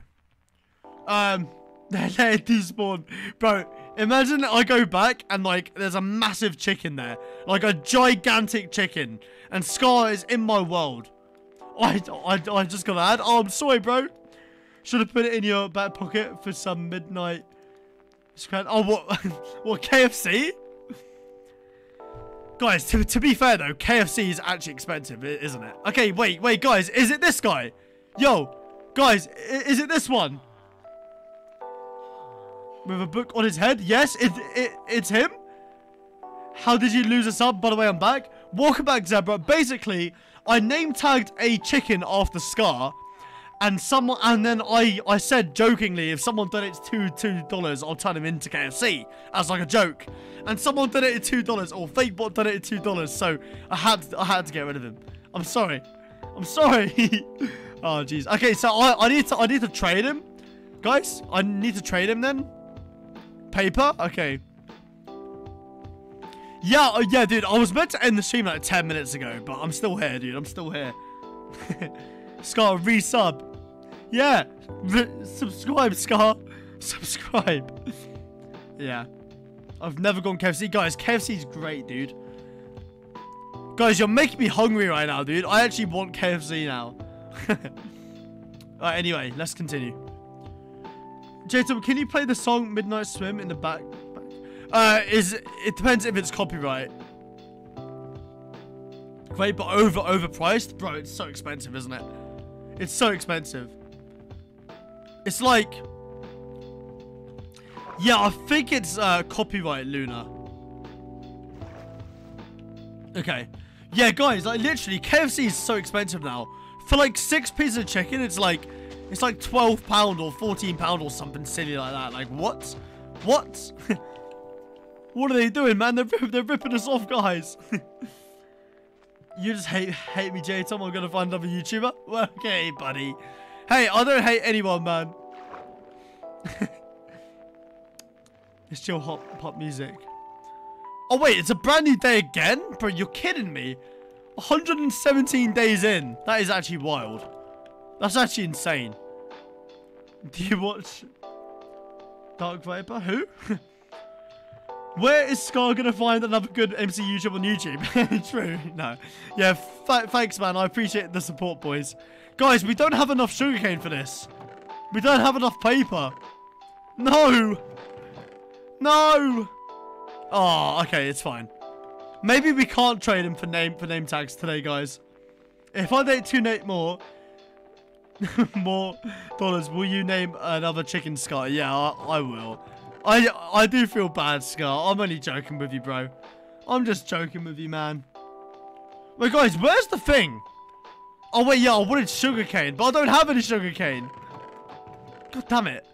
Um, let it despawn. Bro, imagine I go back and, like, there's a massive chicken there. Like, a gigantic chicken. And Scar is in my world. I, I, I just gotta add. Oh, I'm sorry, bro. Should have put it in your back pocket for some midnight. Oh, what? What, K F C? Guys, to, to be fair, though, K F C is actually expensive, isn't it? Okay, wait, wait, guys. Is it this guy? Yo. Guys, is it this one? With a book on his head? Yes, it, it, it's him. How did you lose a sub? By the way, I'm back. Welcome back, Zebra. Basically, I name tagged a chicken after Scar. And someone, and then I, I said jokingly, if someone donates two, two dollars, I'll turn him into K F C. As like a joke. And someone donated two dollars, or FakeBot donated two dollars. So I had, I had to get rid of him. I'm sorry. I'm sorry. Oh, jeez. Okay, so I, I need to I need to trade him. Guys, I need to trade him then. Paper? Okay. Yeah, oh, yeah, dude. I was meant to end the stream like ten minutes ago, but I'm still here, dude. I'm still here. Scar, resub. Yeah. Re subscribe, Scar. Subscribe. Yeah. I've never gone K F C. Guys, K F C's great, dude. Guys, you're making me hungry right now, dude. I actually want K F C now. Alright, anyway, let's continue. J T O N, can you play the song Midnight Swim in the back? Uh, is it depends if it's copyright. Great, but over overpriced? Bro, it's so expensive, isn't it? It's so expensive. It's like... Yeah, I think it's uh, copyright, Lunar. Okay. Yeah, guys, like literally, K F C is so expensive now. For like six pieces of chicken, it's like it's like twelve pound or fourteen pound or something silly like that. Like what? What? What are they doing, man? They're they're ripping us off, guys. You just hate hate me, J Tom. I'm gonna find another YouTuber. Okay, buddy. Hey, I don't hate anyone, man. It's still hot pop music. Oh wait, it's a brand new day again, bro. You're kidding me. one hundred seventeen days in. That is actually wild. That's actually insane. Do you watch Dark Viper? Who? Where is Scar gonna find another good M C U job on YouTube? True. No. Yeah, thanks, man. I appreciate the support, boys. Guys, we don't have enough sugarcane for this. We don't have enough paper. No. No. Oh, okay, it's fine. Maybe we can't trade him for name for name tags today, guys. If I date two Nate more, more dollars, will you name another chicken Scar? Yeah, I, I will. I I do feel bad, Scar. I'm only joking with you, bro. I'm just joking with you, man. Wait, guys, where's the thing? Oh, wait, yeah, I wanted sugarcane, but I don't have any sugarcane. God damn it.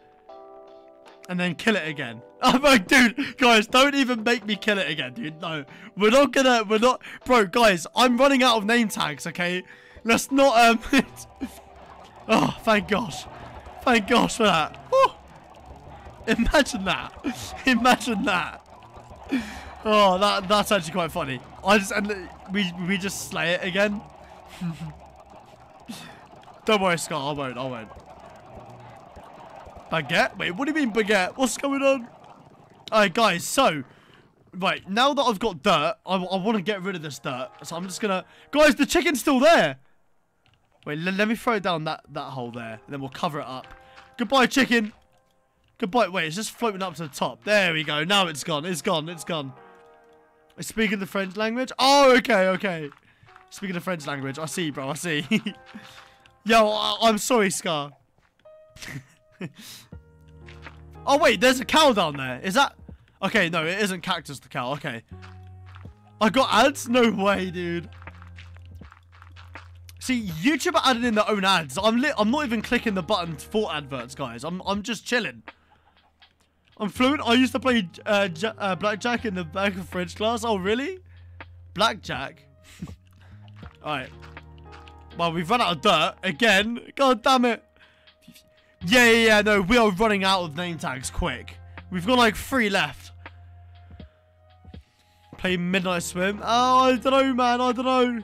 And then kill it again. I'm like, dude, guys, don't even make me kill it again, dude. No, we're not gonna, we're not, bro, guys, I'm running out of name tags, okay? Let's not, um, oh, thank gosh. Thank gosh for that. Woo! Imagine that. Imagine that. Oh, that that's actually quite funny. I just and we we just slay it again. Don't worry, Scott. I won't. I won't. Baguette? Wait, what do you mean baguette? What's going on? All right, guys. So, right now that I've got dirt, I, I want to get rid of this dirt. So I'm just gonna. Guys, the chicken's still there. Wait, let me throw down that that hole there, and then we'll cover it up. Goodbye, chicken. Goodbye. Wait, it's just floating up to the top. There we go. Now it's gone. It's gone. It's gone. Speaking the French language. Oh, okay, okay. Speaking the French language. I see, bro. I see. Yo, I I'm sorry, Scar. Oh, wait. There's a cow down there. Is that... Okay, no. It isn't Cactus the cow. Okay. I got ads? No way, dude. See, YouTube added in their own ads. I'm lit. I'm not even clicking the button for adverts, guys. I'm I'm just chilling. I'm fluent. I used to play uh, ja uh, blackjack in the back of French class. Oh, really? Blackjack? All right. Well, we've run out of dirt again. God damn it. Yeah, yeah, yeah. No, we are running out of name tags quick. We've got like three left. Play Midnight Swim. Oh, I don't know, man. I don't know.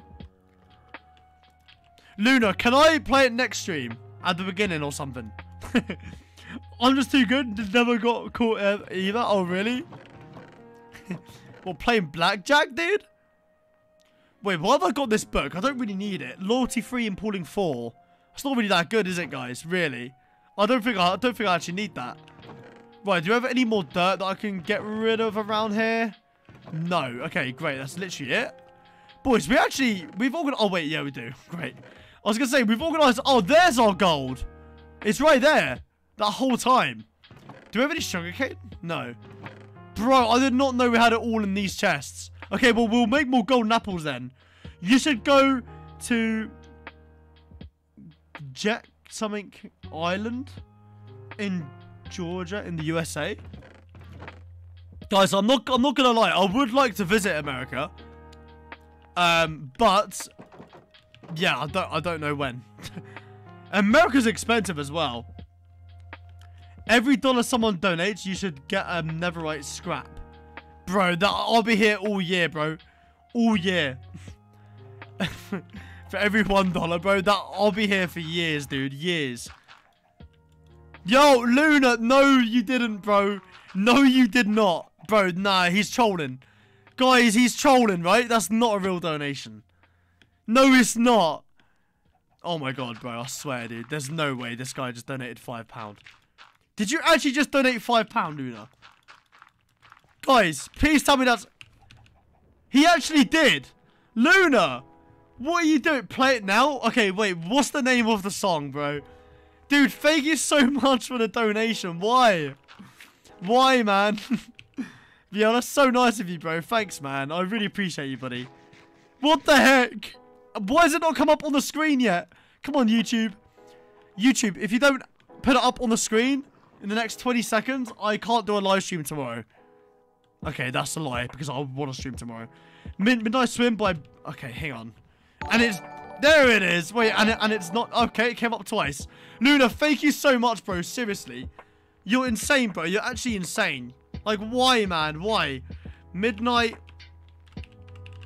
Luna, can I play it next stream? At the beginning or something? I'm just too good. Never got caught uh, either. Oh, really? Well, playing blackjack, dude? Wait, why have I got this book? I don't really need it. Loyalty three and pooling four. It's not really that good, is it, guys? Really? I don't think I, I don't think I actually need that. Right, do you have any more dirt that I can get rid of around here? No. Okay, great. That's literally it. Boys, we actually... We've all... Oh, wait. Yeah, we do. Great. I was going to say, we've organised... Oh, there's our gold. It's right there. That whole time. Do we have any sugarcane? No. Bro, I did not know we had it all in these chests. Okay, well, we'll make more golden apples then. You should go to... Jack something Island in Georgia, in the U S A. Guys, I'm not, I'm not going to lie. I would like to visit America. Um, but yeah, I don't, I don't know when. America's expensive as well. Every dollar someone donates, you should get a Netherite scrap, bro. That I'll be here all year, bro, all year. For every one dollar, bro, that I'll be here for years, dude, years. Yo, Luna, no, you didn't, bro. No, you did not, bro. Nah, he's trolling. Guys, he's trolling, right? That's not a real donation. No, it's not. Oh my god, bro. I swear, dude. There's no way this guy just donated five pounds. Did you actually just donate five pounds, Luna? Guys, please tell me that's... He actually did. Luna, what are you doing? Play it now? Okay, wait. What's the name of the song, bro? Dude, thank you so much for the donation. Why? Why, man? Yeah, that's so nice of you, bro. Thanks, man. I really appreciate you, buddy. What the heck? Why has it not come up on the screen yet? Come on, YouTube. YouTube, if you don't put it up on the screen in the next twenty seconds, I can't do a live stream tomorrow. Okay, that's a lie, because I want to stream tomorrow. Mid Midnight Swim by... Okay, hang on. And it's... There it is. Wait, and, it, and it's not... Okay, it came up twice. Luna, thank you so much, bro. Seriously. You're insane, bro. You're actually insane. Like, why, man? Why? Midnight...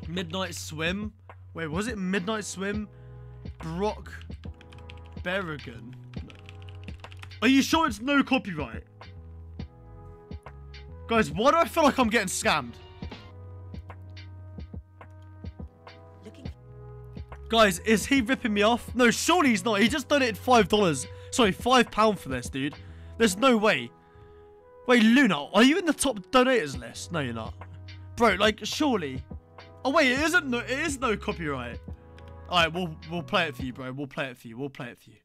Midnight Swim? Wait, was it Midnight Swim? Brock... Berrigan. Are you sure it's no copyright? Guys, why do I feel like I'm getting scammed? Looking. Guys, is he ripping me off? No, surely he's not. He just donated five dollars. Sorry, five pounds for this, dude. There's no way. Wait, Luna, are you in the top donators list? No, you're not. Bro, like, surely. Oh, wait, it isn't no, it is no copyright. All right, we'll, we'll play it for you, bro. We'll play it for you. We'll play it for you.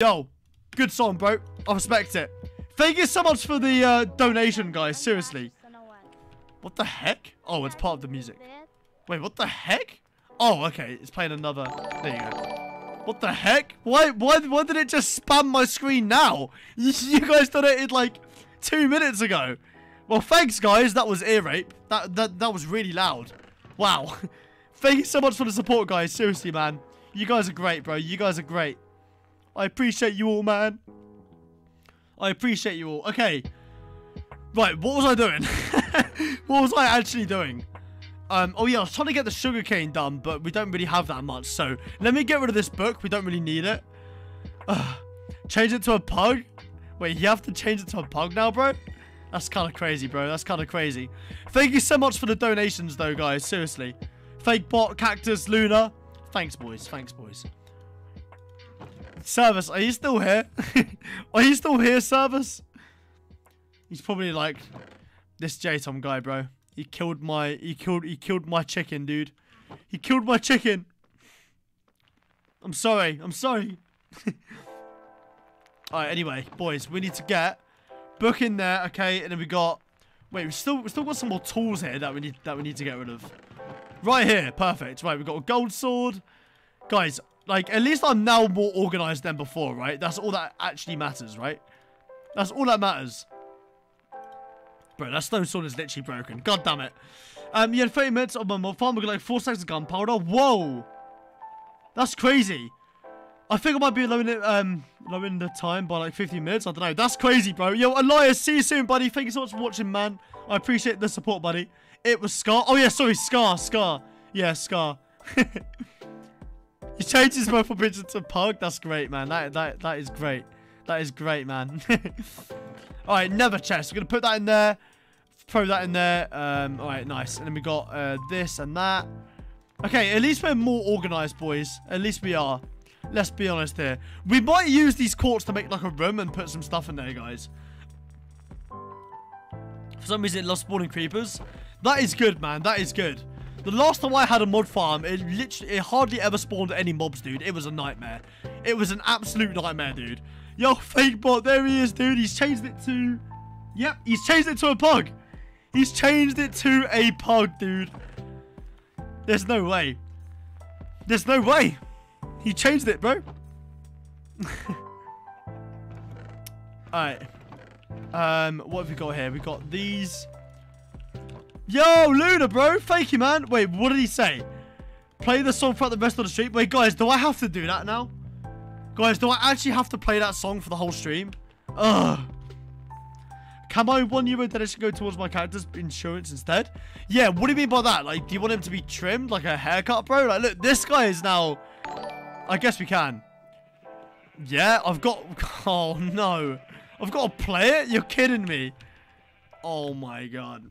Yo, good song, bro. I respect it. Thank you so much for the uh, donation, guys. Seriously. What the heck? Oh, it's part of the music. Wait, what the heck? Oh, okay. It's playing another... There you go. What the heck? Why, why, why did it just spam my screen now? You guys donated, like, two minutes ago. Well, thanks, guys. That was ear rape. That, that, that was really loud. Wow. Thank you so much for the support, guys. Seriously, man. You guys are great, bro. You guys are great. I appreciate you all, man. I appreciate you all. Okay. Right, what was I doing? What was I actually doing? Um, oh, yeah, I was trying to get the sugarcane done, but we don't really have that much. So, let me get rid of this book. We don't really need it. Uh, change it to a pug? Wait, you have to change it to a pug now, bro? That's kind of crazy, bro. That's kind of crazy. Thank you so much for the donations, though, guys. Seriously. Fake bot, cactus, Luna. Thanks, boys. Thanks, boys. Service, are you still here? Are you still here, Service? He's probably like, this J T O N guy, bro. He killed my, he killed, he killed my chicken, dude. He killed my chicken. I'm sorry. I'm sorry. All right. Anyway, boys, we need to get book in there, okay? And then we got, wait, we still, we still got some more tools here that we need, that we need to get rid of. Right here, perfect. Right, we got a gold sword, guys. Like, at least I'm now more organized than before, right? That's all that actually matters, right? That's all that matters. Bro, that stone sword is literally broken. God damn it. Um, you had thirty minutes of my mob farm. We got like four stacks of gunpowder. Whoa! That's crazy. I think I might be lowering it, um, lowering the time by like fifteen minutes. I don't know. That's crazy, bro. Yo, Elias, see you soon, buddy. Thank you so much for watching, man. I appreciate the support, buddy. It was Scar. Oh, yeah, sorry. Scar. Scar. Yeah, Scar. He changed his mobile picture to Pug. That's great, man. That, that, that is great. That is great, man. Alright, nether chest. We're going to put that in there. Throw that in there. Um, Alright, nice. And then we got uh, this and that. Okay, at least we're more organized, boys. At least we are. Let's be honest here. We might use these quartz to make like a room and put some stuff in there, guys. For some reason, it loves spawning creepers. That is good, man. That is good. The last time I had a mod farm, it literally it hardly ever spawned any mobs, dude. It was a nightmare. It was an absolute nightmare, dude. Yo, fake bot, there he is, dude. He's changed it to... Yep, he's changed it to a pug. He's changed it to a pug, dude. There's no way. There's no way. He changed it, bro. Alright. Um, what have we got here? We got these... Yo, Luna, bro. Thank you, man. Wait, what did he say? Play the song throughout the rest of the stream. Wait, guys, do I have to do that now? Guys, do I actually have to play that song for the whole stream? Ugh. Can my one euro donation go towards my character's insurance instead? Yeah, what do you mean by that? Like, do you want him to be trimmed? Like a haircut, bro? Like, look, this guy is now... I guess we can. Yeah, I've got... Oh, no. I've got to play it? You're kidding me. Oh, my God.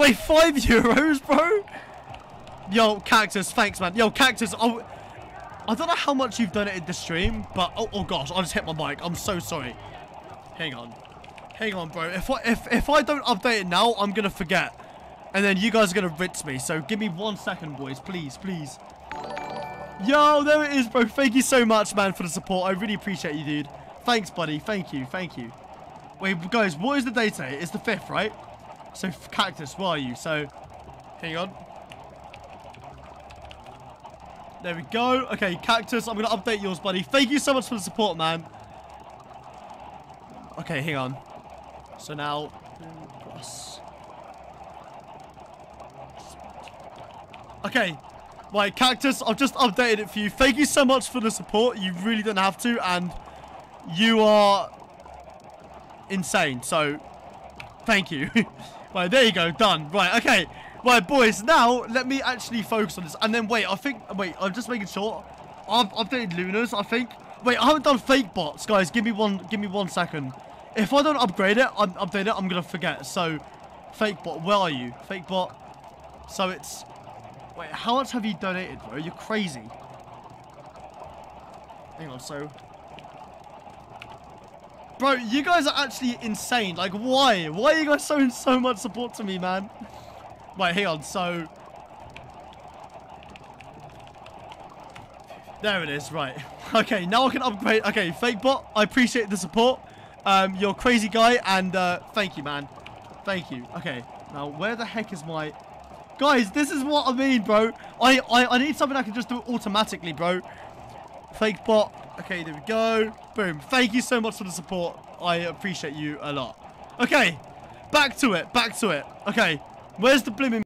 Wait, five euros, bro? Yo, Cactus, thanks, man. Yo, Cactus, oh, I don't know how much you've donated the stream, but oh, oh gosh, I just hit my mic. I'm so sorry. Hang on, hang on, bro. If I if if I don't update it now, I'm gonna forget, and then you guys are gonna rinse me. So give me one second, boys, please, please. Yo, there it is, bro. Thank you so much, man, for the support. I really appreciate you, dude. Thanks, buddy. Thank you, thank you. Wait, guys, what is the day today? It's the fifth, right? So Cactus, where are you? So, hang on. There we go. Okay, Cactus, I'm going to update yours, buddy. Thank you so much for the support, man. Okay, hang on. So now... Okay. Right, Cactus, I've just updated it for you. Thank you so much for the support. You really didn't have to, and you are insane. So, thank you. Right, there you go. Done. Right, okay. Right, boys, now let me actually focus on this. And then, wait, I think... Wait, I'm just making sure. I've updated Lunars, I think. Wait, I haven't done fake bots. Guys, give me one give me one second. If I don't upgrade it, I'm, update it, I'm going to forget. So, fake bot, where are you? Fake bot. So, it's... Wait, how much have you donated, bro? You're crazy. Hang on, so... Bro, you guys are actually insane. Like, why? Why are you guys showing so much support to me, man? Wait, hang on, so... There it is, right. Okay, now I can upgrade... Okay, fake bot, I appreciate the support. Um, you're a crazy guy, and uh, thank you, man. Thank you. Okay, now where the heck is my... Guys, this is what I mean, bro. I, I, I need something I can just do automatically, bro. Fake bot. Okay, there we go. Boom. Thank you so much for the support. I appreciate you a lot. Okay, back to it, back to it. Okay. Where's the blooming...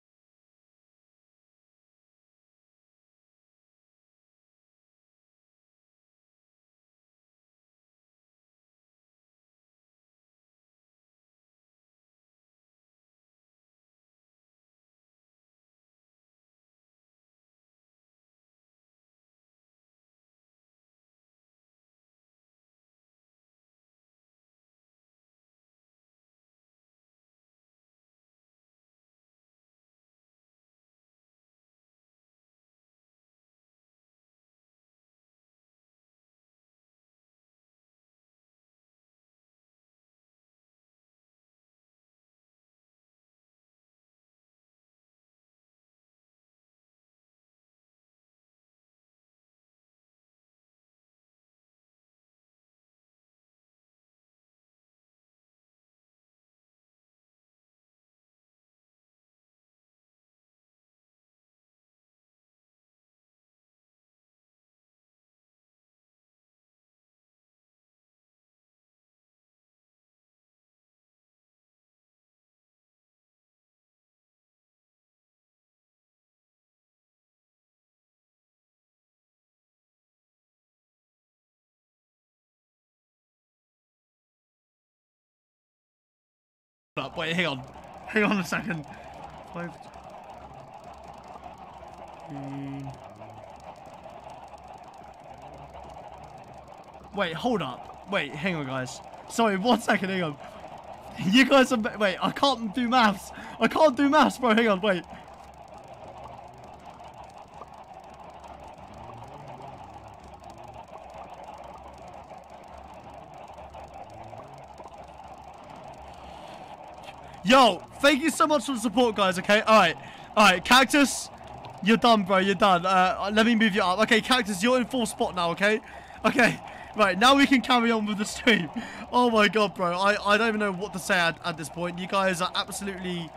Up. Wait, hang on. Hang on a second. Five. Mm. Wait, hold up. Wait, hang on, guys. Sorry, one second, hang on. You guys are... Wait, I can't do maths. I can't do maths, bro. Hang on, wait. Yo, thank you so much for the support, guys, okay? Alright, alright, Cactus, you're done, bro, you're done. Uh, let me move you up. Okay, Cactus, you're in full spot now, okay? Okay, right, now we can carry on with the stream. Oh my god, bro, I, I don't even know what to say at, at this point. You guys are absolutely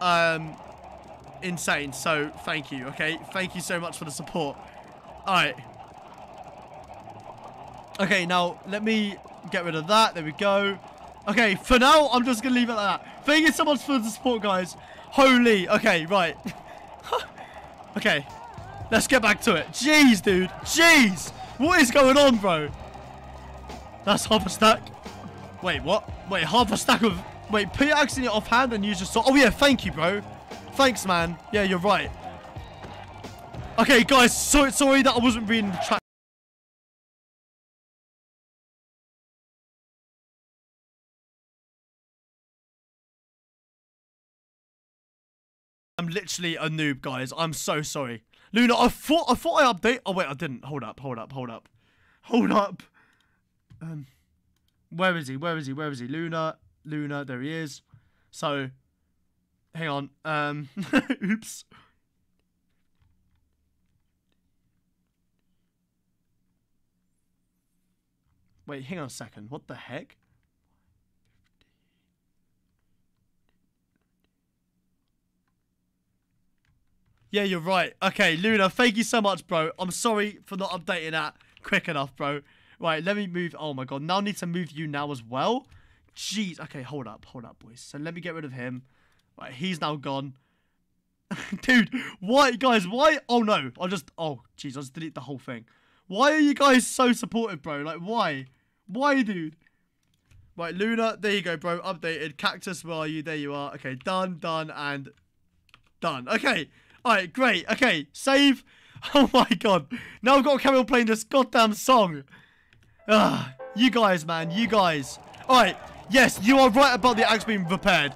um, insane, so thank you, okay? Thank you so much for the support. Alright. Okay, now, let me get rid of that. There we go. Okay, for now, I'm just going to leave it like that. Thank you so much for the support, guys. Holy. Okay, right. Okay. Let's get back to it. Jeez, dude. Jeez. What is going on, bro? That's half a stack. Wait, what? Wait, half a stack of... Wait, put your axe in it offhand and use your sword. Oh, yeah, thank you, bro. Thanks, man. Yeah, you're right. Okay, guys, so sorry that I wasn't reading the chat. literally a noob, guys. I'm so sorry. Lunar, I thought I thought I update. Oh wait, I didn't. Hold up, hold up, hold up. Hold up. Um Where is he? Where is he? Where is he? Lunar. Lunar, there he is. So hang on. Um oops. Wait, hang on a second. What the heck? Yeah, you're right. Okay, Lunar, thank you so much, bro. I'm sorry for not updating that quick enough, bro. Right, let me move. Oh, my God. Now I need to move you now as well. Jeez. Okay, hold up. Hold up, boys. So let me get rid of him. Right, he's now gone. Dude, why? Guys, why? Oh, no. I just... Oh, jeez. I just delete the whole thing. Why are you guys so supportive, bro? Like, why? Why, dude? Right, Lunar. There you go, bro. Updated. Cactus, where are you? There you are. Okay, done, done, and done. Okay. Alright, great. Okay, save. Oh my God. Now I've got to carry on playing this goddamn song. Ugh. You guys, man. You guys. Alright. Yes, you are right about the axe being repaired.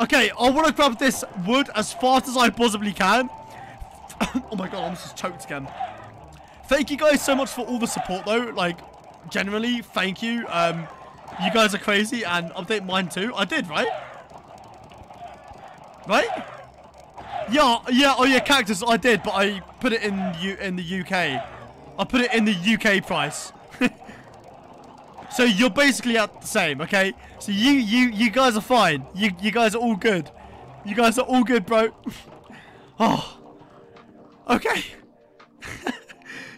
Okay, I want to grab this wood as fast as I possibly can. Oh my God, I'm just choked again. Thank you guys so much for all the support, though. Like, generally, thank you. Um, you guys are crazy, and update mine too. I did, right? Right? Yeah, yeah, oh yeah, Cactus, I did, but I put it in U in the U K. I put it in the U K price. So you're basically at the same, okay? So you you you guys are fine. You you guys are all good. You guys are all good, bro. Oh. Okay.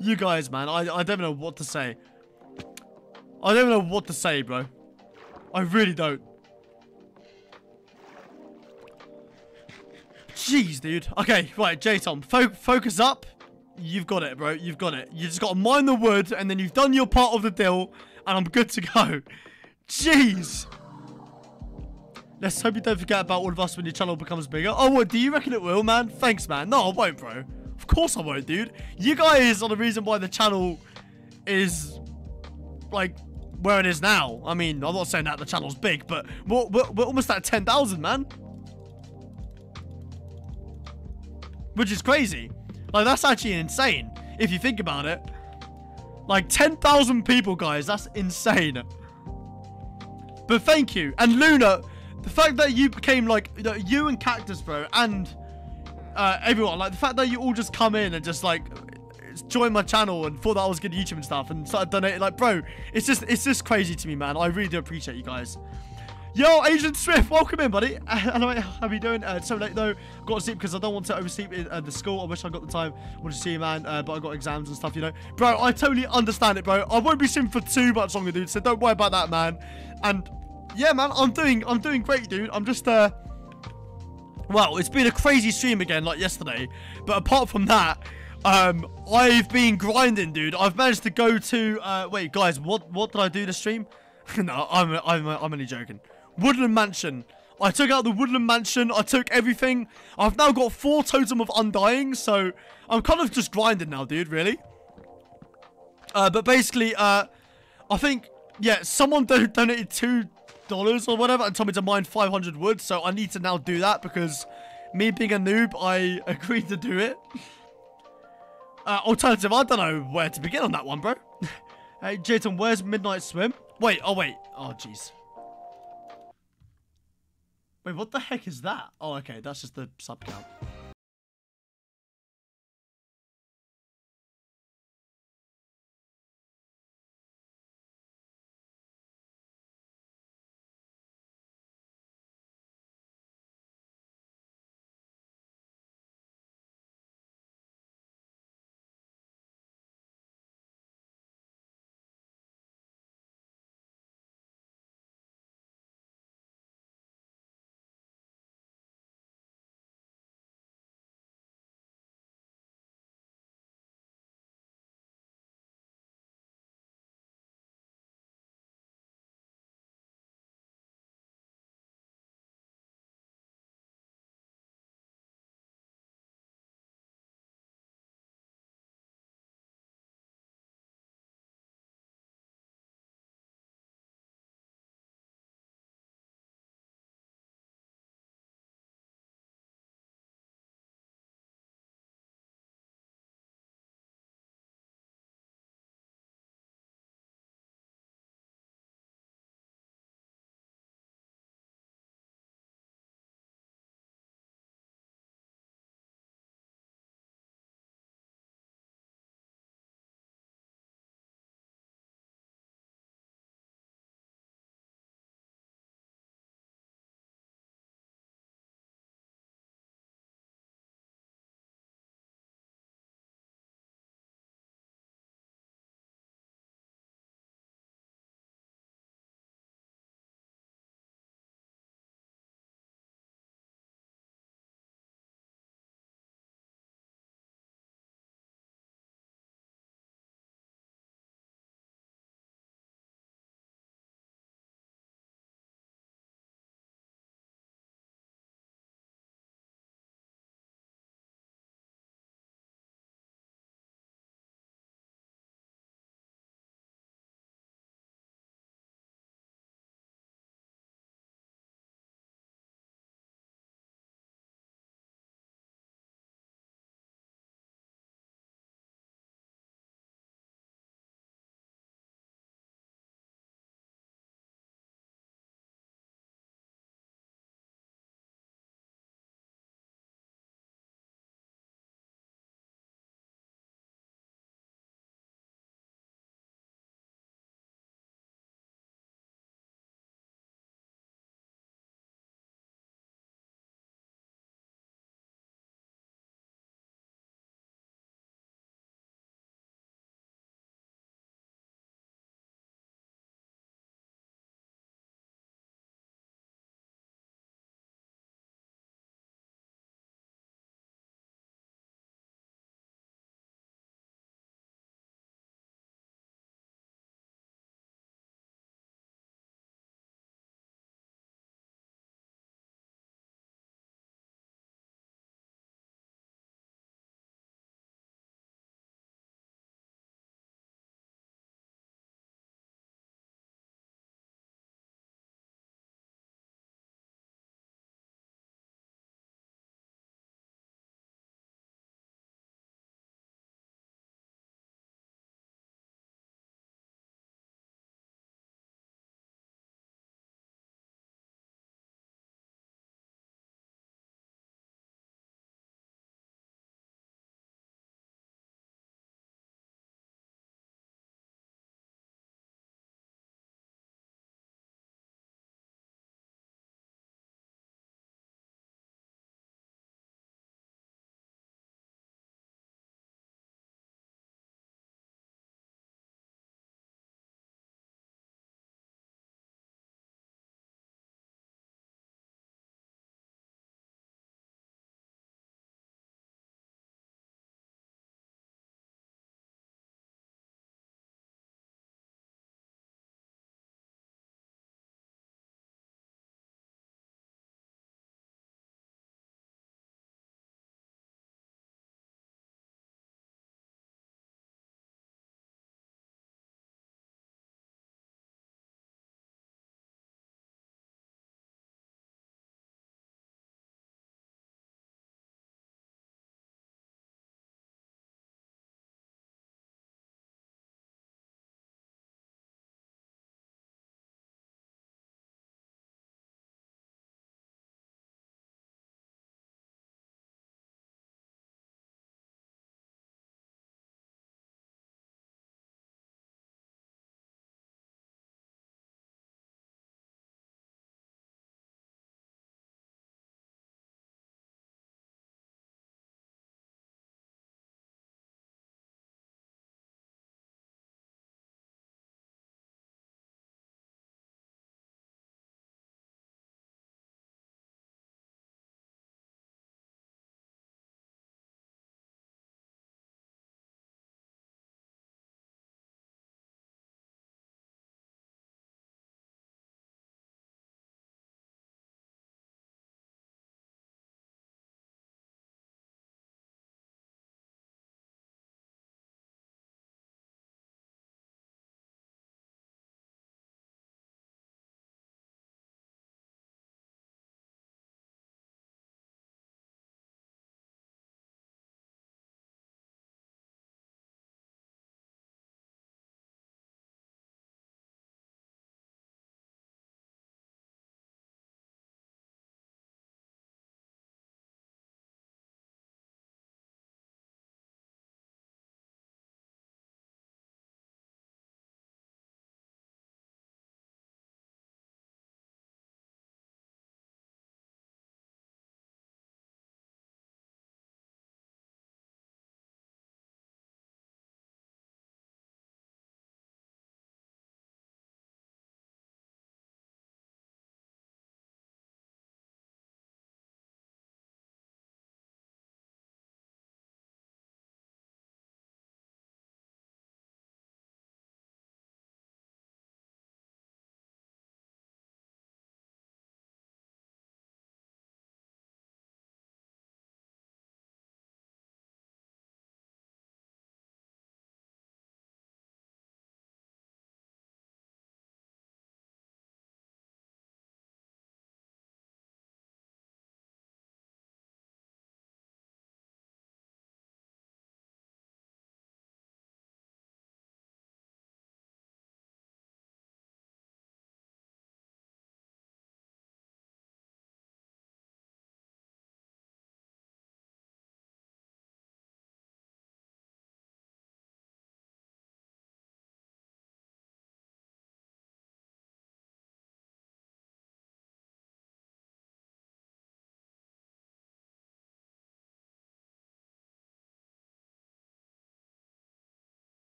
You guys, man, I I don't know what to say. I don't know what to say, bro. I really don't. Jeez, dude. Okay, right, J T O N, fo focus up. You've got it, bro. You've got it. You just got to mine the wood, and then you've done your part of the deal, and I'm good to go. Jeez. Let's hope you don't forget about all of us when your channel becomes bigger. Oh, what? Do you reckon it will, man? Thanks, man. No, I won't, bro. Of course I won't, dude. You guys are the reason why the channel is, like, where it is now. I mean, I'm not saying that the channel's big, but we're, we're, we're almost at ten thousand, man. Which is crazy. Like, that's actually insane, if you think about it. Like, ten thousand people, guys. That's insane. But thank you. And Luna, the fact that you became, like, you and Cactus, bro, and uh, everyone. Like, the fact that you all just come in and just, like, join my channel and thought that I was good at YouTube and stuff and started donating. Like, bro, it's just, it's just crazy to me, man. I really do appreciate you guys. Yo, Agent Smith, welcome in, buddy. Hello, how are you doing? Uh, it's so late, though. Got to sleep because I don't want to oversleep in uh, the school. I wish I got the time. Want to see you, man, uh, but I got exams and stuff, you know. Bro, I totally understand it, bro. I won't be streaming for too much longer, dude, so don't worry about that, man. And, yeah, man, I'm doing I'm doing great, dude. I'm just, uh... well, it's been a crazy stream again, like yesterday. But apart from that, um, I've been grinding, dude. I've managed to go to... Uh, wait, guys, what, what did I do this stream? No, I'm, I'm, I'm only joking. Woodland Mansion. I took out the Woodland Mansion. I took everything. I've now got four Totem of Undying, so I'm kind of just grinding now, dude, really. Uh, but basically, uh, I think, yeah, someone do donated two dollars or whatever and told me to mine five hundred wood, so I need to now do that because me being a noob, I agreed to do it. Uh, alternative, I don't know where to begin on that one, bro. Hey, J T O N, where's Midnight Swim? Wait, oh, wait. Oh, jeez. Wait, what the heck is that? Oh, okay, that's just the sub count.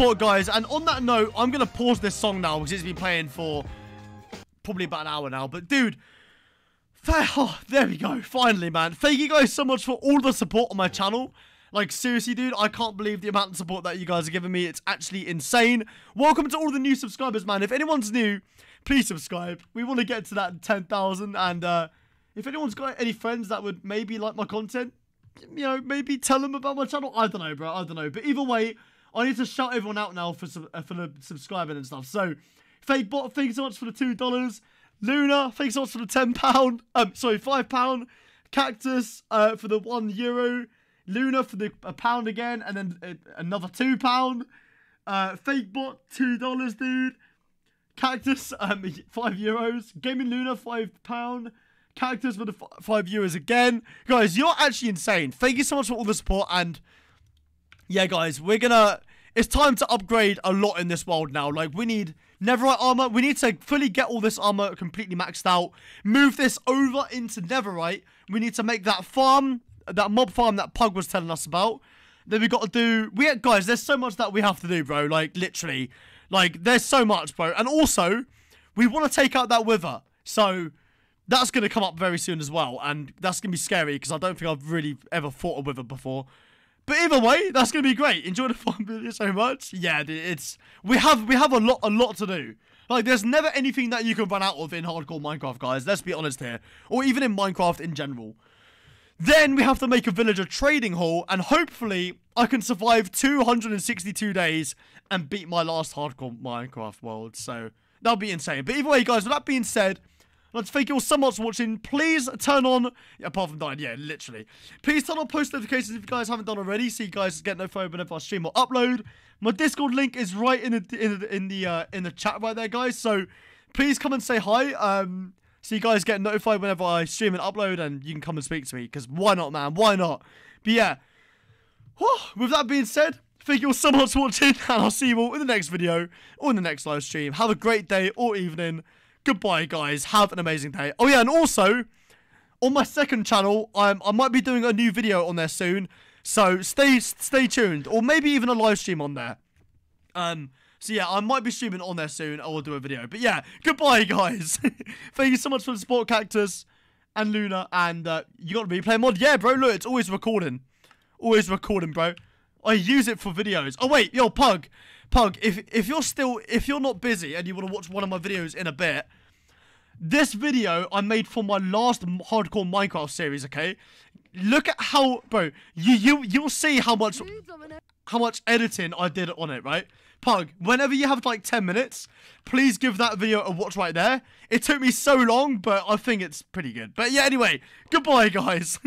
But guys, and on that note, I'm going to pause this song now because it's been playing for probably about an hour now. But dude, oh, there we go. Finally, man. Thank you guys so much for all the support on my channel. Like, seriously, dude, I can't believe the amount of support that you guys are giving me. It's actually insane. Welcome to all the new subscribers, man. If anyone's new, please subscribe. We want to get to that ten thousand. And uh, if anyone's got any friends that would maybe like my content, you know, maybe tell them about my channel. I don't know, bro. I don't know. But either way, I need to shout everyone out now for, uh, for the subscribing and stuff. So, FakeBot, thank you so much for the two dollars. Luna, thanks so much for the ten pound. Um, sorry, five pound. Cactus uh, for the one euro. Luna for the a pound again, and then uh, another two pound. Uh, fake bot two dollars, dude. Cactus um five euros. Gaming Lunar five pound. Cactus for the f five euros again. Guys, you're actually insane. Thank you so much for all the support, and yeah, guys, we're gonna. It's time to upgrade a lot in this world now. Like, we need Netherite armor. We need to fully get all this armor completely maxed out. Move this over into Netherite. We need to make that farm. That mob farm that Pug was telling us about. Then we got to do... We Guys, there's so much that we have to do, bro. Like, literally. Like, there's so much, bro. And also, we want to take out that Wither. So, that's going to come up very soon as well. And that's going to be scary, because I don't think I've really ever fought a Wither before. But either way, that's going to be great. Enjoy the farm video so much. Yeah, dude, it's... We have, we have a lot, a lot to do. Like, there's never anything that you can run out of in Hardcore Minecraft, guys. Let's be honest here. Or even in Minecraft in general. Then we have to make a villager trading hall, and hopefully I can survive two hundred sixty-two days and beat my last Hardcore Minecraft world. So that'll be insane. But either way, guys, with that being said, let's thank you all so much for watching. Please turn on, apart from dying, yeah, literally. Please turn on post notifications if you guys haven't done already, so you guys get notified whenever I stream or upload. My Discord link is right in the in the in the, uh, in the chat right there, guys. So please come and say hi. Um. So you guys get notified whenever I stream and upload, and you can come and speak to me, because why not, man? Why not? But yeah, with that being said, thank you all so much for watching, and I'll see you all in the next video or in the next live stream. Have a great day or evening. Goodbye, guys. Have an amazing day. Oh yeah, and also, on my second channel, I'm, I might be doing a new video on there soon, so stay stay tuned, or maybe even a live stream on there. Um... So yeah, I might be streaming on there soon. I will do a video. But yeah, goodbye, guys. Thank you so much for the support, Cactus and Luna. And uh, you got the replay mod? Yeah, bro, look, it's always recording. Always recording, bro. I use it for videos. Oh, wait, yo, Pug. Pug, if, if you're still, if you're not busy and you want to watch one of my videos in a bit, this video I made for my last Hardcore Minecraft series, okay? Look at how, bro, you, you, you'll see how much, how much editing I did on it, right? Pug, whenever you have like ten minutes, please give that video a watch right there. It took me so long, but I think it's pretty good. But yeah, anyway, goodbye, guys.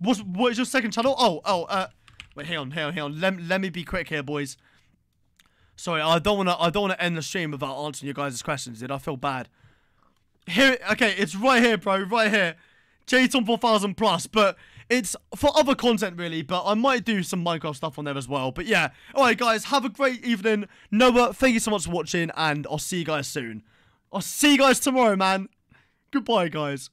What's, what is your second channel? Oh, oh, uh, wait, hang on, hang on, hang on. Let, let me be quick here, boys. Sorry, I don't wanna, I don't wanna end the stream without answering your guys' questions, dude. I feel bad. Here, okay, it's right here, bro, right here. J T O N four thousand plus, but it's for other content, really, but I might do some Minecraft stuff on there as well. But yeah, alright, guys, have a great evening. Noah, thank you so much for watching, and I'll see you guys soon. I'll see you guys tomorrow, man. Goodbye, guys.